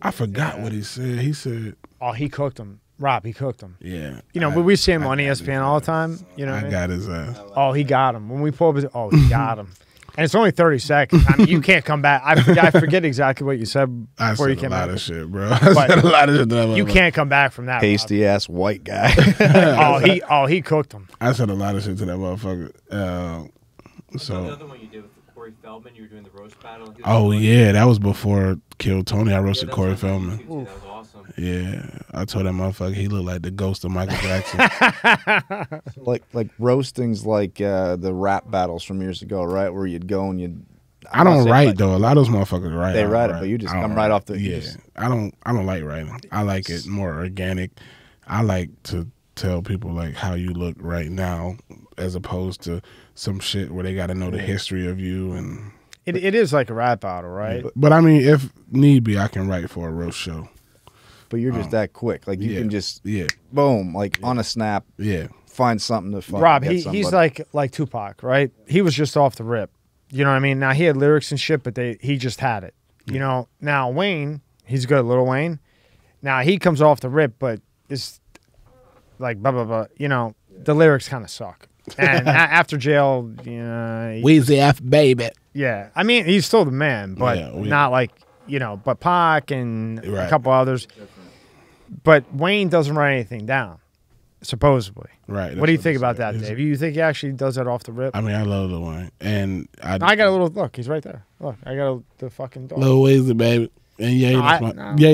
I forgot what he said. He said... Oh, he cooked him. Rob, he cooked him. Yeah. You know, but we see him on ESPN all the time. You know I got his ass. Oh, he got him. When we pulled up his... Oh, he got him. And it's only 30 seconds. I mean, you can't come back. I forget exactly what you said before you came back. I said a lot of shit, bro. I said a lot of shit. You can't come back from that. Hasty-ass white guy. oh, he cooked him. I said a lot of shit to that motherfucker. So the other one you did with Corey Feldman, you were doing the roast battle. Oh, yeah. That was before Kill Tony. I roasted Corey Feldman. That was awesome. Yeah. I told that motherfucker he looked like the ghost of Michael Jackson. like roastings like the rap battles from years ago, right? Where you'd go and you'd... I don't write, like, though. A lot of those motherfuckers write. They write it, but you just come right off the... Yeah. I don't like writing. I like it more organic. I like to tell people, like, how you look right now as opposed to... some shit where they got to know the history of you. And it is like a rap battle, right? But I mean, if need be, I can write for a roast show. But you're just that quick. Like, you can just, boom, like on a snap, find something to fuck. Rob, he's like Tupac, right? He was just off the rip. You know what I mean? Now, he had lyrics and shit, but he just had it. Yeah. You know, now Wayne, he's good, Lil Wayne. Now, he comes off the rip, but it's like, blah, blah, blah. You know, the lyrics kind of suck. And after jail, you know, Weezy F baby. Yeah, I mean, he's still the man, but not like, you know, but Pac and a couple others. But Wayne doesn't write anything down, supposedly. Right. What do you think about that, Dave? You think he actually does that off the rip? I mean, I love Lil Wayne, and I got a little look. He's right there. Look, I got the fucking dog. Lil Weezy baby, and Ye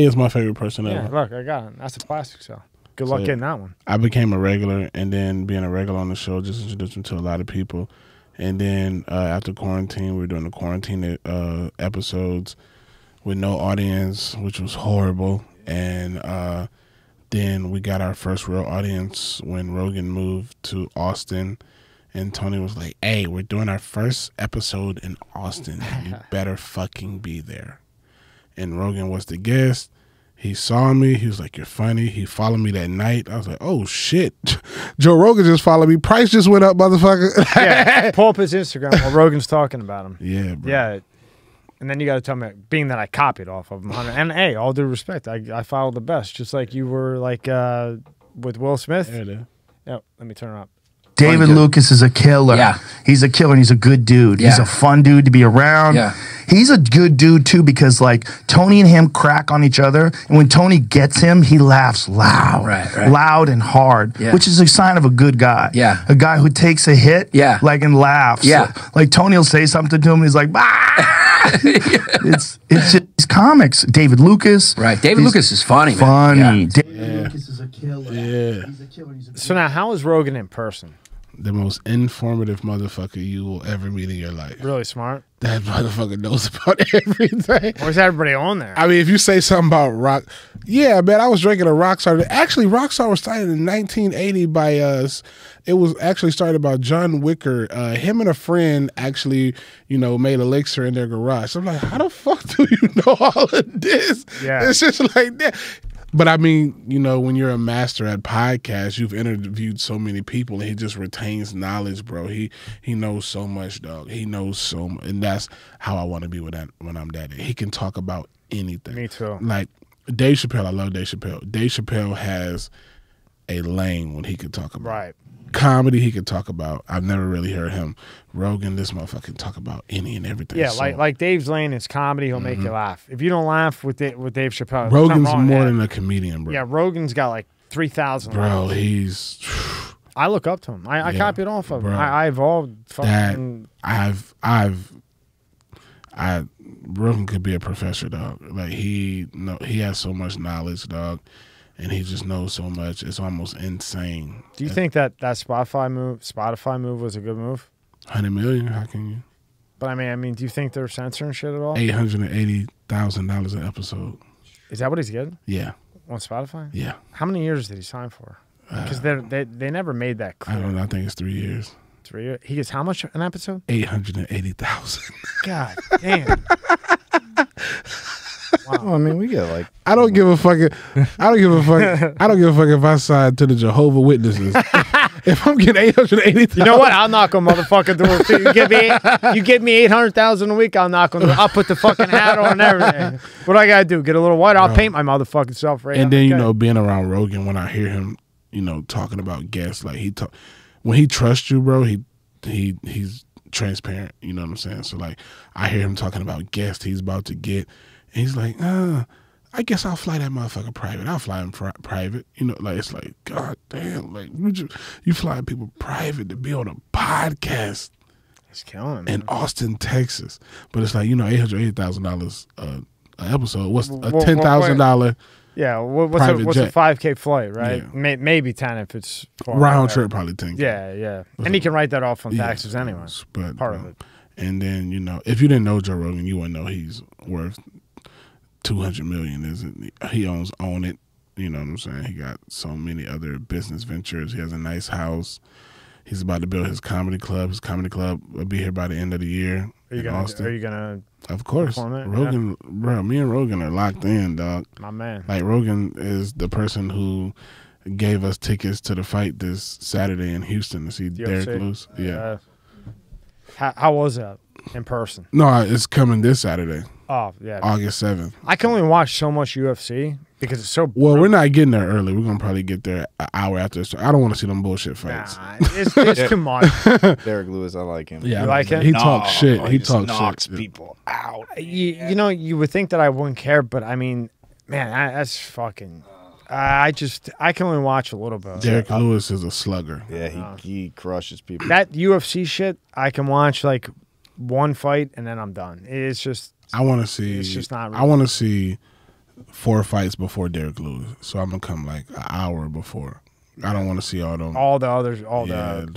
is my favorite person ever. Look, I got him. That's a plastic cell. Good luck getting that one. I became a regular, and then being a regular on the show just introduced me to a lot of people. And then after quarantine, we were doing the quarantine episodes with no audience, which was horrible. And then we got our first real audience when Rogan moved to Austin. And Tony was like, hey, we're doing our first episode in Austin. You better fucking be there. And Rogan was the guest. He saw me. He was like, you're funny. He followed me that night. I was like, oh, shit. Joe Rogan just followed me. Price just went up, motherfucker. Yeah, pull up his Instagram while Rogan's talking about him. Yeah, bro. Yeah. And then you got to tell me, being that I copied off of him. And, hey, all due respect, I followed the best, just like you were, like, with Will Smith. There it is. Yep, let me turn it up. David Lucas is a killer. Yeah. He's a killer and he's a good dude. Yeah. He's a fun dude to be around. Yeah. He's a good dude too, because like Tony and him crack on each other, and when Tony gets him, he laughs loud. Right. Loud and hard, which is a sign of a good guy. Yeah. A guy who takes a hit like and laughs. Yeah. Like Tony will say something to him and he's like, ah! It's just comics. David Lucas. Right. David Lucas is funny. Funny. Yeah. David Lucas is a killer. Yeah. He's a killer. He's a killer. So now, how is Rogan in person? The most informative motherfucker you will ever meet in your life. Really smart. That motherfucker knows about everything. Where's everybody on there? I mean, if you say something about rock, man, I was drinking a Rockstar. Actually, Rockstar was started in 1980 by us. It was actually started by John Wicker. Him and a friend actually, you know, made Elixir in their garage. So I'm like, how the fuck do you know all of this? Yeah, it's just like that. But I mean, you know, when you're a master at podcasts, you've interviewed so many people, and he just retains knowledge, bro. He knows so much, dog. He knows so much, and that's how I want to be with that when I'm that. He can talk about anything. Me too. Like Dave Chappelle, I love Dave Chappelle. Dave Chappelle has a lane when he could talk about comedy. He could talk about. I've never really heard him. Rogan, this motherfucker can talk about any and everything. Yeah, so, like Dave's lane is comedy. He'll make you laugh. If you don't laugh with Dave Chappelle, Rogan's more than a comedian, bro. Yeah, Rogan's got like 3,000. Bro, he's. I look up to him. I copied off of him. I evolved. Fucking... Rogan could be a professor, dog. Like he has so much knowledge, dog. And he just knows so much. It's almost insane. Do you think that Spotify move was a good move? 100 million, how can you? But I mean, do you think they're censoring shit at all? $880,000 an episode. Is that what he's getting? Yeah. On Spotify? Yeah. How many years did he sign for? Because they never made that clear. I don't know. I think it's 3 years. 3 years? He gets how much an episode? 880,000. God damn. Wow. Well, I mean, we get like I don't give a fuck. I don't give a fuck if I side to the Jehovah's Witnesses. If I'm getting 880,000, you know what? I'll knock a motherfucker through. You give me 800,000 a week, I'll knock on. I'll put the fucking hat on and everything. What I gotta do? Get a little white. I'll paint my motherfucking self right. And then you know, being around Rogan, when I hear him, you know, talking about guests, like when he trusts you, bro, he's transparent. You know what I'm saying? So like, I hear him talking about guests he's about to get, and he's like, I guess I'll fly that motherfucker private. I'll fly him private. You know, like, it's like, God damn, like, you flying people private to be on a podcast. It's killing me. In Austin, Texas. But it's like, you know, $880,000 an episode. What's a $10,000? Yeah, what's a 5K flight, right? Yeah. Maybe 10 if it's far round trip, probably 10K. Yeah, yeah. And he can write that off on taxes anyway. But, part of it. And then, you know, if you didn't know Joe Rogan, you wouldn't know he's worth $200 million, isn't he? Own it, you know what I'm saying? He got so many other business ventures. He has a nice house. He's about to build his comedy club. His comedy club will be here by the end of the year. Are you gonna? Of course, Rogan, bro. Me and Rogan are locked in, dog. My man. Like, Rogan is the person who gave us tickets to the fight this Saturday in Houston to see Derek Lewis. Yeah. How was that in person? No, it's coming this Saturday. Oh, yeah. August 7th. I can only watch so much UFC because it's so brutal. Well, we're not getting there early. We're going to probably get there an hour after. So I don't want to see them bullshit fights. Nah, it's come on. Derek Lewis, I like him. Yeah, you like him? He talks shit. He talks shit. Knocks people out. You know, you would think that I wouldn't care, but I mean, man, that's fucking... I can only watch a little bit. Derek Lewis is a slugger. Yeah, he crushes people. That UFC shit, I can watch like one fight and then I'm done. It's just... I want to see. It's just not really. I want to see 4 fights before Derek Lewis, so I'm gonna come like an hour before. I don't want to see all them. All the others.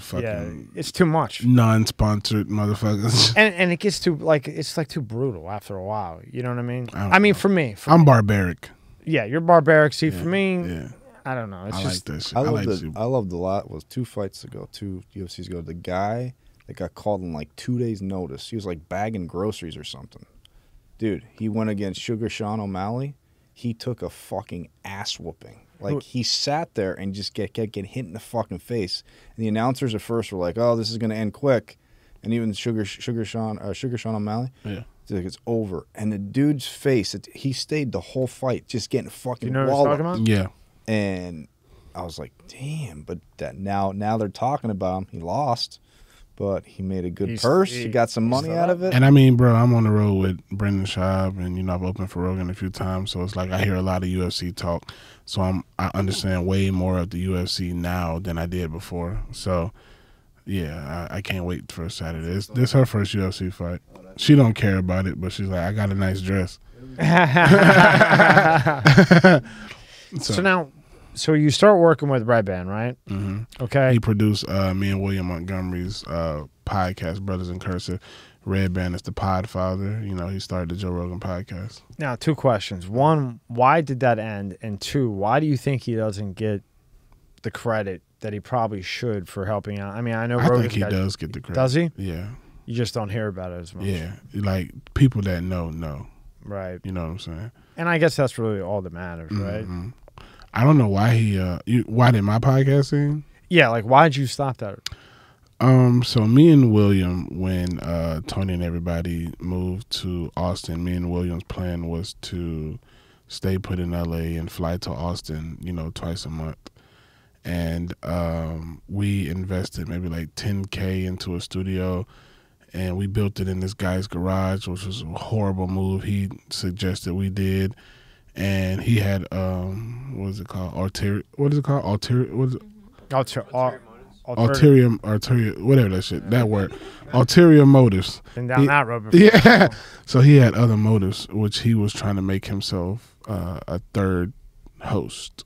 Fucking it's too much. Non-sponsored motherfuckers. And it gets too like too brutal after a while. You know what I mean? I mean, for me, I'm barbaric. Yeah, you're barbaric. See, for me, I don't know. It's just, like this. I loved a lot. Was 2 fights ago, 2 UFCs ago. The guy that got called in like 2 days' notice. He was like bagging groceries or something. Dude, he went against Sugar Sean O'Malley. He took a fucking ass whooping. Like, he sat there and just get hit in the fucking face. And the announcers at first were like, "Oh, this is gonna end quick." And even Sugar Sean O'Malley, like, it's over. And the dude's face, he stayed the whole fight, just getting fucking walloped. You know what I'm talking about? Yeah. And I was like, "Damn!" But that now they're talking about him. He lost. But he made a good purse. He got some money out of it. And I mean, bro, I'm on the road with Brendan Schaub, and you know, I've opened for Rogan a few times, so it's like I hear a lot of UFC talk. So I understand way more of the UFC now than I did before. So yeah, I can't wait for Saturday. This her first UFC fight. She don't care about it, but she's like, "I got a nice dress." So now. So you start working with Redban, right? Mm-hmm. Okay. He produced me and William Montgomery's podcast, Brothers in Cursive. Redban is the podfather. You know, he started the Joe Rogan podcast. Now, 2 questions. 1, why did that end? And 2, why do you think he doesn't get the credit that he probably should for helping out? I mean, I know Rogan think he does get the credit. Does he? Yeah. You just don't hear about it as much. Yeah. Like, people that know. Right. You know what I'm saying? And I guess that's really all that matters, right? Mm-hmm. I don't know why he why did my podcast end? Yeah, like, why did you stop that? So me and William, when Tony and everybody moved to Austin, me and William's plan was to stay put in LA and fly to Austin, you know, twice a month. And we invested maybe like 10K into a studio, and we built it in this guy's garage, which was a horrible move he suggested we did. And he had what is it called? Ulterior motives. And down that road. Yeah. So he had other motives, which he was trying to make himself a third host.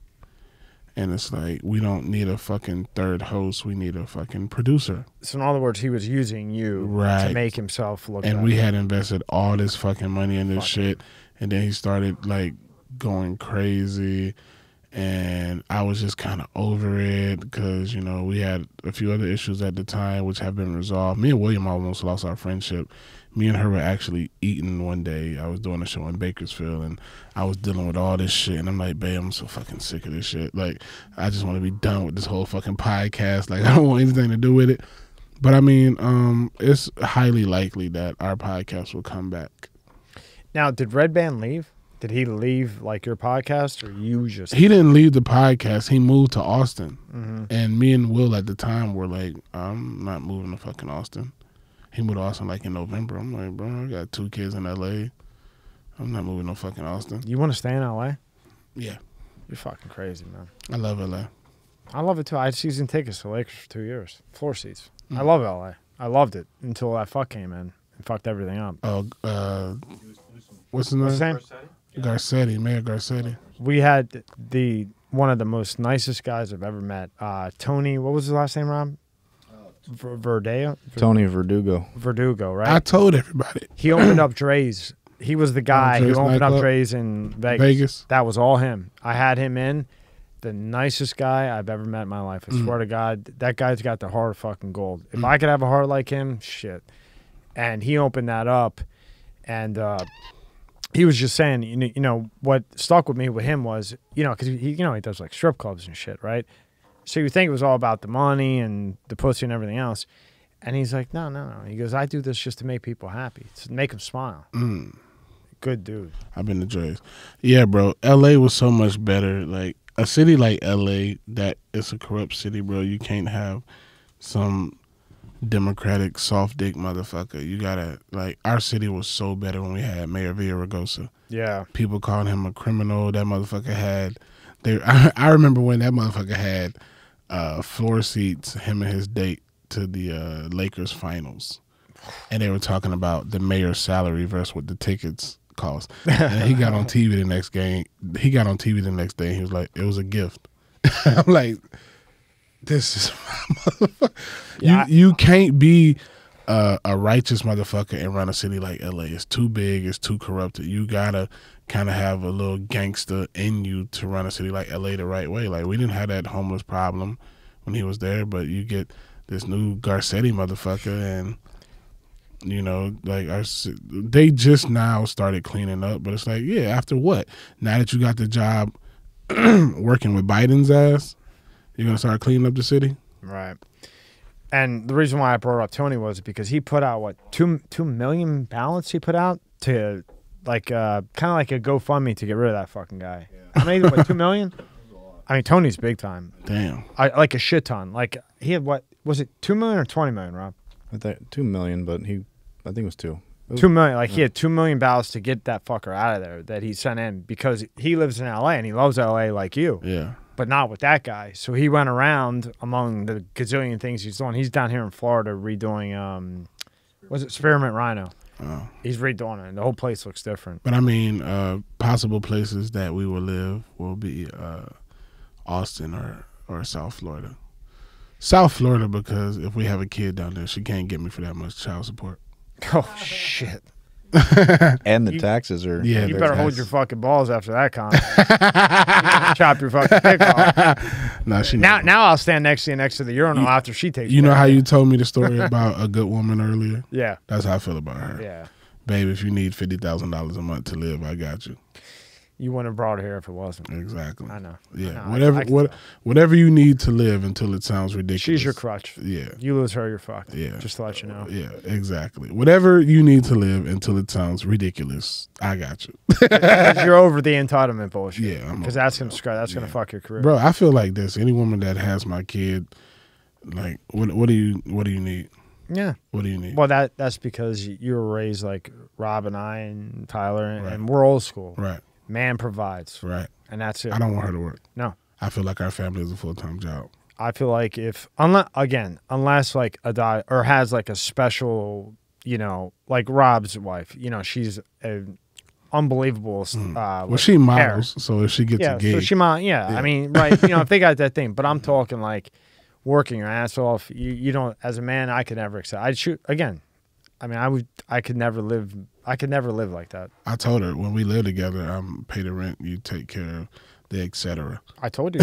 And it's like, we don't need a fucking third host. We need a fucking producer. So in other words, he was using you to make himself look. And we had invested all this fucking money in this shit, and then he started like going crazy, and I was just kind of over it because, you know, we had a few other issues at the time which have been resolved. Me and William almost lost our friendship. Me and her were actually eating one day. I was doing a show in Bakersfield, and I was dealing with all this shit, and I'm like, babe, I'm so fucking sick of this shit. Like, I just want to be done with this whole fucking podcast. Like, I don't want anything to do with it. But, I mean, it's highly likely that our podcast will come back. Now, did Redban leave? Did he leave, like, your podcast, or you just... He didn't leave the podcast. He moved to Austin. Mm-hmm. And me and Will at the time were like, I'm not moving to fucking Austin. He moved to Austin, like, in November. I'm like, bro, I got 2 kids in L.A. I'm not moving to fucking Austin. You want to stay in L.A.? Yeah. You're fucking crazy, man. I love L.A. I love it, too. I had season tickets to Lakers for 2 years. Floor seats. Mm-hmm. I love L.A. I loved it until that fuck came in and fucked everything up. Oh, what's his name? Garcetti, Mayor Garcetti. We had one of the most nicest guys I've ever met. Tony, what was his last name, Rob? Verdugo? Tony Verdugo. Verdugo, right? I told everybody. He opened up Dre's. He was the guy who opened up Dre's in Vegas. That was all him. I had him in. The nicest guy I've ever met in my life. I swear to God, that guy's got the heart of fucking gold. If I could have a heart like him, shit. And he opened that up, and... he was just saying, you know, what stuck with me with him was, you know, because, you know, he does, like, strip clubs and shit, right? So you think it was all about the money and the pussy and everything else. And he's like, no, no, no. He goes, I do this just to make people happy, to make them smile. Mm. Good dude. I've been to Dre's. Yeah, bro. L.A. was so much better. Like, a city like L.A., that it's a corrupt city, bro. You can't have some... Democratic soft dick motherfucker. You gotta, like, our city was so better when we had Mayor Villaraigosa. Yeah, people calling him a criminal. That motherfucker had I remember when that motherfucker had floor seats, him and his date, to the Lakers finals, and they were talking about the mayor's salary versus what the tickets cost. And he got on TV the next game. He got on TV the next day. And he was like, it was a gift. I'm like, this is my motherfucker. Yeah, you can't be a righteous motherfucker and run a city like L.A. It's too big. It's too corrupted. You got to kind of have a little gangster in you to run a city like L.A. the right way. Like, we didn't have that homeless problem when he was there, but you get this new Garcetti motherfucker, and, you know, like, they just now started cleaning up, but it's like, yeah, after what? Now that you got the job working with Biden's ass, you're going to start cleaning up the city? Right. And the reason why I brought up Tony was because he put out, what, 2 million ballots he put out to, like, kind of like a GoFundMe to get rid of that fucking guy. Yeah. I mean, what, 2 million? I mean, Tony's big time. Damn. Like a shit ton. Like, he had, what, was it 2 million or 20 million, Rob? I think 2 million, but I think it was 2. It was 2 million. Like, yeah. He had 2 million ballots to get that fucker out of there that he sent in because he lives in L.A. and he loves L.A. like you. Yeah. But not with that guy. So he went around among the gazillion things he's doing. He's down here in Florida redoing, was it Spearmint Rhino? Oh. He's redoing it. And the whole place looks different. But I mean, possible places that we will live will be Austin or South Florida. South Florida, because if we have a kid down there, she can't get me for that much child support. Oh, shit. And the taxes are... Yeah, you better hold your fucking balls after that comment. You chop your fucking dick off. Nah, now I'll stand next to the urinal after she takes... You know how you told me the story about a good woman earlier? Yeah. That's how I feel about her. Yeah. Babe, if you need $50,000 a month to live, I got you. You wouldn't have brought her here if it wasn't. Exactly. I know. Yeah. I know. Whatever you need to live until it sounds ridiculous. She's your crutch. Yeah. You lose her, you're fucked. Yeah. Just to let you know. Yeah, exactly. Whatever you need to live until it sounds ridiculous, I got you. Because you're over the entitlement bullshit. Yeah. Because that's gonna fuck your career. Bro, I feel like this. Any woman that has my kid, like, what do you need? Yeah. What do you need? Well, that's because you were raised like Rob and I and Tyler, and, right, and we're old school. Right. Man provides. Right. And that's it. I don't want her to work. No. I feel like our family is a full-time job. I feel like unless like a dad or has like a special, you know, like Rob's wife, you know, she's an unbelievable. Well, she models, so if she gets a gig. So she models, yeah. I mean, right. You know, if they got that thing, but I'm talking like working your ass off. You don't, as a man, I could never accept. I'd shoot again. I mean, I could never live like that. I told her when we live together, I'm pay the rent, you take care of etc. I told you.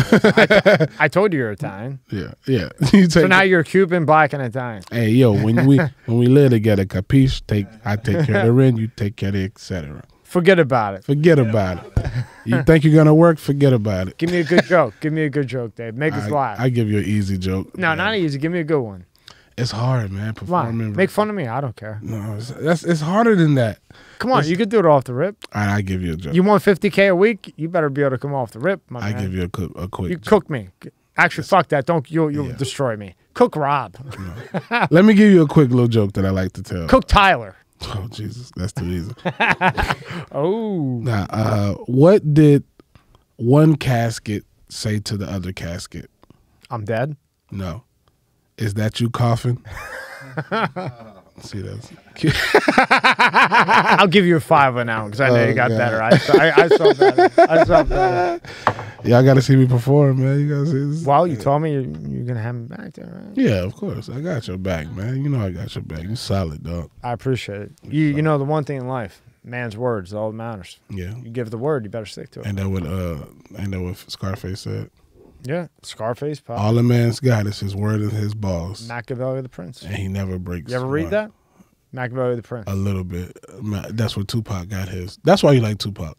I told you you're Italian. Yeah, yeah. So now you're Cuban, black, and Italian. Hey, yo, when we live together, capiche? I take care of the rent, you take care of the etc. Forget about it. Forget about it. You think you're gonna work? Forget about it. Give me a good joke. Give me a good joke, Dave. Make us laugh. I give you an easy joke. No, man. Not easy. Give me a good one. It's hard, man. Performing. Make fun of me. I don't care. No, it's harder than that. Come on, you could do it off the rip. All right, I give you a joke. You want 50K a week? You better be able to come off the rip, my man. I give you a quick. You cook me. Actually, fuck that. Don't you'll destroy me. Cook Rob. No. Let me give you a quick little joke that I like to tell. Cook Tyler. Oh Jesus, that's too easy. Oh. Now, what did one casket say to the other casket? I'm dead. No. Is that you coughing? See that? I'll give you a five now because I know you got better. I saw better. I saw better. Y'all got to see me perform, man. You got to see this. Well, you told me you're going to have me back there, right? Yeah, of course. I got your back, man. You know I got your back. You're solid, dog. I appreciate it. You know the one thing in life, man's words, all that matters. Yeah. You give the word, you better stick to it. Ain't that what Scarface said? Yeah, Scarface. Pop. All a man's got is his word and his balls. Machiavelli the Prince. And he never breaks. You ever read that? Machiavelli the Prince. A little bit. That's where Tupac got his. That's why you like Tupac.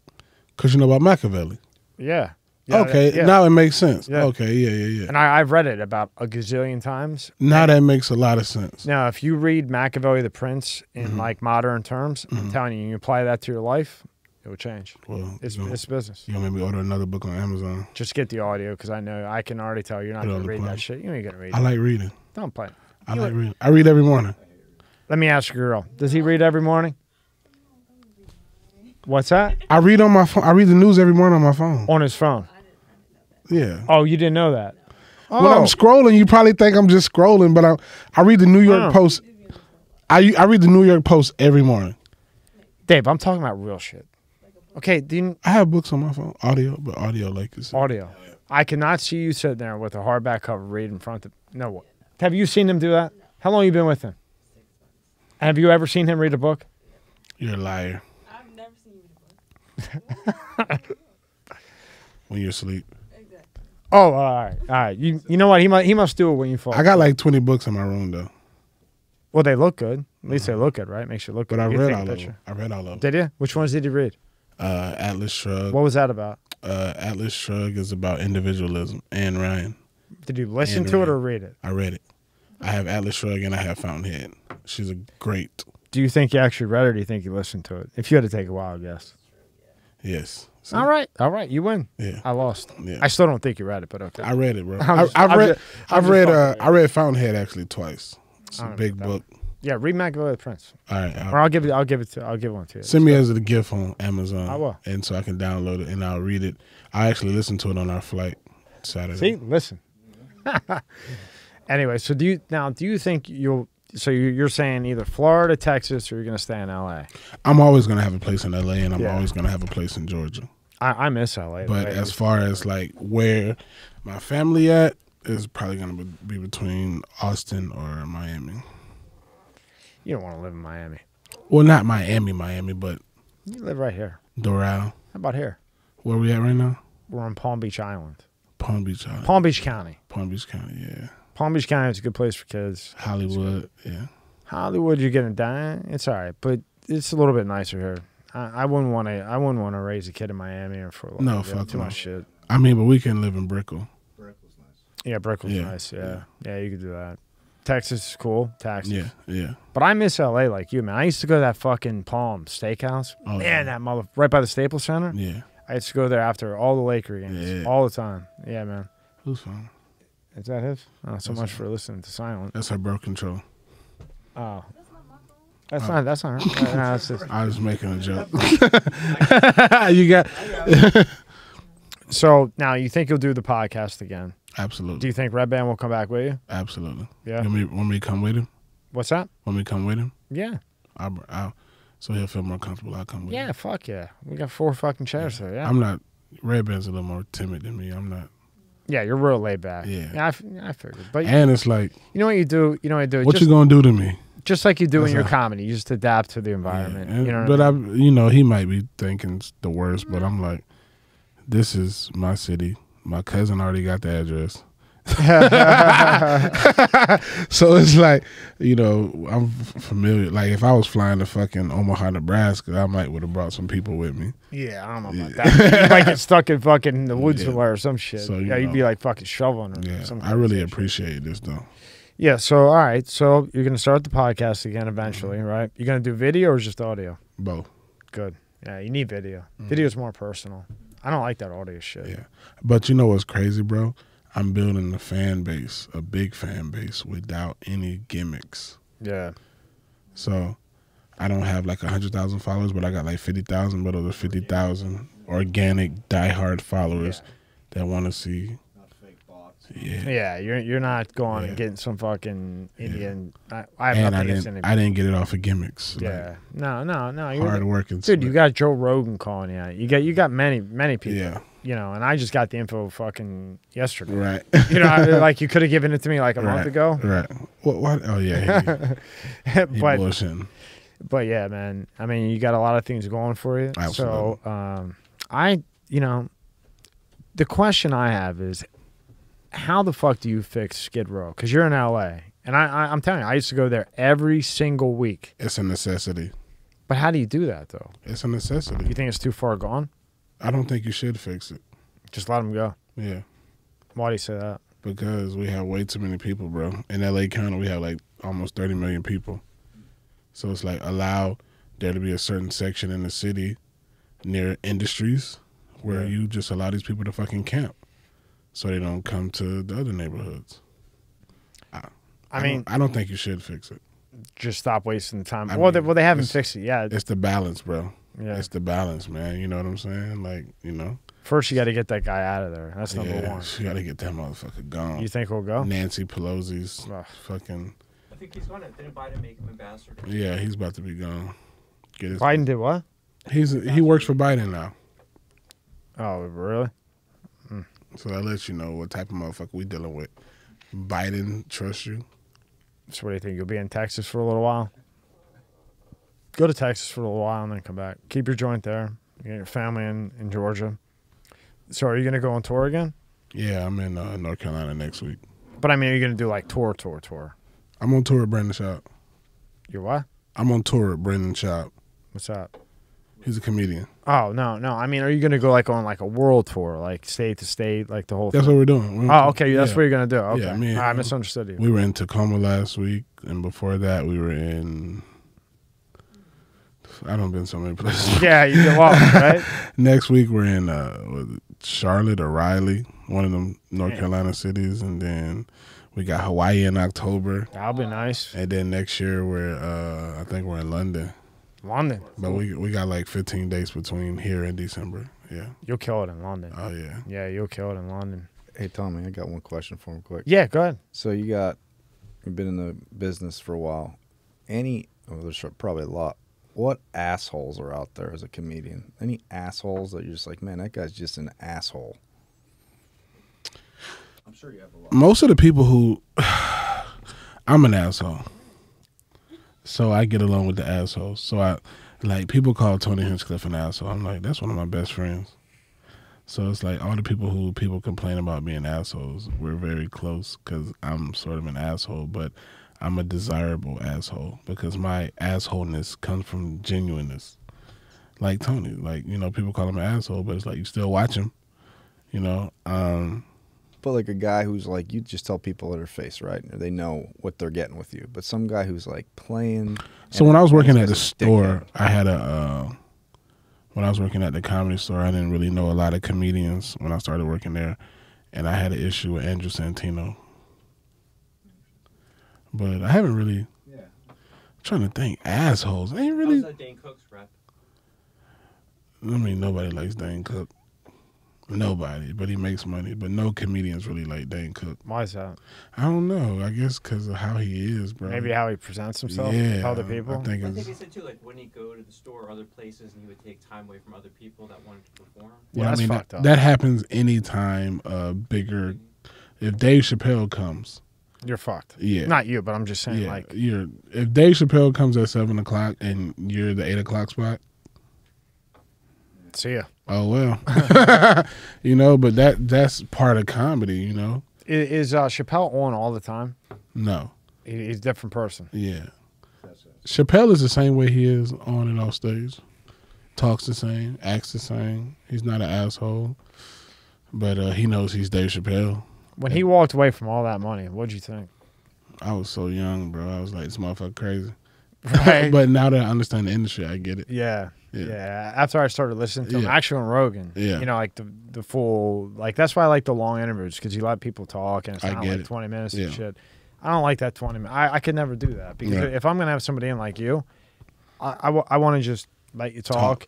Because you know about Machiavelli. Yeah. Okay, now it makes sense. Yeah. Okay, yeah. And I've read it about a gazillion times. Now that makes a lot of sense. Now, if you read Machiavelli the Prince in like modern terms, I'm telling you, you apply that to your life, it will change. Well, it's business. You want me to order another book on Amazon? Just get the audio because I know I can already tell you're not going to read that shit. You ain't going to read it. I like reading. Don't play. I like reading. I read every morning. Let me ask your girl. Does he read every morning? What's that? I read on my phone. I read the news every morning on my phone. On his phone. Yeah. Oh, you didn't know that. Oh. When I'm scrolling, you probably think I'm just scrolling, but I read the New York Post. I read the New York Post every morning. Dave, I'm talking about real shit. Okay, I have books on my phone, audio like this. Audio. I cannot see you sitting there with a hardback cover read in front of no. Have you seen him do that? How long have you been with him? Have you ever seen him read a book? You're a liar. I've never seen you read a book. When you're asleep. Exactly. Oh, all right. All right. You know what? He must do it when you fall. I got like 20 books in my room though. Well, they look good. At least they look good, right? Makes you look good. But I read all of them. Did you? Which ones did you read? Atlas Shrugged. What was that about? Atlas Shrugged is about individualism. Anne Ryan. Did you listen to it or read it? I read it. I have Atlas Shrugged and I have Fountainhead. She's a great. Do you think you actually read it or do you think you listened to it? If you had to take a while, I guess. Yes. See? All right. All right. You win. Yeah. I lost. Yeah. I still don't think you read it, but okay. I read it, bro. I read Fountainhead actually twice. It's a big book. Yeah, read Machiavelli the Prince. All right, I'll give one to you. Send me as a gift on Amazon. I will, and so I can download it and I'll read it. I actually listened to it on our flight Saturday. See, listen. Anyway, so do you think you'll? So you're saying either Florida, Texas, or you're gonna stay in L.A. I'm always gonna have a place in L.A. and I'm always gonna have a place in Georgia. I miss L.A. But as far as like where my family at is probably gonna be between Austin or Miami. You don't want to live in Miami. Well, not Miami, but... You live right here. Doral. How about here? Where are we at right now? We're on Palm Beach Island. Palm Beach Island. Palm Beach County. Palm Beach County, yeah. Palm Beach County is a good place for kids. Hollywood, yeah. Hollywood, you're going to die. It's all right, but it's a little bit nicer here. I wouldn't want to raise a kid in Miami or for a long time. No, fuck too much shit. I mean, but we can live in Brickell. Brickell's nice. Yeah, Brickell's nice, yeah. Yeah, you could do that. Texas is cool. Texas. Yeah, yeah. But I miss L.A. like you, man. I used to go to that fucking Palm Steakhouse. Oh, man, that mother... Right by the Staples Center? Yeah. I used to go there after all the Laker games. Yeah. All the time. Yeah, man. Who's fun? Is that his? Oh, so much for listening to Silent. That's her birth control. Oh. That's not her. No, that's just... I was making a joke. You got... So, now, you think you'll do the podcast again? Absolutely. Do you think Redban will come back with you? Absolutely. Yeah. Want me to come with him? What's that? Want me to come with him? Yeah. I'll, so he'll feel more comfortable. I'll come with him. Yeah, fuck yeah. We got 4 fucking chairs there. Yeah. I'm not. Redban's a little more timid than me. I'm not. Yeah, you're real laid back. Yeah. I figured. But and it's like. You know what you do? You know what I do? What you gonna do to me? Just like you do in your comedy, you just adapt to the environment. Yeah. You know. But I mean? You know, he might be thinking the worst, but I'm like. this is my city. My cousin already got the address. So it's like, you know, I'm familiar. Like if I was flying to fucking Omaha, Nebraska, I might would have brought some people with me. Yeah, I don't know about that. You might get stuck in fucking the woods somewhere or some shit. So, you know, you'd be like fucking shoveling. Or something. I really appreciate this though. Yeah. So all right. So you're gonna start the podcast again eventually, right? You're gonna do video or just audio? Both. Good. Yeah, you need video. Video's more personal. I don't like that audio shit. Yeah, but you know what's crazy, bro? I'm building a fan base, a big fan base, without any gimmicks. Yeah. So I don't have like 100,000 followers, but I got like 50,000. But over 50,000 organic, diehard followers that want to see. Not fake bots. Yeah. Yeah, you're not going and getting some fucking Indian. I have nothing against anybody. I didn't get it off of gimmicks. Yeah. Like, no. You're hard working, dude. You got Joe Rogan calling you out. You got many people. Yeah. You know, and I just got the info fucking yesterday. Right. You know, like you could have given it to me like a month ago. Right. What? Oh, yeah. He but yeah, man, I mean, you got a lot of things going for you. Absolutely. So you know, the question I have is how the fuck do you fix Skid Row? Because you're in L.A. And I'm telling you, I used to go there every single week. It's a necessity. But how do you do that, though? It's a necessity. You think it's too far gone? I don't think you should fix it. Just let them go. Yeah. Why do you say that? Because we have way too many people, bro. In L.A. County, we have like almost 30 million people. So it's like allow there to be a certain section in the city near industries where you just allow these people to fucking camp so they don't come to the other neighborhoods. I mean, I don't think you should fix it. Just stop wasting the time. Well, they haven't fixed it yet. It's the balance, bro. Yeah. It's the balance, man. You know what I'm saying? Like, you know. First, you got to get that guy out of there. That's number one. You got to get that motherfucker gone. You think he'll go? Nancy Pelosi's fucking. I think he's going to. Didn't Biden make him ambassador? Yeah, he's about to be gone. Get his Biden did what? He works for Biden now. Oh, really? Mm. So that lets you know what type of motherfucker we dealing with. Biden trusts you. So what do you think? You'll be in Texas for a little while? Go to Texas for a little while and then come back. Keep your joint there. You got your family in Georgia. So are you going to go on tour again? Yeah, I'm in North Carolina next week. But, I mean, are you going to do, like, tour? I'm on tour at Brendan Schaub. You're what? I'm on tour at Brendan Schaub. What's that? He's a comedian. Oh, no. I mean, are you going to go, like, on, like, a world tour, like, state to state, like, the whole thing? That's what we're doing. Oh, okay. That's what you're going to do. Okay. Yeah, I misunderstood you. We were in Tacoma last week, and before that we were in... I don't been so many places. Yeah, you get lost, right? Next week we're in Charlotte or Raleigh, one of them North Carolina cities, and then we got Hawaii in October. That'll be nice. And then next year we're I think we're in London. But we got like 15 dates between here and December. Yeah. You'll kill it in London. Oh yeah. Yeah, you'll kill it in London. Hey Tommy, I got one question for him quick. Yeah, go ahead. So you've been in the business for a while. There's probably a lot. What assholes are out there as a comedian? Any assholes that you're just like, man, that guy's just an asshole? I'm sure you have a lot. Most of the people who... I'm an asshole. So I get along with the assholes. So I... Like, people call Tony Hinchcliffe an asshole. I'm like, that's one of my best friends. So it's like all the people who complain about being assholes, we're very close because I'm sort of an asshole, but... I'm a desirable asshole because my assholeness comes from genuineness. Like Tony, like, you know, people call him an asshole, but it's like you still watch him, you know. But like a guy who's like, you just tell people at their face, right? They know what they're getting with you. But some guy who's like playing. So when I was working at the store, I had a, when I was working at the Comedy Store, I didn't really know a lot of comedians when I started working there. And I had an issue with Andrew Santino. But I haven't really. Yeah. I'm trying to think, assholes. I ain't really. How's that Dane Cook's rap? I mean, nobody likes Dane Cook. Nobody, but he makes money. But no comedians really like Dane Cook. Why is that? I don't know. I guess because of how he is, bro. Maybe how he presents himself to other people. I think he said too, like when he go to the store or other places, and he would take time away from other people that wanted to perform. Yeah, well, I mean fucked up. That happens anytime. Bigger, if Dave Chappelle comes. You're fucked. Yeah. Not you, but I'm just saying, like... If Dave Chappelle comes at 7 o'clock and you're the 8 o'clock spot... See ya. Oh well. You know, but that's part of comedy, you know. Is Chappelle on all the time? No. He's a different person. Yeah. Chappelle is the same way he is on and off stage. Talks the same, acts the same. He's not an asshole. But he knows he's Dave Chappelle. When he walked away from all that money, what'd you think? I was so young, bro. I was like, this motherfucker crazy. Right. But now that I understand the industry, I get it. Yeah. Yeah. After I started listening to him, actually on Rogan. Yeah. You know, like the full, like, that's why I like the long interviews, because you let people talk and it's not like 20 minutes and shit. I don't like that 20 minutes. I could never do that, because if I'm going to have somebody in like you, I want to just let you talk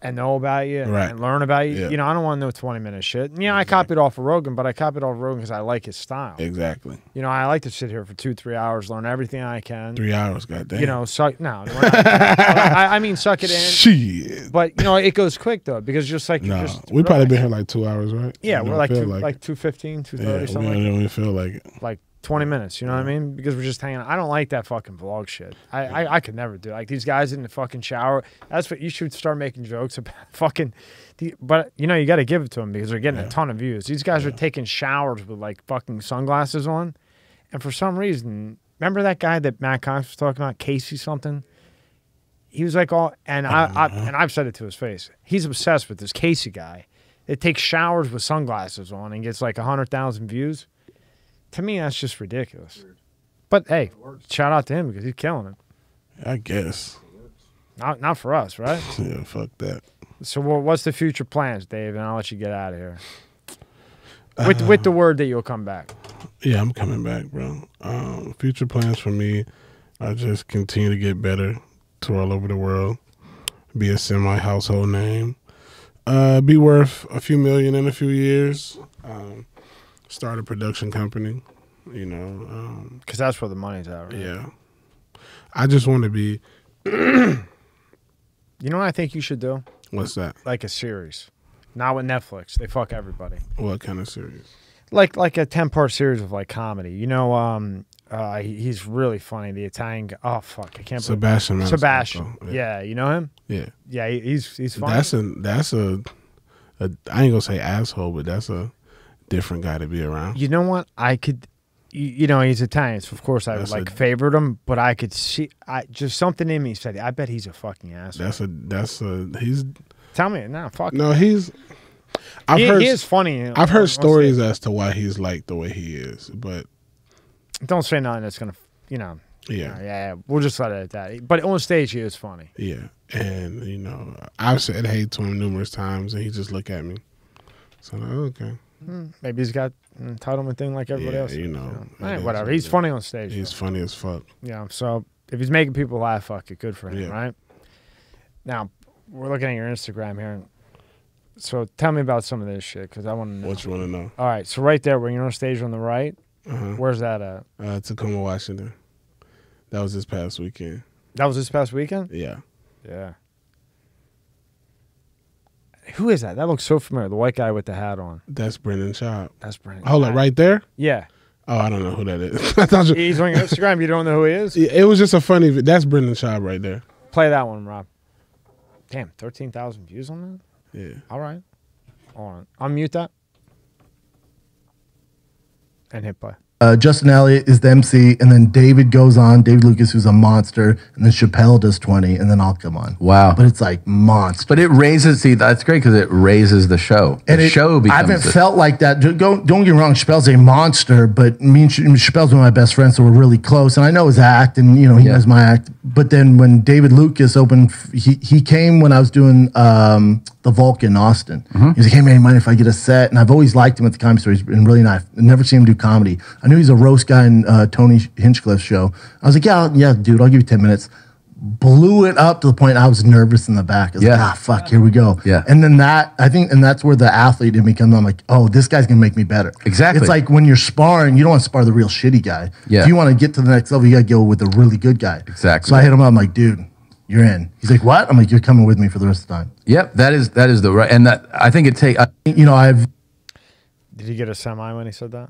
and know about you and learn about you. You know, I don't want to know 20-minute shit. And, you know, I copied off of Rogan, but I copied off of Rogan because I like his style. Exactly. You know, I like to sit here for 2-3 hours, learn everything I can. 3 hours, goddamn. You know, suck. No, we're not, I mean, suck it in. Shit. But you know, it goes quick though, because just like we probably been here like 2 hours, right? Yeah, we're like 2:15, 2:30, something. We don't even feel like it. Like 20 minutes, you know what I mean? Because we're just hanging out. I don't like that fucking vlog shit. I could never do it. Like, these guys in the fucking shower, that's what you should start making jokes about. Fucking, but, you know, you got to give it to them because they're getting a ton of views. These guys are taking showers with, like, fucking sunglasses on. And for some reason, remember that guy that Matt Cox was talking about, Casey something? He was like all, and I've said it to his face. He's obsessed with this Casey guy that takes showers with sunglasses on and gets, like, 100,000 views. To me, that's just ridiculous. But hey, shout out to him because he's killing it. I guess. Not for us, right? Yeah, fuck that. So, what's the future plans, Dave? And I'll let you get out of here. With the word that you'll come back. Yeah, I'm coming back, bro. Future plans for me, I just continue to get better, tour all over the world, be a semi-household name, be worth a few million in a few years. Start a production company, you know. Because that's where the money's at, right? Yeah. I just want to be... You know what I think you should do? What's that? Like a series. Not with Netflix. They fuck everybody. What kind of series? Like a 10-part series of, like, comedy. You know, he's really funny. The Italian guy. Oh, fuck. I can't Sebastian. Sebastian. Yeah, you know him? Yeah. Yeah, he's funny. That's a I ain't going to say asshole, but that's a... different guy to be around. You know what? I could, you know, he's Italian, so of course I would like favored him, but I could see, just something in me said, I bet he's a fucking asshole. He's. Tell me now, fuck. No, he's. He is funny. I've heard stories as to why he's like the way he is, but don't say nothing that's gonna, you know. Yeah. Yeah. We'll just let it at that. But on stage, he is funny. Yeah, and you know, I've said hey to him numerous times, and he just look at me. So like, okay. Maybe he's got an entitlement thing like everybody else. You know. Hey, whatever. He's funny on stage. He's funny as fuck. Yeah, so if he's making people laugh, fuck it. Good for him, right? Now, we're looking at your Instagram here. So tell me about some of this shit, because I want to know. What you want to know? All right, so right there, when you're on stage on the right, where's that at? Tacoma, Washington. That was this past weekend. That was this past weekend? Yeah. Yeah. Who is that? That looks so familiar. The white guy with the hat on. That's Brendan Schaub. That's Brendan. Hold on, right there? Yeah. Oh, I don't know who that is. He's on your Instagram. You don't know who he is? It was just a funny video. That's Brendan Schaub right there. Play that one, Rob. Damn, 13,000 views on that? Yeah. All right. Hold on. Unmute that. And hit play. Justin Elliott is the MC, and then David goes on, David Lucas, who's a monster, and then Chappelle does 20, and then I'll come on. Wow. But it's like monster. But it raises, see, that's great because it raises the show. And I haven't felt like that. Don't get me wrong, Chappelle's a monster, but me and Chappelle's one of my best friends, so we're really close, and I know his act, and you know, he knows my act. But then when David Lucas opened, he came when I was doing the Vulcan in Austin. He was like, hey man, you mind if I get a set? And I've always liked him at the comedy store. He's been really nice. I've never seen him do comedy. I knew he was a roast guy in Tony Hinchcliffe's show. I was like, yeah, dude, I'll give you 10 minutes. Blew it up to the point I was nervous in the back. I was like, ah, fuck, here we go. Yeah. And then and that's where the athlete in me comes. I'm like, oh, this guy's going to make me better. Exactly. It's like when you're sparring, you don't want to spar the real shitty guy. Yeah. If you want to get to the next level, you got to go with a really good guy. Exactly. So I hit him up. I'm like, dude, you're in. He's like, what? I'm like, you're coming with me for the rest of the time. Yep, that is the right. And that, I think it takes, you know, Did he get a semi when he said that?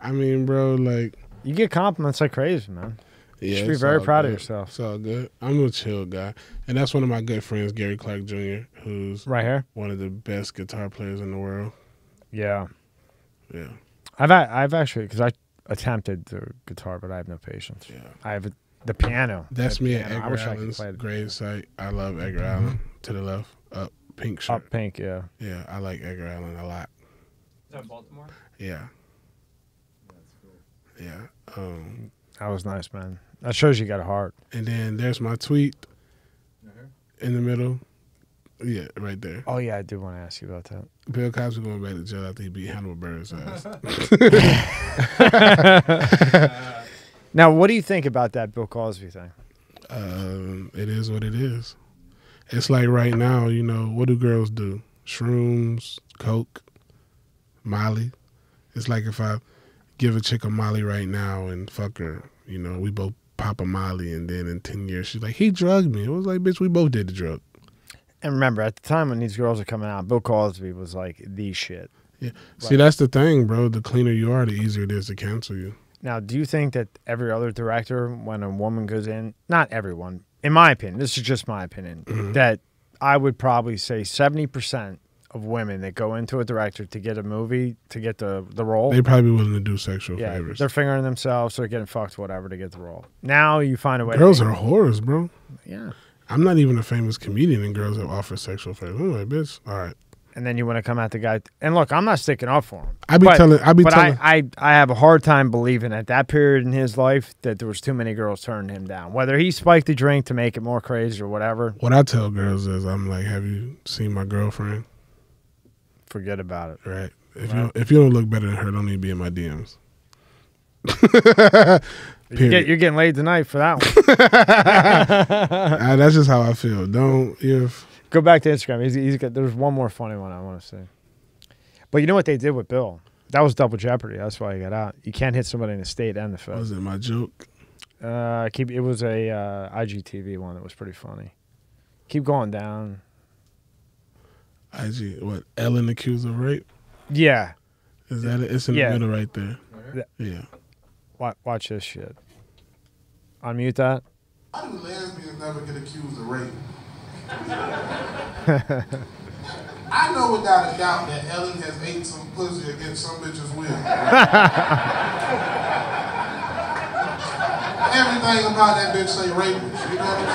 I mean, bro, like, you get compliments like crazy, man. Yeah, you should be very proud of yourself. So good. I'm a chill guy, and that's one of my good friends, Gary Clark Jr., who's right here, one of the best guitar players in the world. Yeah, yeah. I've actually, because I attempted the guitar, but I have no patience. Yeah, I have the piano. That's me at Edgar Allen's grave site. I love Edgar Allen. To the left, up pink shirt. Up pink, yeah. Yeah, I like Edgar Allen a lot. Is that Baltimore? Yeah. That's cool. Yeah. That was nice, man. That shows you got a heart. And then there's my tweet in the middle. Yeah, right there. Oh, yeah, I do want to ask you about that. Bill Cosby going back to jail after he beat Hannibal Burr's ass. Now, what do you think about that Bill Cosby thing? It is what it is. It's like right now, you know, what do girls do? Shrooms, coke, Molly. It's like if I give a chick a Molly right now and fuck her, you know, we both pop a Molly, and then in 10 years she's like, he drugged me. It was like, bitch, we both did the drug. And remember, at the time when these girls were coming out, Bill Cosby was like the shit. Yeah. Like, see, that's the thing, bro. The cleaner you are, the easier it is to cancel you. Now, do you think that every other director, when a woman goes in, not everyone, in my opinion, this is just my opinion, that I would probably say 70% of women that go into a director to get a movie, to get the role, they probably willing to do sexual favors. They're fingering themselves or getting fucked, whatever, to get the role. Now you find a way. Girls are whores, bro. Yeah. I'm not even a famous comedian, and girls have offered sexual favors. I'm like, bitch, all right. And then you want to come at the guy, and look, I'm not sticking up for him. I have a hard time believing at that period in his life that there was too many girls turning him down. Whether he spiked the drink to make it more crazy or whatever. What I tell girls is, I'm like, have you seen my girlfriend? Forget about it. Right. If you don't look better than her, don't need to be in my DMs. You're getting laid tonight for that one. That's just how I feel. Go back to Instagram. There's one more funny one I want to see. But you know what they did with Bill? That was double jeopardy. That's why he got out. You can't hit somebody in the state and the federal. Was it my joke? It was a IGTV one that was pretty funny. Keep going down. IG, what? Ellen accused of rape? Yeah. Is that it? It's in the middle right there. Yeah. Watch this shit. Unmute that. How do lesbians never get accused of rape? I know without a doubt that Ellen has ate some pussy against some bitch's will. Everything about that bitch say rapish. You know what I'm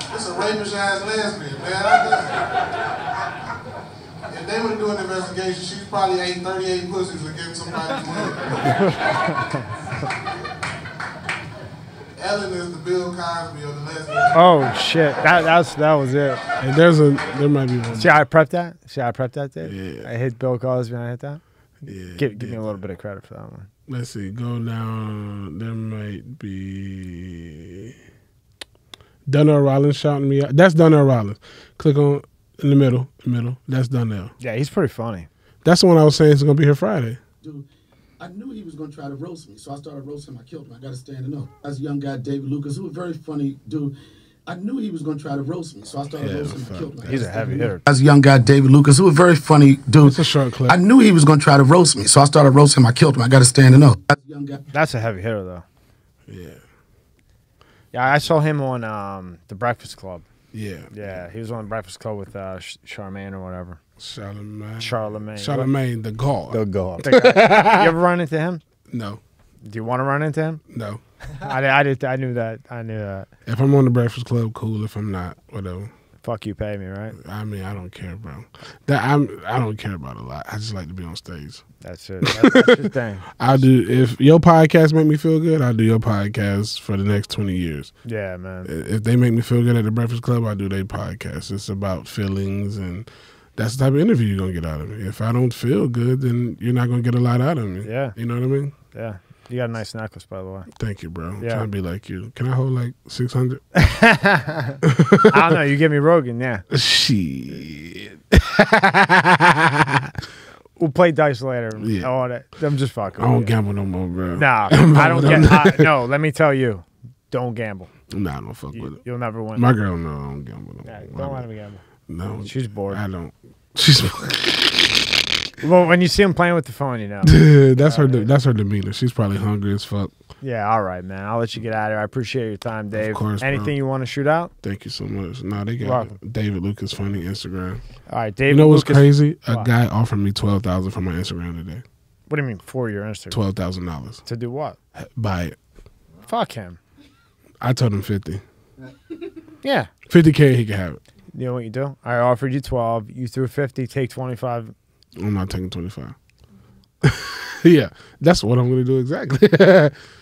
saying? It's a rapish ass lesbian, man. If they would do an investigation, she's probably ate 38 pussies against somebody's will. Ellen is the Bill Cosby of the lesbian. Oh shit! That was it. And there might be one. Should I prep that? Should I prep that, dude? Yeah. I hit Bill Cosby and I hit that. Yeah. Give me a little bit of credit for that one. Let's see. Go down. There might be Donnell Rollins shouting me out. That's Donnell Rollins. Click on in the middle. That's Donnell. Yeah, he's pretty funny. That's the one I was saying is gonna be here Friday. Dude. I knew he was going to try to roast me, so I started roasting him. I killed him. I got to stand up. As a young guy, David Lucas, who was a very funny dude. I knew he was going to try to roast me, so I started roasting him. I killed him. He's a heavy hitter. As a young guy, David Lucas, who was a very funny dude. It's a short clip. I knew he was going to try to roast me, so I started roasting him. I killed him. I got to stand up. As a young guy. That's a heavy hitter, though. Yeah. Yeah, I saw him on The Breakfast Club. Yeah. Yeah, he was on The Breakfast Club with Charmaine or whatever. Charlemagne, the God. The God. You ever run into him? No. Do you want to run into him? No. I knew that. If I'm on The Breakfast Club, cool. If I'm not, whatever. Fuck you, pay me, right? I mean, I don't care, bro. I don't care about a lot. I just like to be on stage. That's it. That's your thing. I'll do, if your podcast make me feel good, I'll do your podcast for the next 20 years. Yeah, man. If they make me feel good at The Breakfast Club, I'll do their podcast. It's about feelings, and that's the type of interview you're going to get out of me. If I don't feel good, then you're not going to get a lot out of me. Yeah. You know what I mean? Yeah. You got a nice necklace, by the way. Thank you, bro. Yeah. I'm trying to be like you. Can I hold like 600? I don't know. You give me Rogan, yeah. Shit. We'll play dice later. Yeah. All that. I'm just fucking. I don't gamble no more, bro. Nah. I don't gamble. No, let me tell you. Don't gamble. Nah, I don't fuck with it. You'll never win. My girl, no, I don't gamble no more. Don't let him gamble. No, she's bored. I don't. She's bored. Well, when you see him playing with the phone, you know. Dude, that's her demeanor. She's probably hungry as fuck. Yeah, all right, man. I'll let you get out of here. I appreciate your time, Dave. Of course, Anything you want to shoot out? Thank you so much. No, they got David Lucas Funny Instagram. All right, David Lucas. You know what's crazy? Wow. A guy offered me $12,000 for my Instagram today. What do you mean for your Instagram? $12,000. To do what? Buy it. Fuck him. I told him 50. Yeah. 50K, he can have it. You know what you do? I offered you 12. You threw 50. Take 25. I'm not taking 25. Yeah, that's what I'm going to do exactly.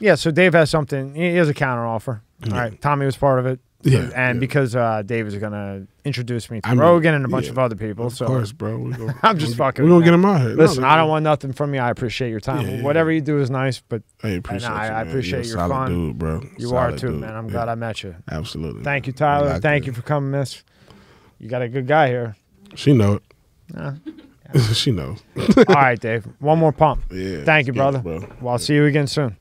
Yeah, so Dave has something. He has a counter offer. Yeah. All right, Tommy was part of it. Yeah, and because Dave is going to introduce me to Rogan and a bunch of other people. Of course, bro. I'm just fucking. We're going to get him out here. Listen, I don't want nothing from you. I appreciate your time. Yeah, whatever you do is nice, but I appreciate, you, I appreciate your fun. Dude, bro. You solid are too, dude. Man. I'm glad I met you. Absolutely. Thank you, Tyler. Like Thank you for coming, miss. You got a good guy here. She know it. She knows. All right, Dave. One more pump. Yeah. Thank you, brother. Well, I'll see you again soon.